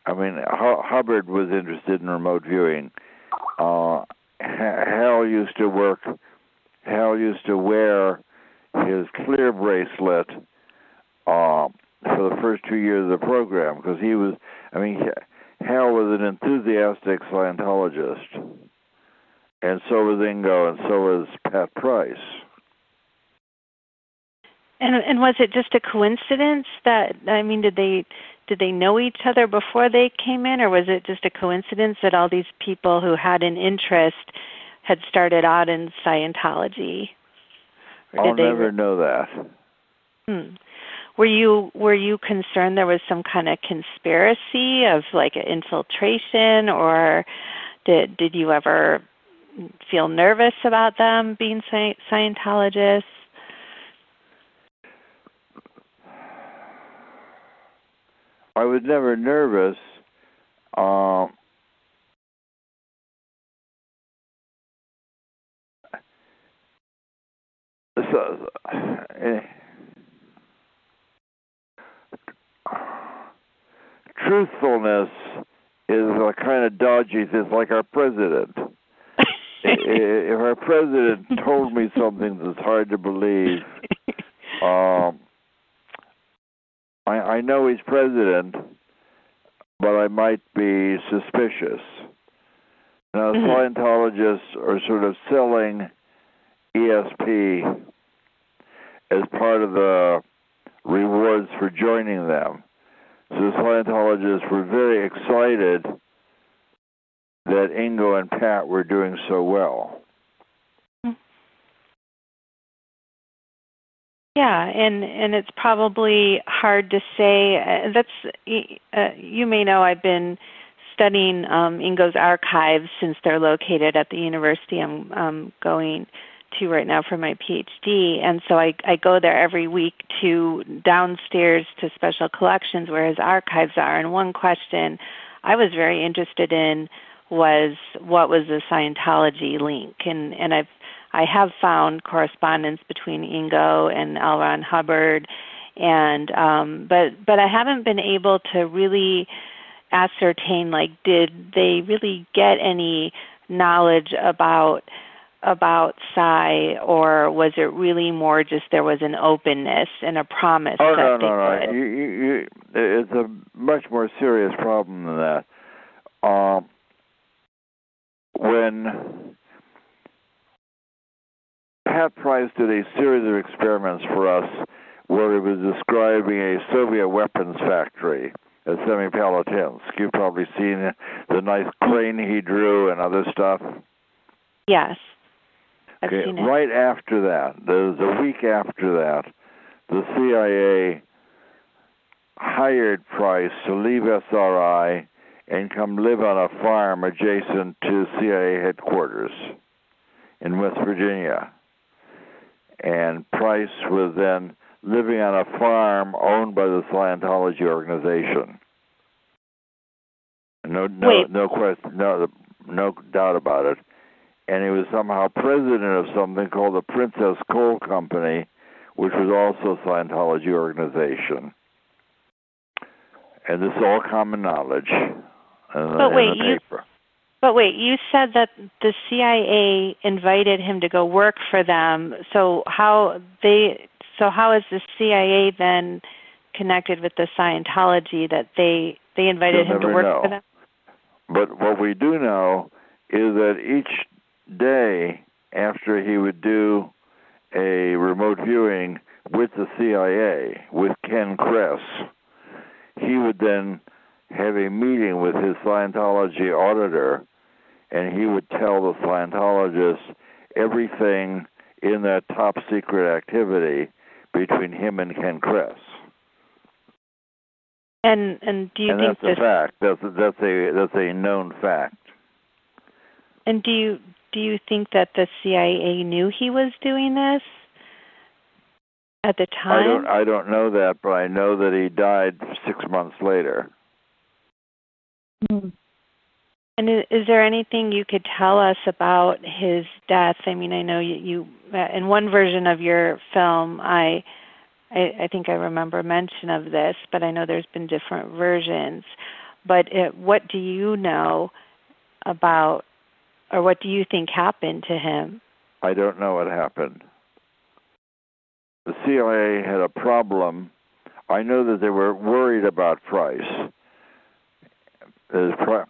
I mean, Hubbard was interested in remote viewing. Uh, Hal used to work, Hal used to wear his clear bracelet uh, for the first two years of the program, because he was, I mean, Hal was an enthusiastic Scientologist, and so was Ingo, and so was Pat Price. And, and was it just a coincidence that, I mean, did they... Did they know each other before they came in, or was it just a coincidence that all these people who had an interest had started out in Scientology? I'll never know that. Hmm. Were you were you concerned there was some kind of conspiracy of like an infiltration, or did did you ever feel nervous about them being sci- Scientologists? I was never nervous. Uh, so, uh, truthfulness is a kind of dodgy. It's like our president. If our president told me something that's hard to believe, um, I, I know he's president, but I might be suspicious. Now, mm-hmm. Scientologists are sort of selling E S P as part of the rewards for joining them. So the Scientologists were very excited that Ingo and Pat were doing so well. Yeah, and, and it's probably hard to say. That's uh, you may know I've been studying um, Ingo's archives since they're located at the university I'm um, going to right now for my PhD, and so I, I go there every week to downstairs to special collections where his archives are, and one question I was very interested in was what was the Scientology link, and, and I've I have found correspondence between Ingo and L. Ron Hubbard, and um, but but I haven't been able to really ascertain, like, did they really get any knowledge about about Psi, or was it really more just there was an openness and a promise? Oh that no they no could. no! You, you, you, it's a much more serious problem than that. Um, when Pat Price did a series of experiments for us where he was describing a Soviet weapons factory at Semipalatinsk. You've probably seen the nice crane he drew and other stuff. Yes. I've okay. seen it. Right after that, there's a week after that, the C I A hired Price to leave S R I and come live on a farm adjacent to C I A headquarters in West Virginia. And Price was then living on a farm owned by the Scientology organization. No, no, Wait. no question, no, no doubt about it. And he was somehow president of something called the Princess Coal Company, which was also a Scientology organization. And this is all common knowledge in but the, wait, in the paper. You, but wait, you said that the C I A invited him to go work for them. So how they? So how is the C I A then connected with the Scientology that they they invited You'll him to work know. for them? But what we do know is that each day after he would do a remote viewing with the C I A, with Ken Kress, he would then have a meeting with his Scientology auditor, and he would tell the Scientologist everything in that top secret activity between him and Ken Kress. And and do you and think that's this... a fact? That's that's a that's a known fact. And do you do you think that the C I A knew he was doing this at the time? I don't I don't know that, but I know that he died six months later. And is there anything you could tell us about his death? I mean, I know you, you in one version of your film, I, I I think I remember mention of this, but I know there's been different versions. But it, what do you know about? Or what do you think happened to him? I don't know what happened. The C I A had a problem. I know that they were worried about Price. The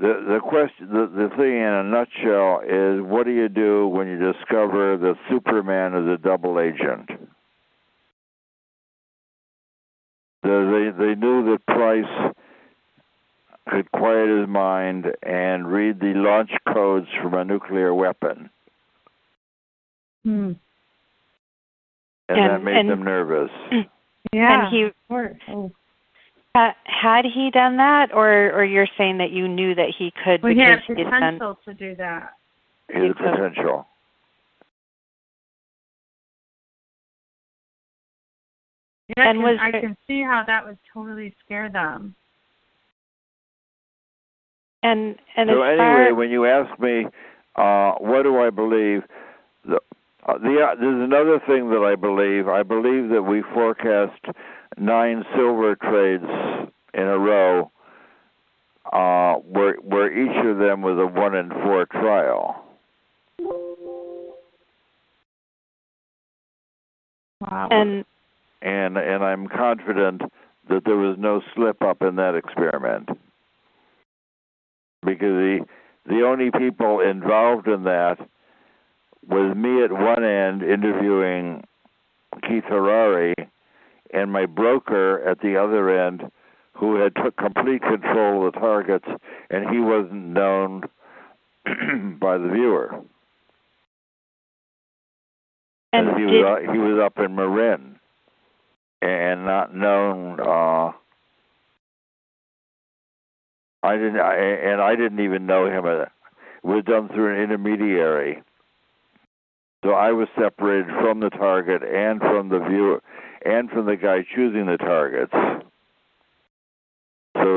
the question, the, the thing in a nutshell is, what do you do when you discover that Superman is a double agent? The, they they knew that Price could quiet his mind and read the launch codes from a nuclear weapon. Hmm. And, and that made and, them nervous. Yeah, and he, of course. Oh. Uh, had he done that, or, or you're saying that you knew that he could? Well, he had potential to do that. He had potential. Yes, and was I there, can see how that would totally scare them. And and so anyway, when you ask me, uh, what do I believe? The, uh, the uh, there's another thing that I believe. I believe that we forecast nine silver trades in a row, uh, where where each of them was a one in four trial. Wow. And and and I'm confident that there was no slip up in that experiment, because the the only people involved in that was me at one end interviewing Keith Harari, and my broker at the other end, who had took complete control of the targets, and he wasn't known by the viewer. And he, did, was, uh, he was up in Marin, and not known. Uh, I didn't, I, and I didn't even know him. It was done through an intermediary, so I was separated from the target and from the viewer. And from the guy choosing the targets. So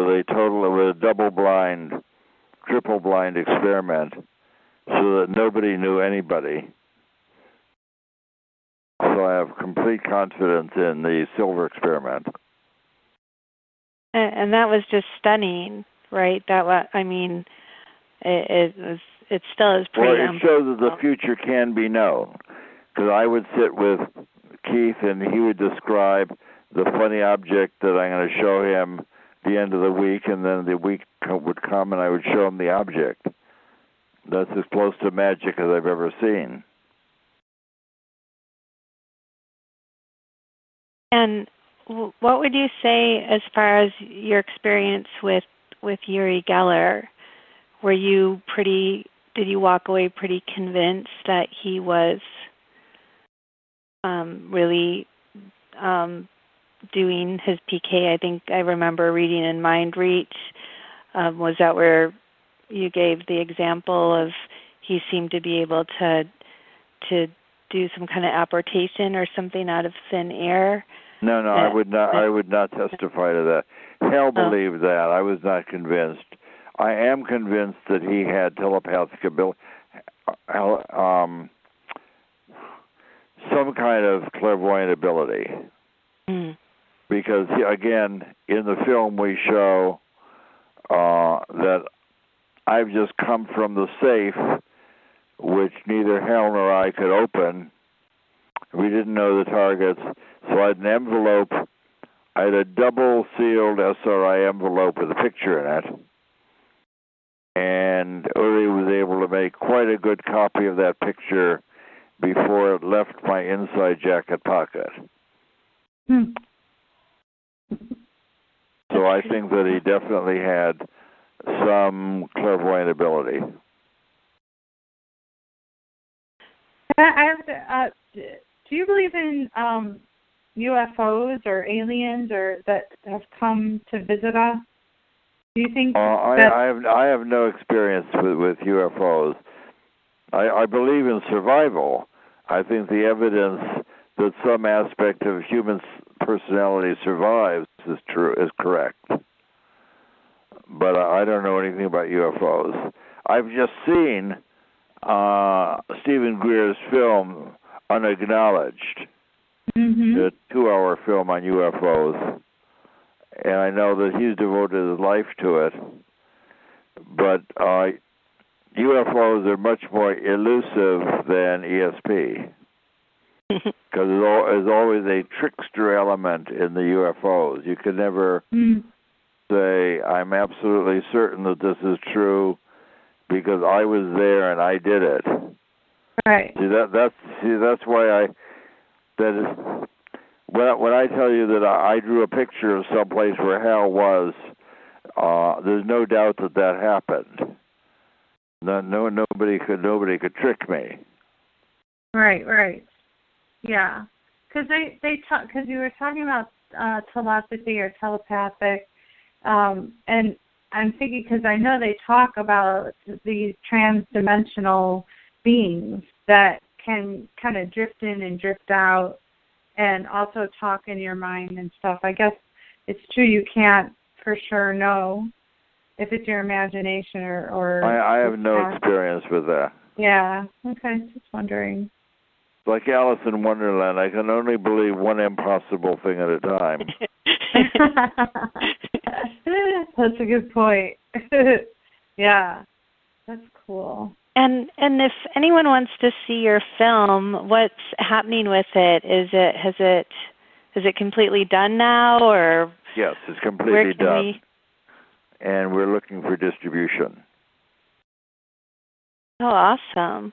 they total it was a double-blind, triple-blind experiment so that nobody knew anybody. So I have complete confidence in the silver experiment. And, and that was just stunning, right? That I mean, it, it, was, it still is pretty... Well, it shows that the future can be known. Because I would sit with Keith, and he would describe the funny object that I'm going to show him at the end of the week, and then the week would come, and I would show him the object. That's as close to magic as I've ever seen. And what would you say as far as your experience with, with Yuri Geller? Were you pretty, did you walk away pretty convinced that he was... Um, really um, doing his P K? I think I remember reading in Mind Reach, um, was that where you gave the example of he seemed to be able to to do some kind of apportation or something out of thin air? No, no, that, I would not. I would not testify to that. Hell believed oh. that. I was not convinced. I am convinced that he had telepathic ability. Um, some kind of clairvoyant ability. Mm. Because, again, in the film we show uh, that I've just come from the safe, which neither Hal nor I could open. We didn't know the targets. So I had an envelope. I had a double-sealed S R I envelope with a picture in it. And Uri was able to make quite a good copy of that picture before it left my inside jacket pocket. Hmm. So I think that he definitely had some clairvoyant ability. I have to, uh, do you believe in um, U F Os or aliens or that have come to visit us? Do you think? Uh, I, I have I have no experience with, with U F Os. I, I believe in survival. I think the evidence that some aspect of human personality survives is true, is correct. But I don't know anything about U F Os. I've just seen uh, Stephen Greer's film, Unacknowledged, mm-hmm. the two-hour film on U F Os. And I know that he's devoted his life to it. But I... Uh, U F Os are much more elusive than E S P because there's always a trickster element in the U F Os. You can never mm. say, I'm absolutely certain that this is true because I was there and I did it. Right. See, that, that's, see, that's why I... That is, when, when I tell you that I, I drew a picture of someplace where Hal was, uh, there's no doubt that that happened. No, no, nobody could. Nobody could trick me. Right, right, yeah. Because they, they talk, because you were talking about uh, telepathy or telepathic, um, and I'm thinking because I know they talk about these trans-dimensional beings that can kind of drift in and drift out, and also talk in your mind and stuff. I guess it's true you can't for sure know if it's your imagination or. or I, I have no past. experience with that. Yeah. Okay. Just wondering. Like Alice in Wonderland, I can only believe one impossible thing at a time. That's a good point. Yeah, that's cool. And and if anyone wants to see your film, what's happening with it? Is it has it is it completely done now, or yes, it's completely done, we... and we're looking for distribution. Oh, awesome.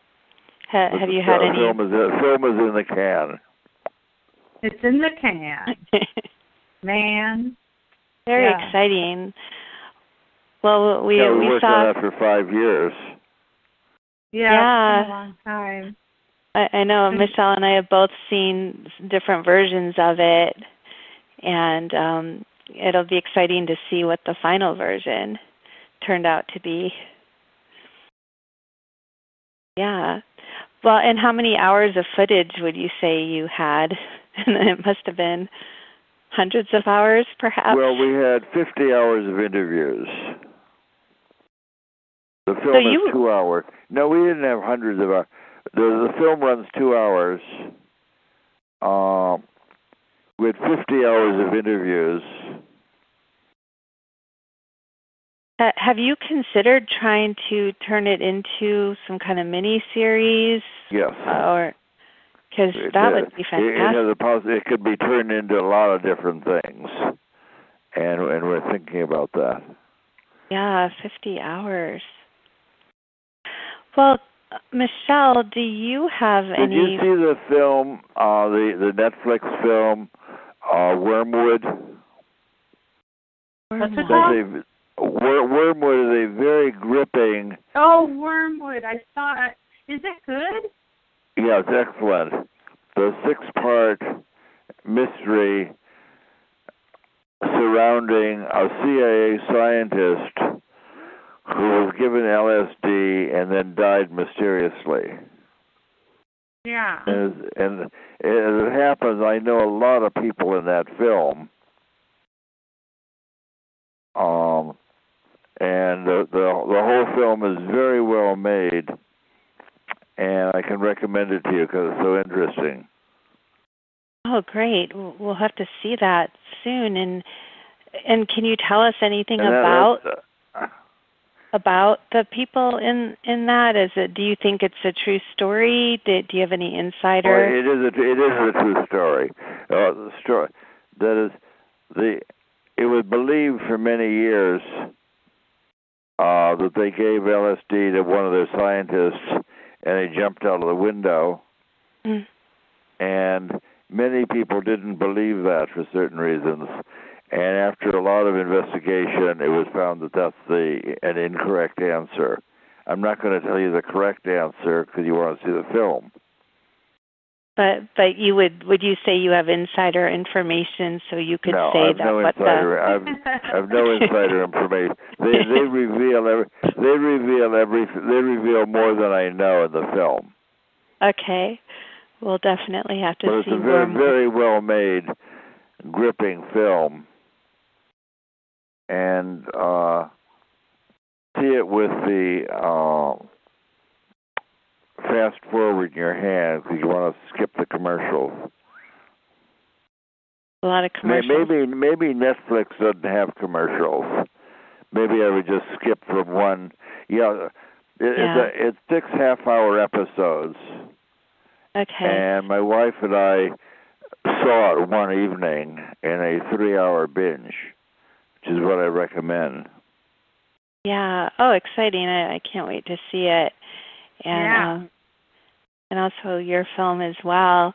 Ha, have you had uh, any? Film is, uh, film is in the can. It's in the can. Man. Very yeah. exciting. Well, we, yeah, we, we worked saw... on that for five years. Yeah, yeah. It's been a long time. I, I know Michelle and I have both seen different versions of it, and um, it'll be exciting to see what the final version turned out to be. Yeah. Well, and how many hours of footage would you say you had? It must have been hundreds of hours, perhaps. Well, we had fifty hours of interviews. The film so you... is two hours. No, we didn't have hundreds of hours. The, the film runs two hours. Um, we had fifty hours of interviews. Uh, have you considered trying to turn it into some kind of mini-series? Yes. Or because that it, would be fantastic. It, it, has a pos- it could be turned into a lot of different things, and and we're thinking about that. Yeah, fifty hours. Well, Michelle, do you have Did any... Did you see the film, uh, the, the Netflix film, uh, Wormwood? What's it called? Wormwood is a very gripping. Oh, Wormwood! I saw it. Is it good? Yeah, it's excellent. The six-part mystery surrounding a C I A scientist who was given L S D and then died mysteriously. Yeah. And as, and as it happens, I know a lot of people in that film. Um. And the, the the whole film is very well made, and I can recommend it to you because it's so interesting. Oh, great! We'll have to see that soon. And and can you tell us anything and about that, uh, about the people in in that? Is it? Do you think it's a true story? Do, do you have any insider? Well, it is a it is a true story. Uh, the story that is the it was believed for many years. Uh, that they gave L S D to one of their scientists, and he jumped out of the window. Mm. And many people didn't believe that for certain reasons. And after a lot of investigation, it was found that that's the an incorrect answer. I'm not going to tell you the correct answer because you want to see the film. But but you would would you say you have insider information so you could no, say I've that? No, what insider, I've, I've no insider information. They they reveal every, they reveal every they reveal more than I know in the film. Okay, we'll definitely have to but see. But it's a very very well made, gripping film, and uh, see it with the. Uh, Fast forward in your hand because you want to skip the commercials. A lot of commercials. Maybe maybe Netflix doesn't have commercials. Maybe I would just skip from one. Yeah, it, yeah. It's, a, it's six half-hour episodes. Okay. And my wife and I saw it one evening in a three-hour binge, which is what I recommend. Yeah. Oh, exciting! I, I can't wait to see it. And, yeah. um, and also your film as well.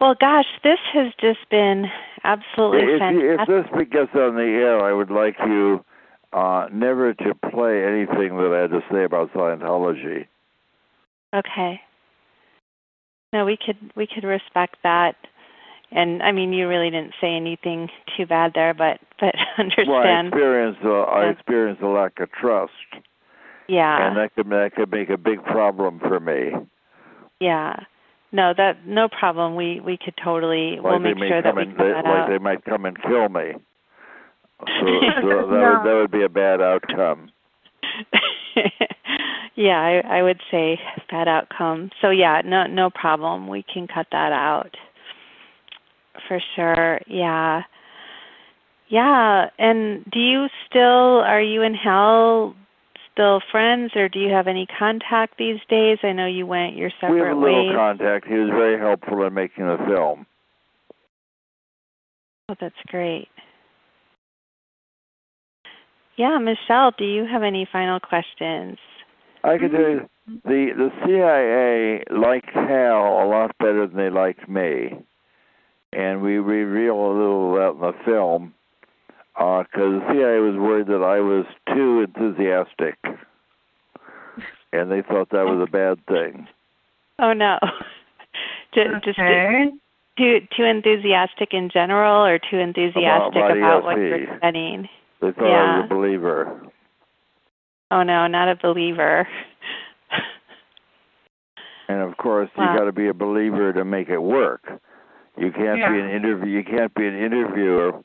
Well, gosh, this has just been absolutely if, fantastic. If this gets on the air, I would like you uh, never to play anything that I had to say about Scientology. Okay. No, we could we could respect that. And I mean, you really didn't say anything too bad there, but but understand. Well, I experienced uh, I experienced a lack of trust. Yeah. And that could that could make a big problem for me. Yeah. No, that no problem. We we could totally like we'll make sure that we cut they, that out. Like they might come and kill me. So, so that no. would that would be a bad outcome. Yeah, I, I would say bad outcome. So yeah, no no problem. We can cut that out. For sure. Yeah. Yeah. And do you still are you and Hell still friends, or do you have any contact these days? I know you went your separate ways. We have a little ways. contact. He was very helpful in making the film. Oh, that's great. Yeah, Michelle, do you have any final questions? I could do the the C I A liked Hell a lot better than they liked me, and we reveal a little of that in the film because uh, the C I A was worried that I was too enthusiastic, and they thought that was a bad thing. Oh no, just, okay. just too too enthusiastic in general, or too enthusiastic about, about what you're studying. They thought yeah. I was a believer. Oh no, not a believer. And of course, wow. you got to be a believer to make it work. You can't yeah. be an interview. You can't be an interviewer.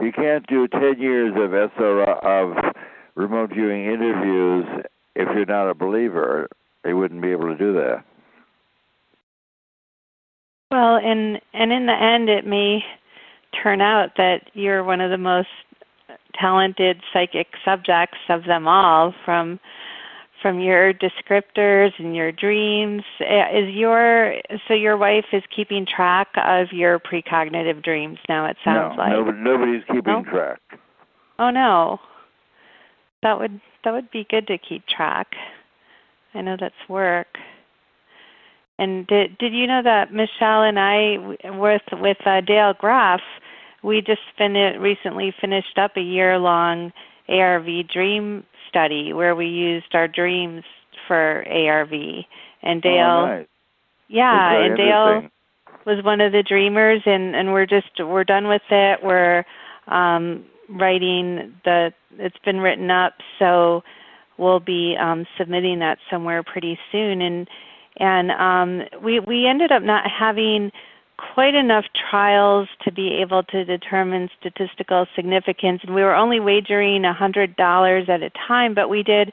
You can't do ten years of S R I of remote viewing interviews if you're not a believer. They wouldn't be able to do that. Well, and and in the end, it may turn out that you're one of the most talented psychic subjects of them all, from from your descriptors and your dreams. Is your so your wife is keeping track of your precognitive dreams now, it sounds no, like. No, nobody's keeping no? track. Oh no. That would that would be good to keep track. I know that's work. And did did you know that Michelle and I with with uh, Dale Graff, we just fin- recently finished up a year-long A R V dream study where we used our dreams for A R V. And Dale, oh, nice. yeah, and Dale was one of the dreamers, and, and we're just we're done with it. We're um, writing the it's been written up, so we'll be um, submitting that somewhere pretty soon. And and um, we we ended up not having quite enough trials to be able to determine statistical significance, and we were only wagering a hundred dollars at a time, but we did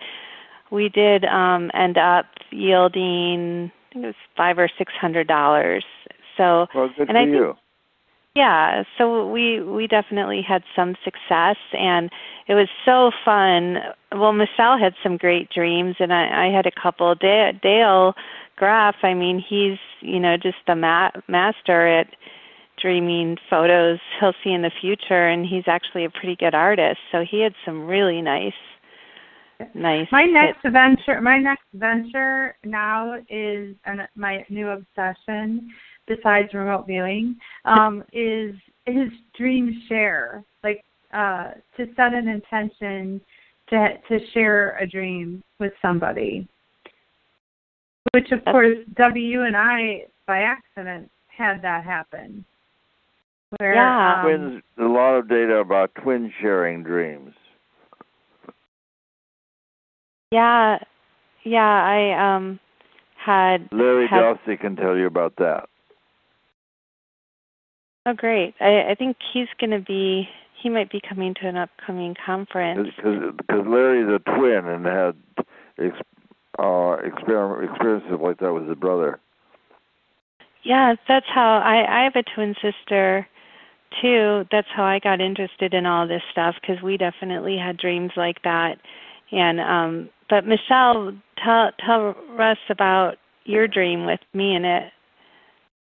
we did um end up yielding I think it was five or six hundred dollars. So well, good and for I you. Think, yeah, so we we definitely had some success, and it was so fun. Well, Michelle had some great dreams, and I, I had a couple. Dale, Dale Graff, I mean, he's, you know, just the ma- master at dreaming photos he'll see in the future, and he's actually a pretty good artist. So he had some really nice, nice. My next hits. venture, my next venture now is an, my new obsession, besides remote viewing, um, is is dream share, like uh, to set an intention to to share a dream with somebody. Which, of course, W and I, by accident, had that happen. Where, yeah. Um, Twins, a lot of data about twin sharing dreams. Yeah. Yeah, I um, had... Larry had, Dossey can tell you about that. Oh, great. I, I think he's going to be... He might be coming to an upcoming conference. Because Larry's a twin and had... Ex- Uh, experiment, experiences like that with his brother. Yeah, that's how I, I have a twin sister too. That's how I got interested in all this stuff, because we definitely had dreams like that. And um, but Michelle, tell tell us about your dream with me in it.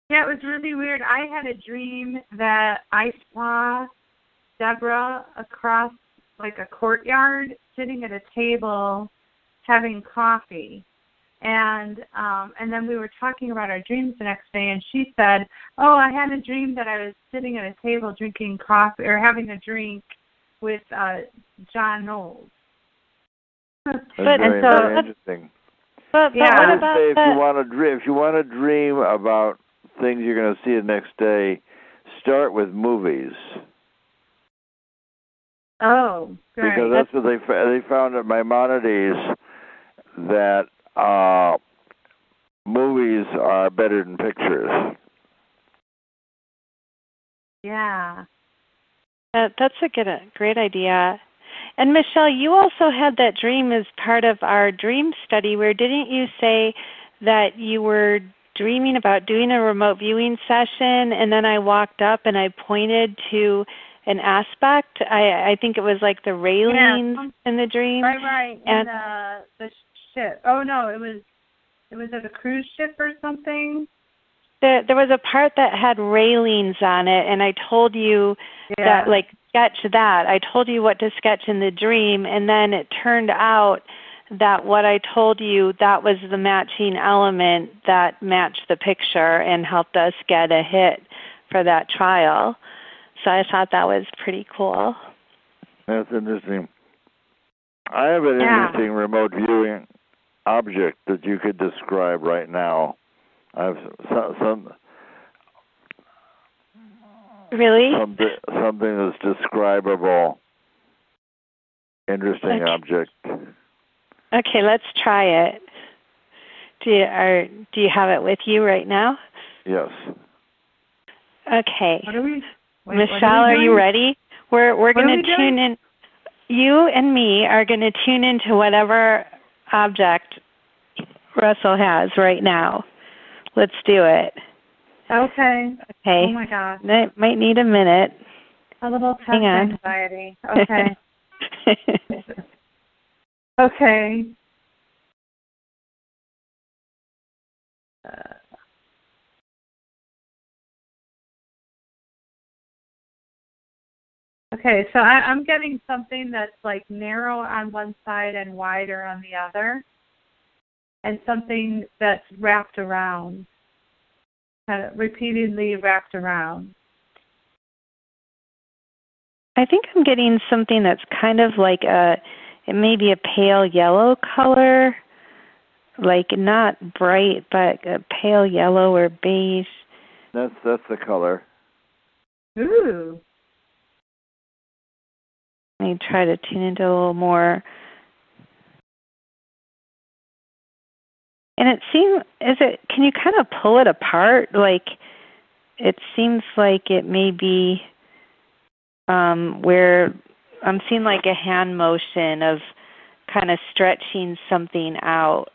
Yeah, it was really weird. I had a dream that I saw Deborah across like a courtyard, sitting at a table, having coffee, and um, and then we were talking about our dreams the next day, and she said, "Oh, I had a dream that I was sitting at a table drinking coffee or having a drink with uh, John Knowles." That's very, and so, very interesting. But, yeah. but what about if you want to dream, if you want to dream about things you're going to see the next day, start with movies. Oh, great. Because that's, that's what they they found at Maimonides, that uh, movies are better than pictures. Yeah. Uh, that's a good, a great idea. And, Michelle, you also had that dream as part of our dream study where didn't you say that you were dreaming about doing a remote viewing session, and then I walked up and I pointed to an aspect? I, I think it was like the railings yeah. in the dream. Right, right. And, and uh, the ship. Oh, no, it was it was at a cruise ship or something. There, there was a part that had railings on it, and I told you yeah. that, like, sketch that. I told you what to sketch in the dream, and then it turned out that what I told you, that was the matching element that matched the picture and helped us get a hit for that trial. So I thought that was pretty cool. That's interesting. I have an yeah. interesting remote viewing object that you could describe right now. I have some... some Really? Something, something that's describable, interesting okay. object. Okay, let's try it. Do you, are, do you have it with you right now? Yes. Okay. What are we, wait, Michelle, what are, we are you ready? We're we're going to tune doing? in. You and me are going to tune into whatever object Russell has right now. Let's do it. Okay. Okay. Oh, my God. It might need a minute. A little tough anxiety. Okay. okay. Uh, okay, so I, I'm getting something that's, like, narrow on one side and wider on the other, and something that's wrapped around. Kind of repeatedly wrapped around. I think I'm getting something that's kind of like a, it may be a pale yellow color, like not bright, but a pale yellow or beige. That's that's the color. Ooh. Let me try to tune into a little more. And it seems, is it, can you kind of pull it apart? Like, it seems like it may be um, where I'm seeing like a hand motion of kind of stretching something out,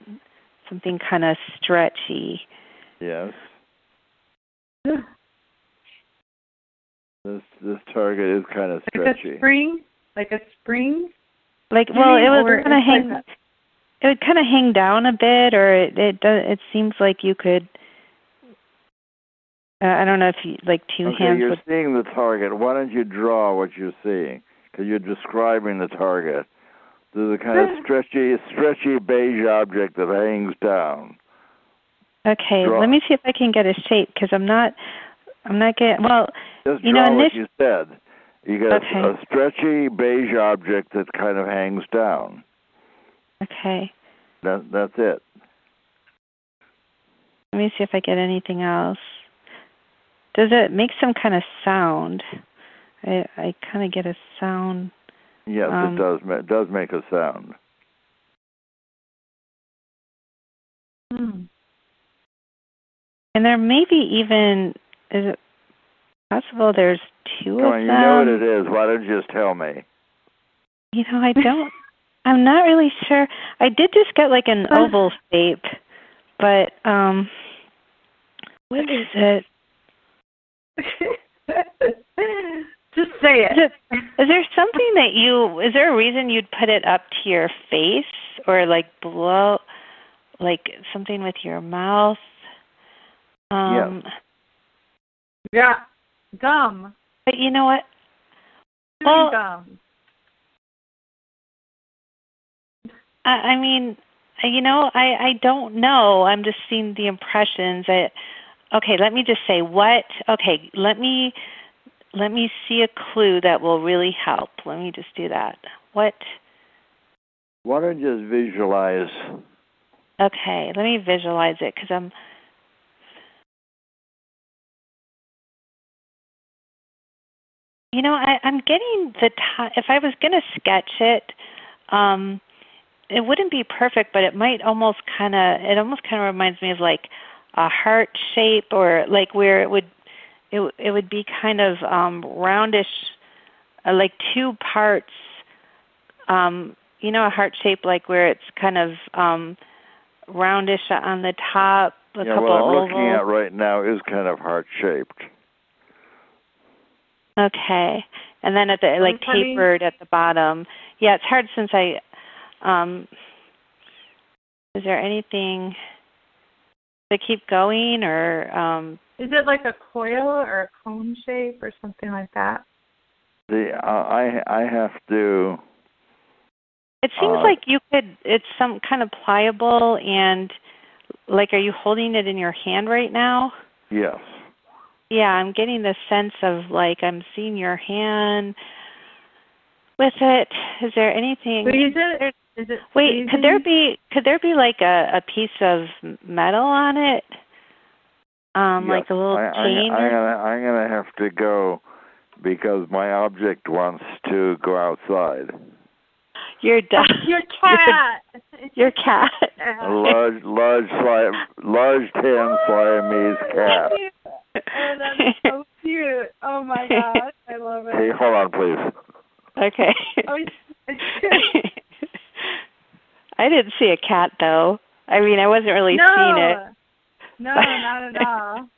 something kind of stretchy. Yes. this this target is kind of stretchy. Like a spring? Like a spring? Like, well, it was kind of hanging. Like It would kind of hang down a bit, or it it, does, it seems like you could. Uh, I don't know if you like two okay, hands. You're would... seeing the target. Why don't you draw what you're seeing? Because you're describing the target. There's a kind of stretchy, stretchy beige object that hangs down. Okay, draw. Let me see if I can get a shape because I'm not, I'm not getting. Well, just you draw know, what this... you said. You got okay. a, a stretchy beige object that kind of hangs down. Okay. That, that's it. Let me see if I get anything else. Does it make some kind of sound? I, I kind of get a sound. Yes, um, it does. It does make a sound. Hmm. And there may be even, is it possible there's two Come of on, them? You know what it is. Why don't you just tell me? You know, I don't. I'm not really sure. I did just get like an oval shape, but um, what is it? Just say it. Is, it. is there something that you? Is there a reason you'd put it up to your face or like blow, like something with your mouth? Um, yeah. yeah, gum. But you know what? Well, gum. I mean, you know, I, I don't know. I'm just seeing the impressions. I, okay, let me just say what. Okay, let me let me see a clue that will really help. Let me just do that. What? Why don't you just visualize Okay, let me visualize it because I'm... You know, I, I'm getting the time. If I was going to sketch it, um, it wouldn't be perfect, but it might almost kind of. It almost kind of reminds me of like a heart shape, or like where it would, it it would be kind of um, roundish, uh, like two parts. Um, you know, a heart shape like where it's kind of um, roundish on the top. A yeah, couple what I'm ovals. Looking at right now is kind of heart shaped. Okay, and then at the I'm like funny. Tapered at the bottom. Yeah, it's hard since I. Um, is there anything to keep going, or um, is it like a coil or a cone shape or something like that? The uh, I I have to. It seems uh, like you could. It's some kind of pliable and like. Are you holding it in your hand right now? Yes. Yeah, I'm getting the sense of, like, I'm seeing your hand with it. Is there anything? Wait, is it, is it wait could there be, could there be like, a, a piece of metal on it? Um, yes. Like a little I, chain? I, I, I'm going to have to go because my object wants to go outside. Your dog. Your cat. Your cat. A large, large, large tan Siamese cat. Oh, that's so cute. Oh, my God. I love it. Hey, hold on, please. Okay. I didn't see a cat, though. I mean, I wasn't really no. seeing it. No, not at all.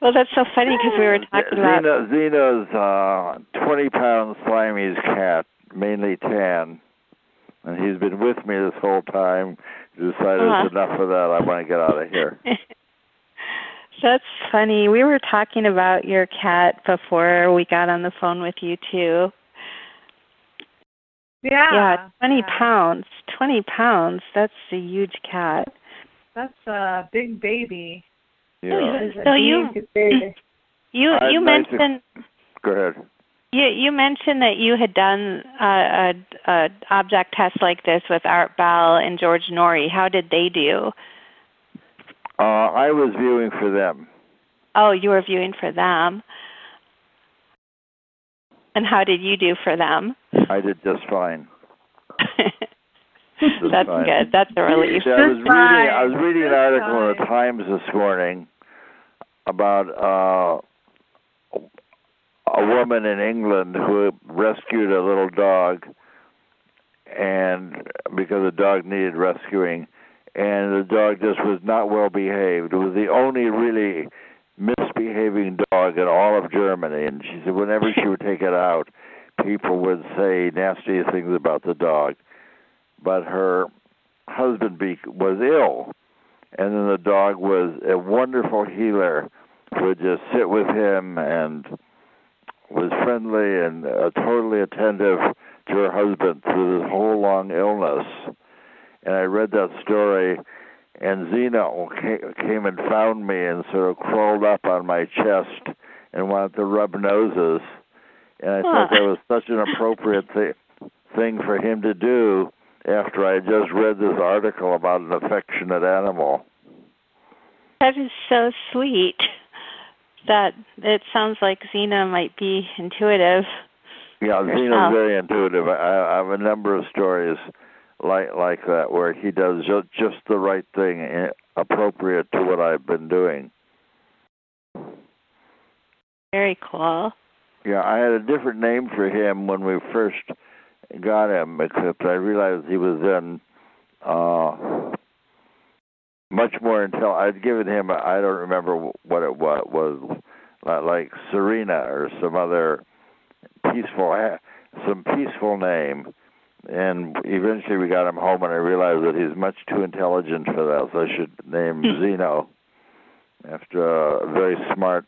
Well, that's so funny because we were talking Zena, about... Zena's uh, twenty-pound Siamese cat, mainly tan, and he's been with me this whole time. He decided uh-huh. it's enough of that. I want to get out of here. That's funny. We were talking about your cat before we got on the phone with you, too. Yeah. Yeah, twenty pounds. twenty pounds. That's a huge cat. That's a big baby. Yeah. So you, baby. you, you mentioned... Like to, go ahead. You, you mentioned that you had done an a, a object test like this with Art Bell and George Norrie. How did they do? Uh, I was viewing for them. Oh, you were viewing for them. And how did you do for them? I did just fine. just That's fine. good. That's a relief. See, I, was reading, I was reading an article in the Times this morning about uh, a woman in England who rescued a little dog, and because the dog needed rescuing. And the dog just was not well behaved. It was the only really misbehaving dog in all of Germany. And she said whenever she would take it out, people would say nasty things about the dog. But her husband be- was ill. And then the dog was a wonderful healer, would just sit with him and was friendly and uh, totally attentive to her husband through this whole long illness. And I read that story, and Zena came and found me and sort of crawled up on my chest and wanted to rub noses. And I thought that was such an appropriate th- thing for him to do after I had just read this article about an affectionate animal. That is so sweet. That it sounds like Zena might be intuitive. Yeah, herself. Zena's very intuitive. I, I have a number of stories Like like that, where he does just, just the right thing, appropriate to what I've been doing. Very cool. Yeah, I had a different name for him when we first got him, except I realized he was then uh, much more intelligent. I'd given him, I don't remember what it was, was like Serena or some other peaceful, some peaceful name. And eventually we got him home, and I realized that he's much too intelligent for that, so I should name mm. Zeno after a very smart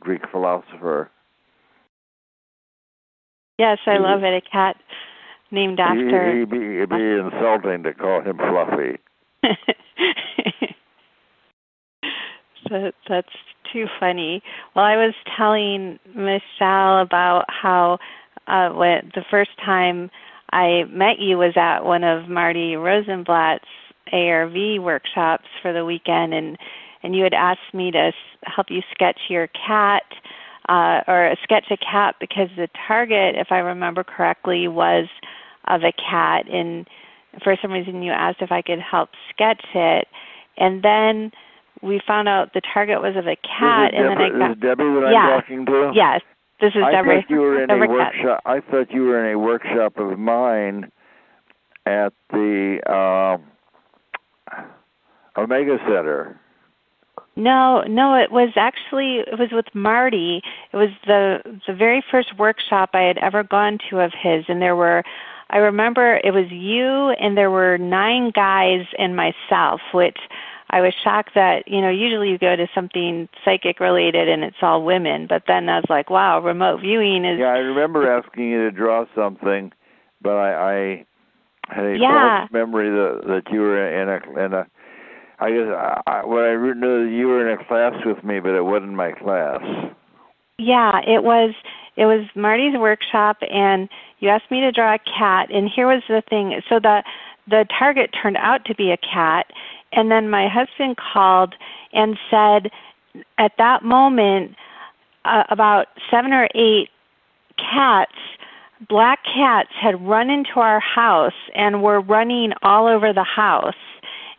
Greek philosopher. Yes, I he, love it. A cat named after... It'd be, it'd be insulting to call him Fluffy. so that's too funny. Well, I was telling Michelle about how uh, when, the first time... I met you was at one of Marty Rosenblatt's A R V workshops for the weekend, and, and you had asked me to help you sketch your cat, uh, or sketch a cat, because the target, if I remember correctly, was of a cat, and for some reason you asked if I could help sketch it, and then we found out the target was of a cat, and then I got... Is it Debbie that I'm yeah. talking to? Yes, this is I Debbie. Thought you were in a workshop, I thought you were in a workshop of mine at the um, Omega Center. No, no, it was actually, it was with Marty. It was the the very first workshop I had ever gone to of his, and there were... I remember it was you, and there were nine guys and myself, which I was shocked that, you know, usually you go to something psychic related and it's all women, but then I was like, wow, remote viewing is... Yeah, I remember asking you to draw something, but I, I had a yeah. false memory that, that you were in a... In a I guess I, what I knew that you were in a class with me, but it wasn't my class. Yeah, it was... It was Marty's workshop, and you asked me to draw a cat, and here was the thing. So the the target turned out to be a cat, and then my husband called and said at that moment uh, about seven or eight cats, black cats, had run into our house and were running all over the house.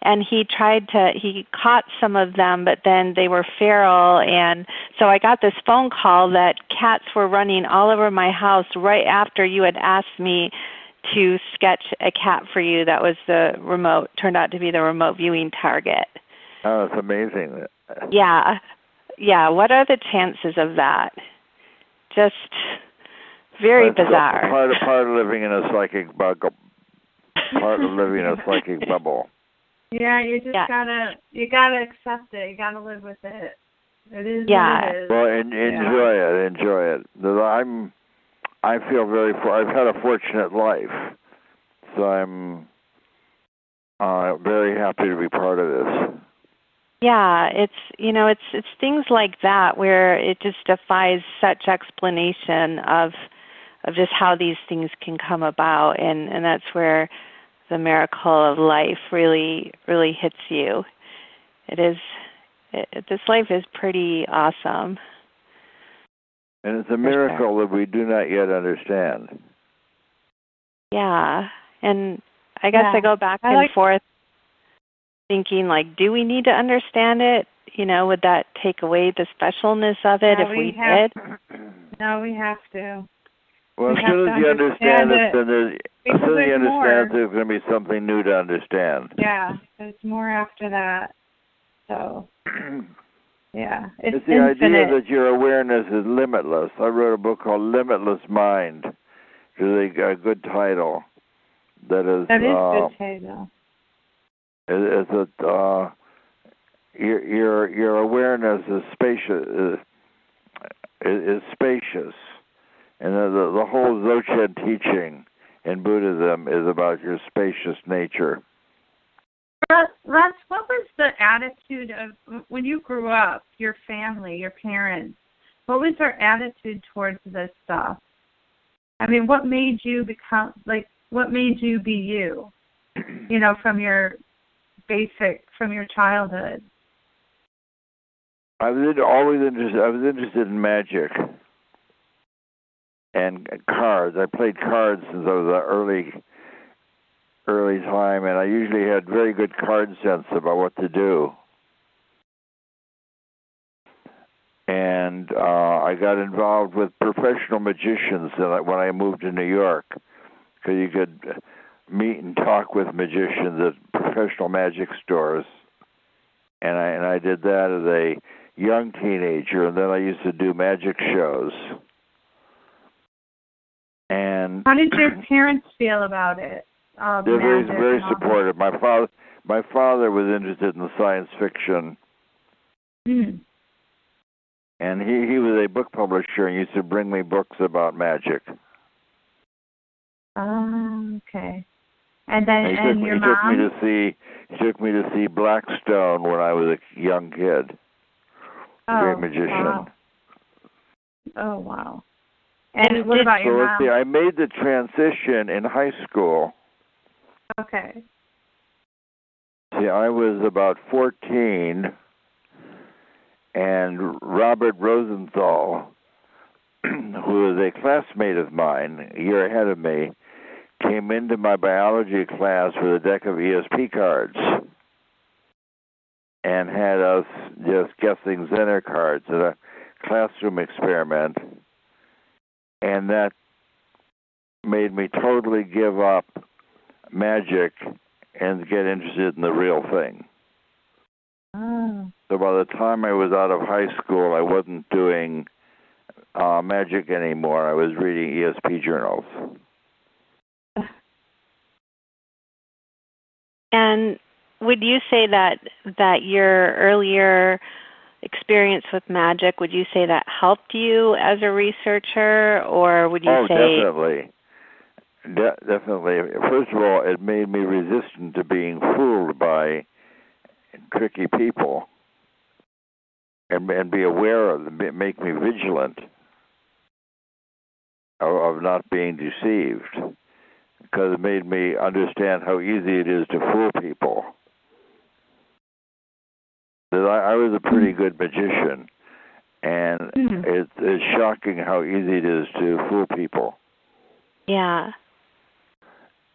And he tried to, he caught some of them, but then they were feral. And so I got this phone call that cats were running all over my house right after you had asked me to sketch a cat for you. That was the remote, turned out to be the remote viewing target. Oh, that's amazing. Yeah. Yeah. What are the chances of that? Just very that's bizarre. Part of, part of living in a psychic bubble. Part of living in a psychic bubble. Yeah, you just yeah. gotta you gotta accept it. You gotta live with it. It is yeah. what it is. Well, and, enjoy yeah. it. Enjoy it. I'm I feel very I've had a fortunate life, so I'm uh, very happy to be part of this. Yeah, it's you know it's it's things like that where it just defies such explanation of of just how these things can come about, and, and that's where the miracle of life really, really hits you. It is, it, this life is pretty awesome. And it's a miracle sure. that we do not yet understand. Yeah. And I guess yeah. I go back I and like forth thinking, like, do we need to understand it? You know, would that take away the specialness of it no, if we, we have, did? No, we have to. Well, as soon as you understand it, then there's, as soon as you understand it, there's going to be something new to understand. Yeah, there's more after that. So, yeah, it's, it's the infinite idea that your awareness is limitless. I wrote a book called Limitless Mind, which is a good title. That is, that is uh, good title. Is, is it uh, your your your awareness is spacious? Is, is spacious. And the, the whole Dzogchen teaching in Buddhism is about your spacious nature. Russ, Russ, what was the attitude of, when you grew up, your family, your parents, what was their attitude towards this stuff? I mean, what made you become, like, what made you be you, you know, from your basic, from your childhood? I was always interested, I was interested in magic. And cards. I played cards since I was an early, early time, and I usually had very good card sense about what to do. And uh, I got involved with professional magicians when I moved to New York, because you could meet and talk with magicians at professional magic stores. And I and I did that as a young teenager, and then I used to do magic shows. And how did your parents feel about it? Uh, they're very, very supportive. My father, my father was interested in science fiction, mm. and he, he was a book publisher and used to bring me books about magic. Oh, okay. And then and he and took, your he mom? Took me to see he took me to see Blackstone when I was a young kid. Oh, a great magician. Wow. Oh wow. And what about your mom? So I made the transition in high school. Okay. see, I was about fourteen, and Robert Rosenthal, who was a classmate of mine, a year ahead of me, came into my biology class with a deck of E S P cards and had us just guessing Zener cards in a classroom experiment, and that made me totally give up magic and get interested in the real thing. Oh. So by the time I was out of high school, I wasn't doing uh, magic anymore. I was reading E S P journals. And would you say that that your earlier experience with magic, would you say that helped you as a researcher, or would you oh, say... Oh, definitely. De- definitely. First of all, it made me resistant to being fooled by tricky people and, and be aware of them, make me vigilant of, of not being deceived, because it made me understand how easy it is to fool people. That I, I was a pretty good magician, and mm-hmm. it, it's shocking how easy it is to fool people. Yeah.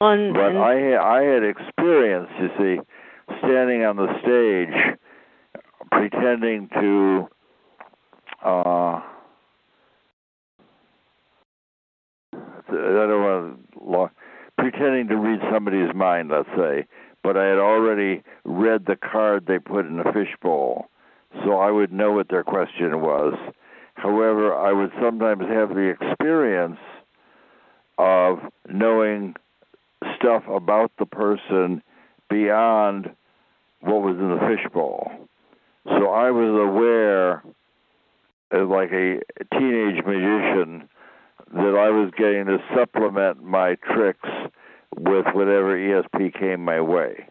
Well, and, but and... I, I had experienced, you see, standing on the stage, pretending to... Uh, I don't want to... Long, pretending to read somebody's mind, let's say, but I had already read the card they put in a fishbowl, so I would know what their question was. However, I would sometimes have the experience of knowing stuff about the person beyond what was in the fishbowl. So I was aware, as like a teenage magician, that I was getting to supplement my tricks with whatever E S P came my way.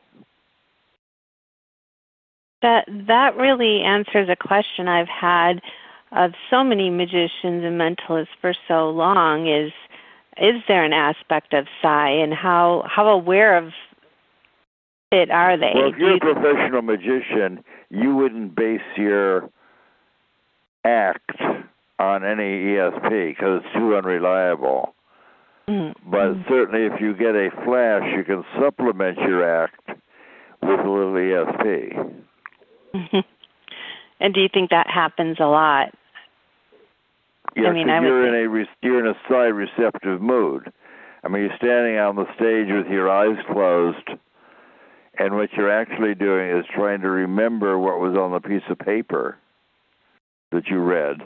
That that really answers a question I've had of so many magicians and mentalists for so long, is is there an aspect of psi, and how, how aware of it are they? Well, if you're a professional magician, you wouldn't base your act on any E S P, because it's too unreliable. Mm-hmm. But certainly if you get a flash, you can supplement your act with a little E S P. Mm-hmm. And do you think that happens a lot? Yeah, I mean, I you're, would... in a re- you're in a psi-receptive mood. I mean, you're standing on the stage with your eyes closed, and what you're actually doing is trying to remember what was on the piece of paper that you read.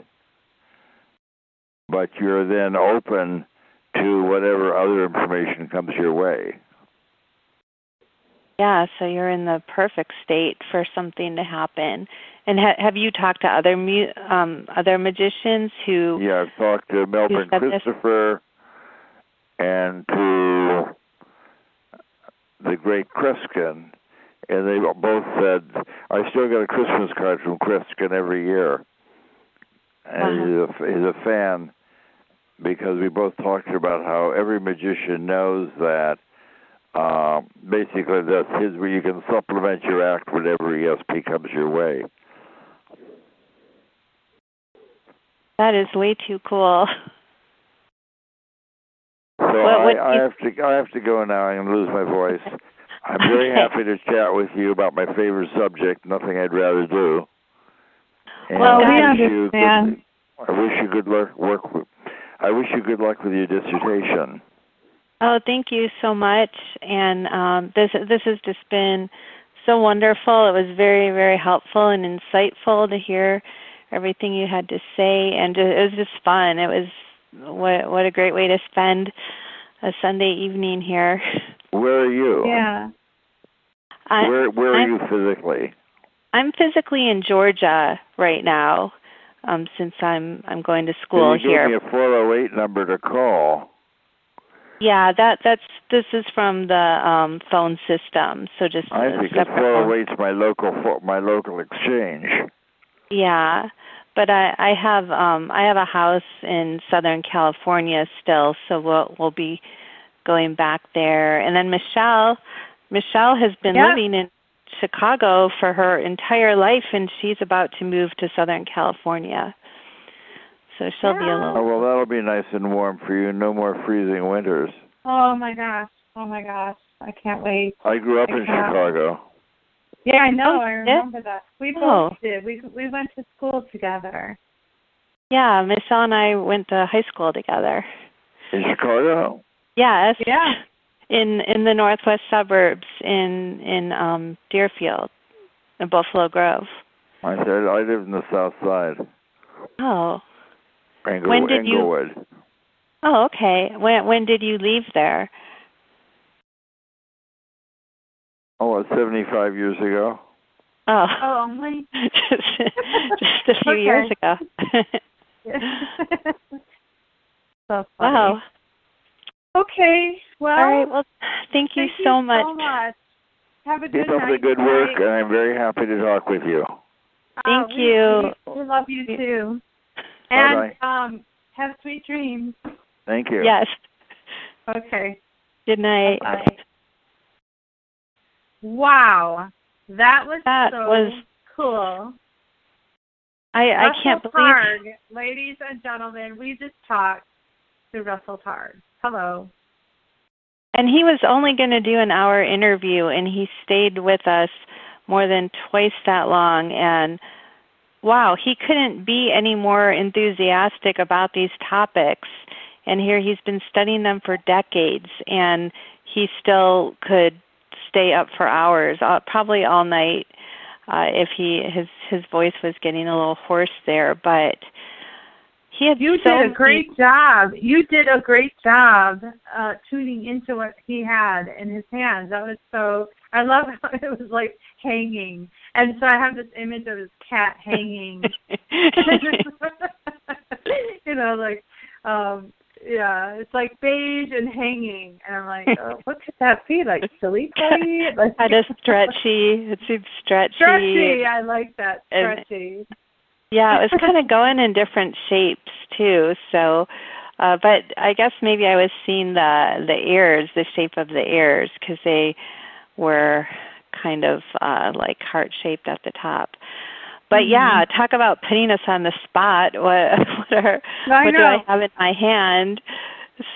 But you're then open to whatever other information comes your way. Yeah, so you're in the perfect state for something to happen. And ha- have you talked to other mu- um, other magicians who... Yeah, I've talked to Melbourne Christopher this? and to the great Kreskin, and they both said, I still get a Christmas card from Kreskin every year. And uh-huh. he's, a, he's a fan, because we both talked about how every magician knows that uh, basically that's his way. You can supplement your act whenever E S P comes your way. That is way too cool. So well, what, I, I have to I have to go now. I'm going to lose my voice. I'm very okay. happy to chat with you about my favorite subject. Nothing I'd rather do. And well, we I understand. Good, I wish you good luck. Work with, I wish you good luck with your dissertation. Oh, thank you so much. And um, this this has just been so wonderful. It was very, very helpful and insightful to hear everything you had to say, and it was just fun. It was what what a great way to spend a Sunday evening here. Where are you? Yeah. I, where Where I'm, are you physically? I'm physically in Georgia right now, um, since I'm I'm going to school here. You gave me a four oh eight number to call. Yeah, that that's this is from the um, phone system, so just I think four oh eight's my local my local exchange. Yeah, but I, I have um, I have a house in Southern California still, so we'll we'll be going back there. And then Michelle Michelle has been yeah. living in Chicago for her entire life, and she's about to move to Southern California. So she'll yeah. be a little... Oh, well, that'll be nice and warm for you. No more freezing winters. Oh, my gosh. Oh, my gosh. I can't wait. I grew up I in can't. Chicago. Yeah, I know. Oh, I remember yeah. that. We both oh. did. We, we went to school together. Yeah, Michelle and I went to high school together. In Chicago? Yes. Yeah. In in the northwest suburbs in in um, Deerfield, in Buffalo Grove. I said I lived in the South Side. Oh. Ingle, when did Inglewood. you? Oh, okay. When when did you leave there? Oh, seventy-five years ago. Oh. Oh, only. just, just a few okay. years ago. So funny. Wow. Okay. Well, all right. Well, thank you, thank so, you much. so much. Have a good Keep night. Keep up the good work, and I'm very happy to talk with you. Thank oh, you. We, we love you too. And um, have sweet dreams. Thank you. Yes. Okay. Good night. Bye. Wow, that was that so was, cool. I I Russell can't believe. Targ, ladies and gentlemen, we just talked to Russell Targ. Hello. And he was only going to do an hour interview, and he stayed with us more than twice that long. And wow, he couldn't be any more enthusiastic about these topics. And here he's been studying them for decades, and he still could stay up for hours, probably all night, uh, if he his his voice was getting a little hoarse there. But he had you so did a great many... job. You did a great job uh, tuning into what he had in his hands. That was so. I love how it was like hanging, and so I have this image of his cat hanging. you know, like. Um, Yeah, it's like beige and hanging, and I'm like, oh, what could that be? Like silly putty? Like kind of stretchy. It seems stretchy. Stretchy. I like that. Stretchy. And, yeah, it was kind of going in different shapes too. So, uh, but I guess maybe I was seeing the the ears, the shape of the ears, because they were kind of uh, like heart shaped at the top. But yeah, talk about putting us on the spot. What what, are, what do I have in my hand?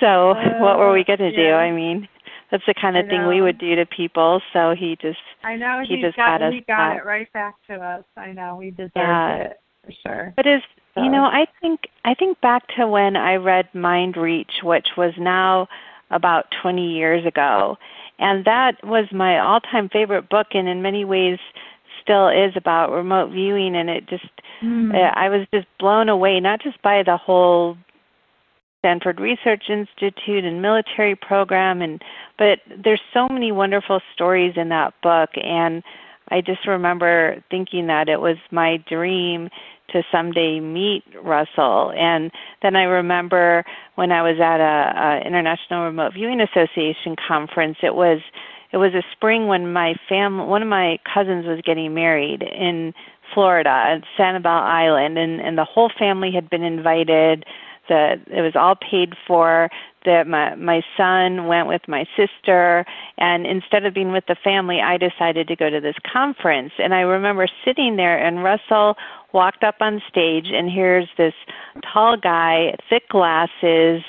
So uh, what were we going to yeah. do? I mean, that's the kind of thing we would do to people. So he just I know he, he just got, got us. He got up. it right back to us. I know we deserved yeah. it for sure. But is so. you know, I think I think back to when I read Mind Reach, which was now about twenty years ago, and that was my all-time favorite book, and in many ways still is, about remote viewing. And it just, mm. I was just blown away, not just by the whole Stanford Research Institute and military program, and but there's so many wonderful stories in that book. And I just remember thinking that it was my dream to someday meet Russell. And then I remember when I was at a, a International Remote Viewing Association conference, it was It was a spring when my fam, one of my cousins was getting married in Florida, at Sanibel Island, and, and the whole family had been invited. The, it was all paid for. The, my, my son went with my sister, and instead of being with the family, I decided to go to this conference. And I remember sitting there, and Russell walked up on stage, and here's this tall guy, thick glasses,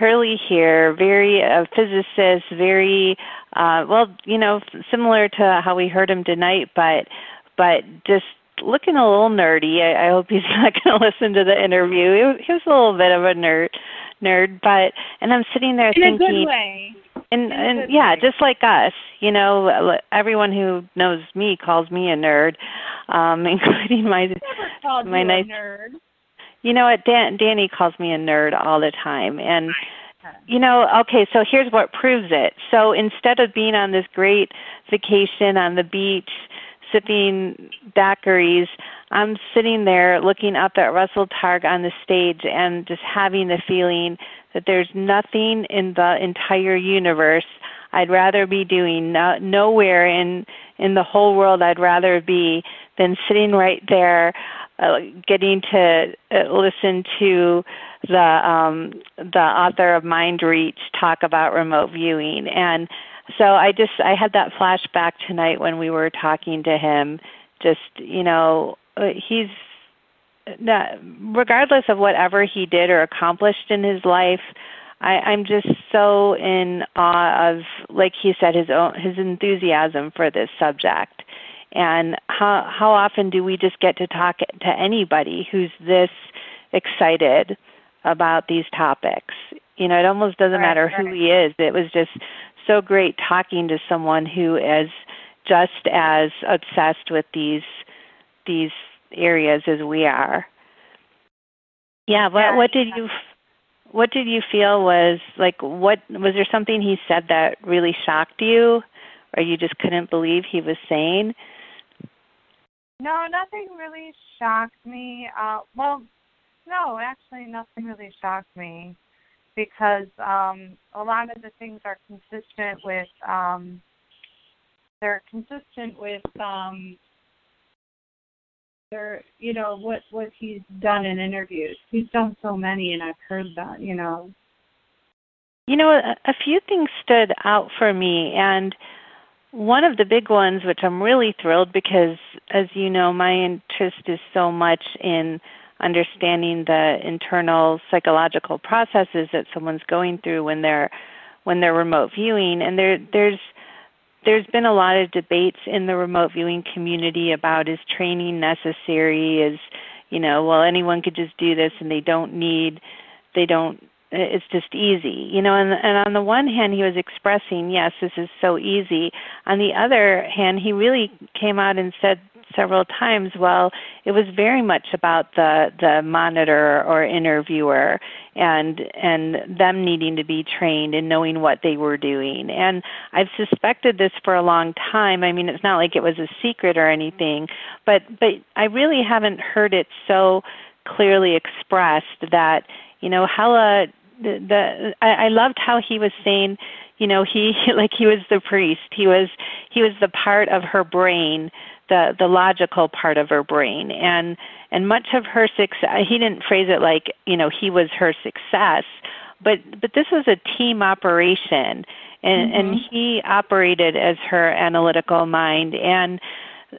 curly hair, very uh, physicist, very, uh, well, you know, similar to how we heard him tonight, but but just looking a little nerdy. I, I hope he's not going to listen to the interview. He was, he was a little bit of a nerd, nerd, but, and I'm sitting there thinking. In a good way. And, and yeah, just like us, you know, everyone who knows me calls me a nerd, um, including my, my nice. Nerd. You know what, Dan, Danny calls me a nerd all the time. And, you know, okay, so here's what proves it. So instead of being on this great vacation on the beach, sipping daiquiris, I'm sitting there looking up at Russell Targ on the stage and just having the feeling that there's nothing in the entire universe I'd rather be doing, no, nowhere in, in the whole world I'd rather be than sitting right there, Uh, getting to uh, listen to the um, the author of Mind Reach talk about remote viewing. And So I just, I had that flashback tonight when we were talking to him. Just, you know, he's, not, regardless of whatever he did or accomplished in his life, I, I'm just so in awe of, like he said, his own, his enthusiasm for this subject. And how how often do we just get to talk to anybody who's this excited about these topics? You know, it almost doesn't right, matter right. who he is. It was just so great talking to someone who is just as obsessed with these these areas as we are. Yeah, what yeah, what did you what did you feel was like what was there something he said that really shocked you or you just couldn't believe he was saying? No, nothing really shocked me. Uh, well, no, actually nothing really shocked me because um, a lot of the things are consistent with um, they're consistent with um, Or, you know, what, what he's done in interviews. He's done so many, and I've heard that, you know. You know, a, a few things stood out for me, and one of the big ones, which I'm really thrilled because, as you know, my interest is so much in understanding the internal psychological processes that someone's going through when they're when they're remote viewing, and there there's There's been a lot of debates in the remote viewing community about is training necessary? Is, you know, well, anyone could just do this and they don't need, they don't, it's just easy. You know, and, and on the one hand, he was expressing, yes, this is so easy. On the other hand, he really came out and said several times, well, it was very much about the, the monitor or interviewer and and them needing to be trained and knowing what they were doing. And I've suspected this for a long time. I mean, it's not like it was a secret or anything, but but I really haven't heard it so clearly expressed that, you know, Hella, the, the I, I loved how he was saying, you know, he like he was the priest. He was he was the part of her brain, the the logical part of her brain, and and much of her success. He didn't phrase it like, you know, he was her success, but but this was a team operation, and mm-hmm. and he operated as her analytical mind, and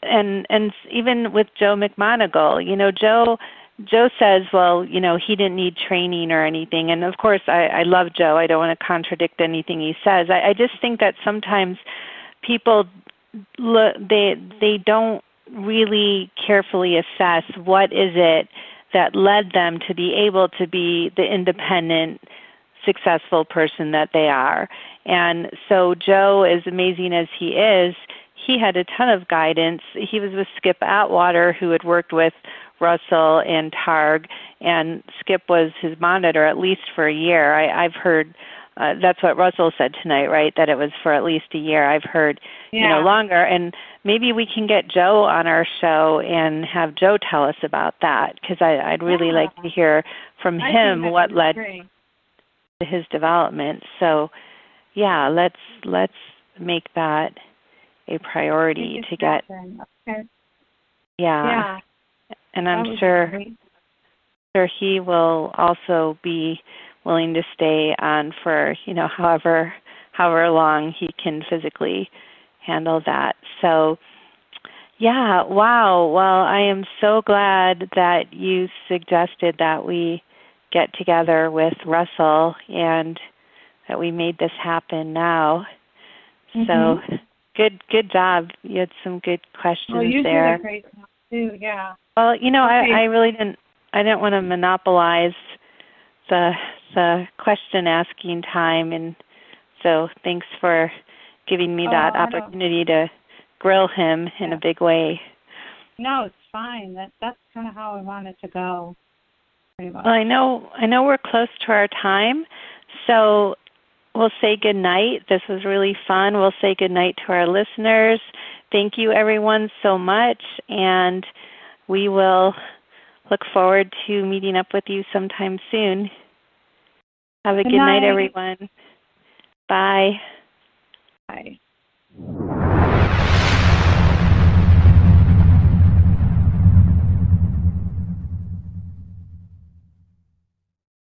and and even with Joe McMoneagle, you know, Joe. Joe says, well, you know, he didn't need training or anything. And, of course, I, I love Joe. I don't want to contradict anything he says. I, I just think that sometimes people, look, they they don't really carefully assess what is it that led them to be able to be the independent, successful person that they are. And so Joe, as amazing as he is, he had a ton of guidance. He was with Skip Atwater, who had worked with Russell and Targ, and Skip was his monitor at least for a year. I, I've heard uh, that's what Russell said tonight, right? That it was for at least a year. I've heard yeah. you know longer, and maybe we can get Joe on our show and have Joe tell us about that because I'd really yeah. like to hear from I him what led great. to his development. So, yeah, let's let's make that a priority to get. Okay. Yeah. yeah. And I'm sure, sure he will also be willing to stay on for, you know, however however long he can physically handle that. So, yeah, wow. Well, I am so glad that you suggested that we get together with Russell and that we made this happen now. Mm-hmm. So good good job. You had some good questions well, you there. Did a great job too, yeah. Well, you know, okay. I, I really didn't. I didn't want to monopolize the the question asking time, and so thanks for giving me oh, that opportunity to grill him yeah. in a big way. No, it's fine. That that's kind of how I want it to go. Pretty much. Well, I know. I know we're close to our time, so we'll say good night. This was really fun. We'll say good night to our listeners. Thank you, everyone, so much, and we will look forward to meeting up with you sometime soon. Have a good, good night. night, everyone. Bye. Bye.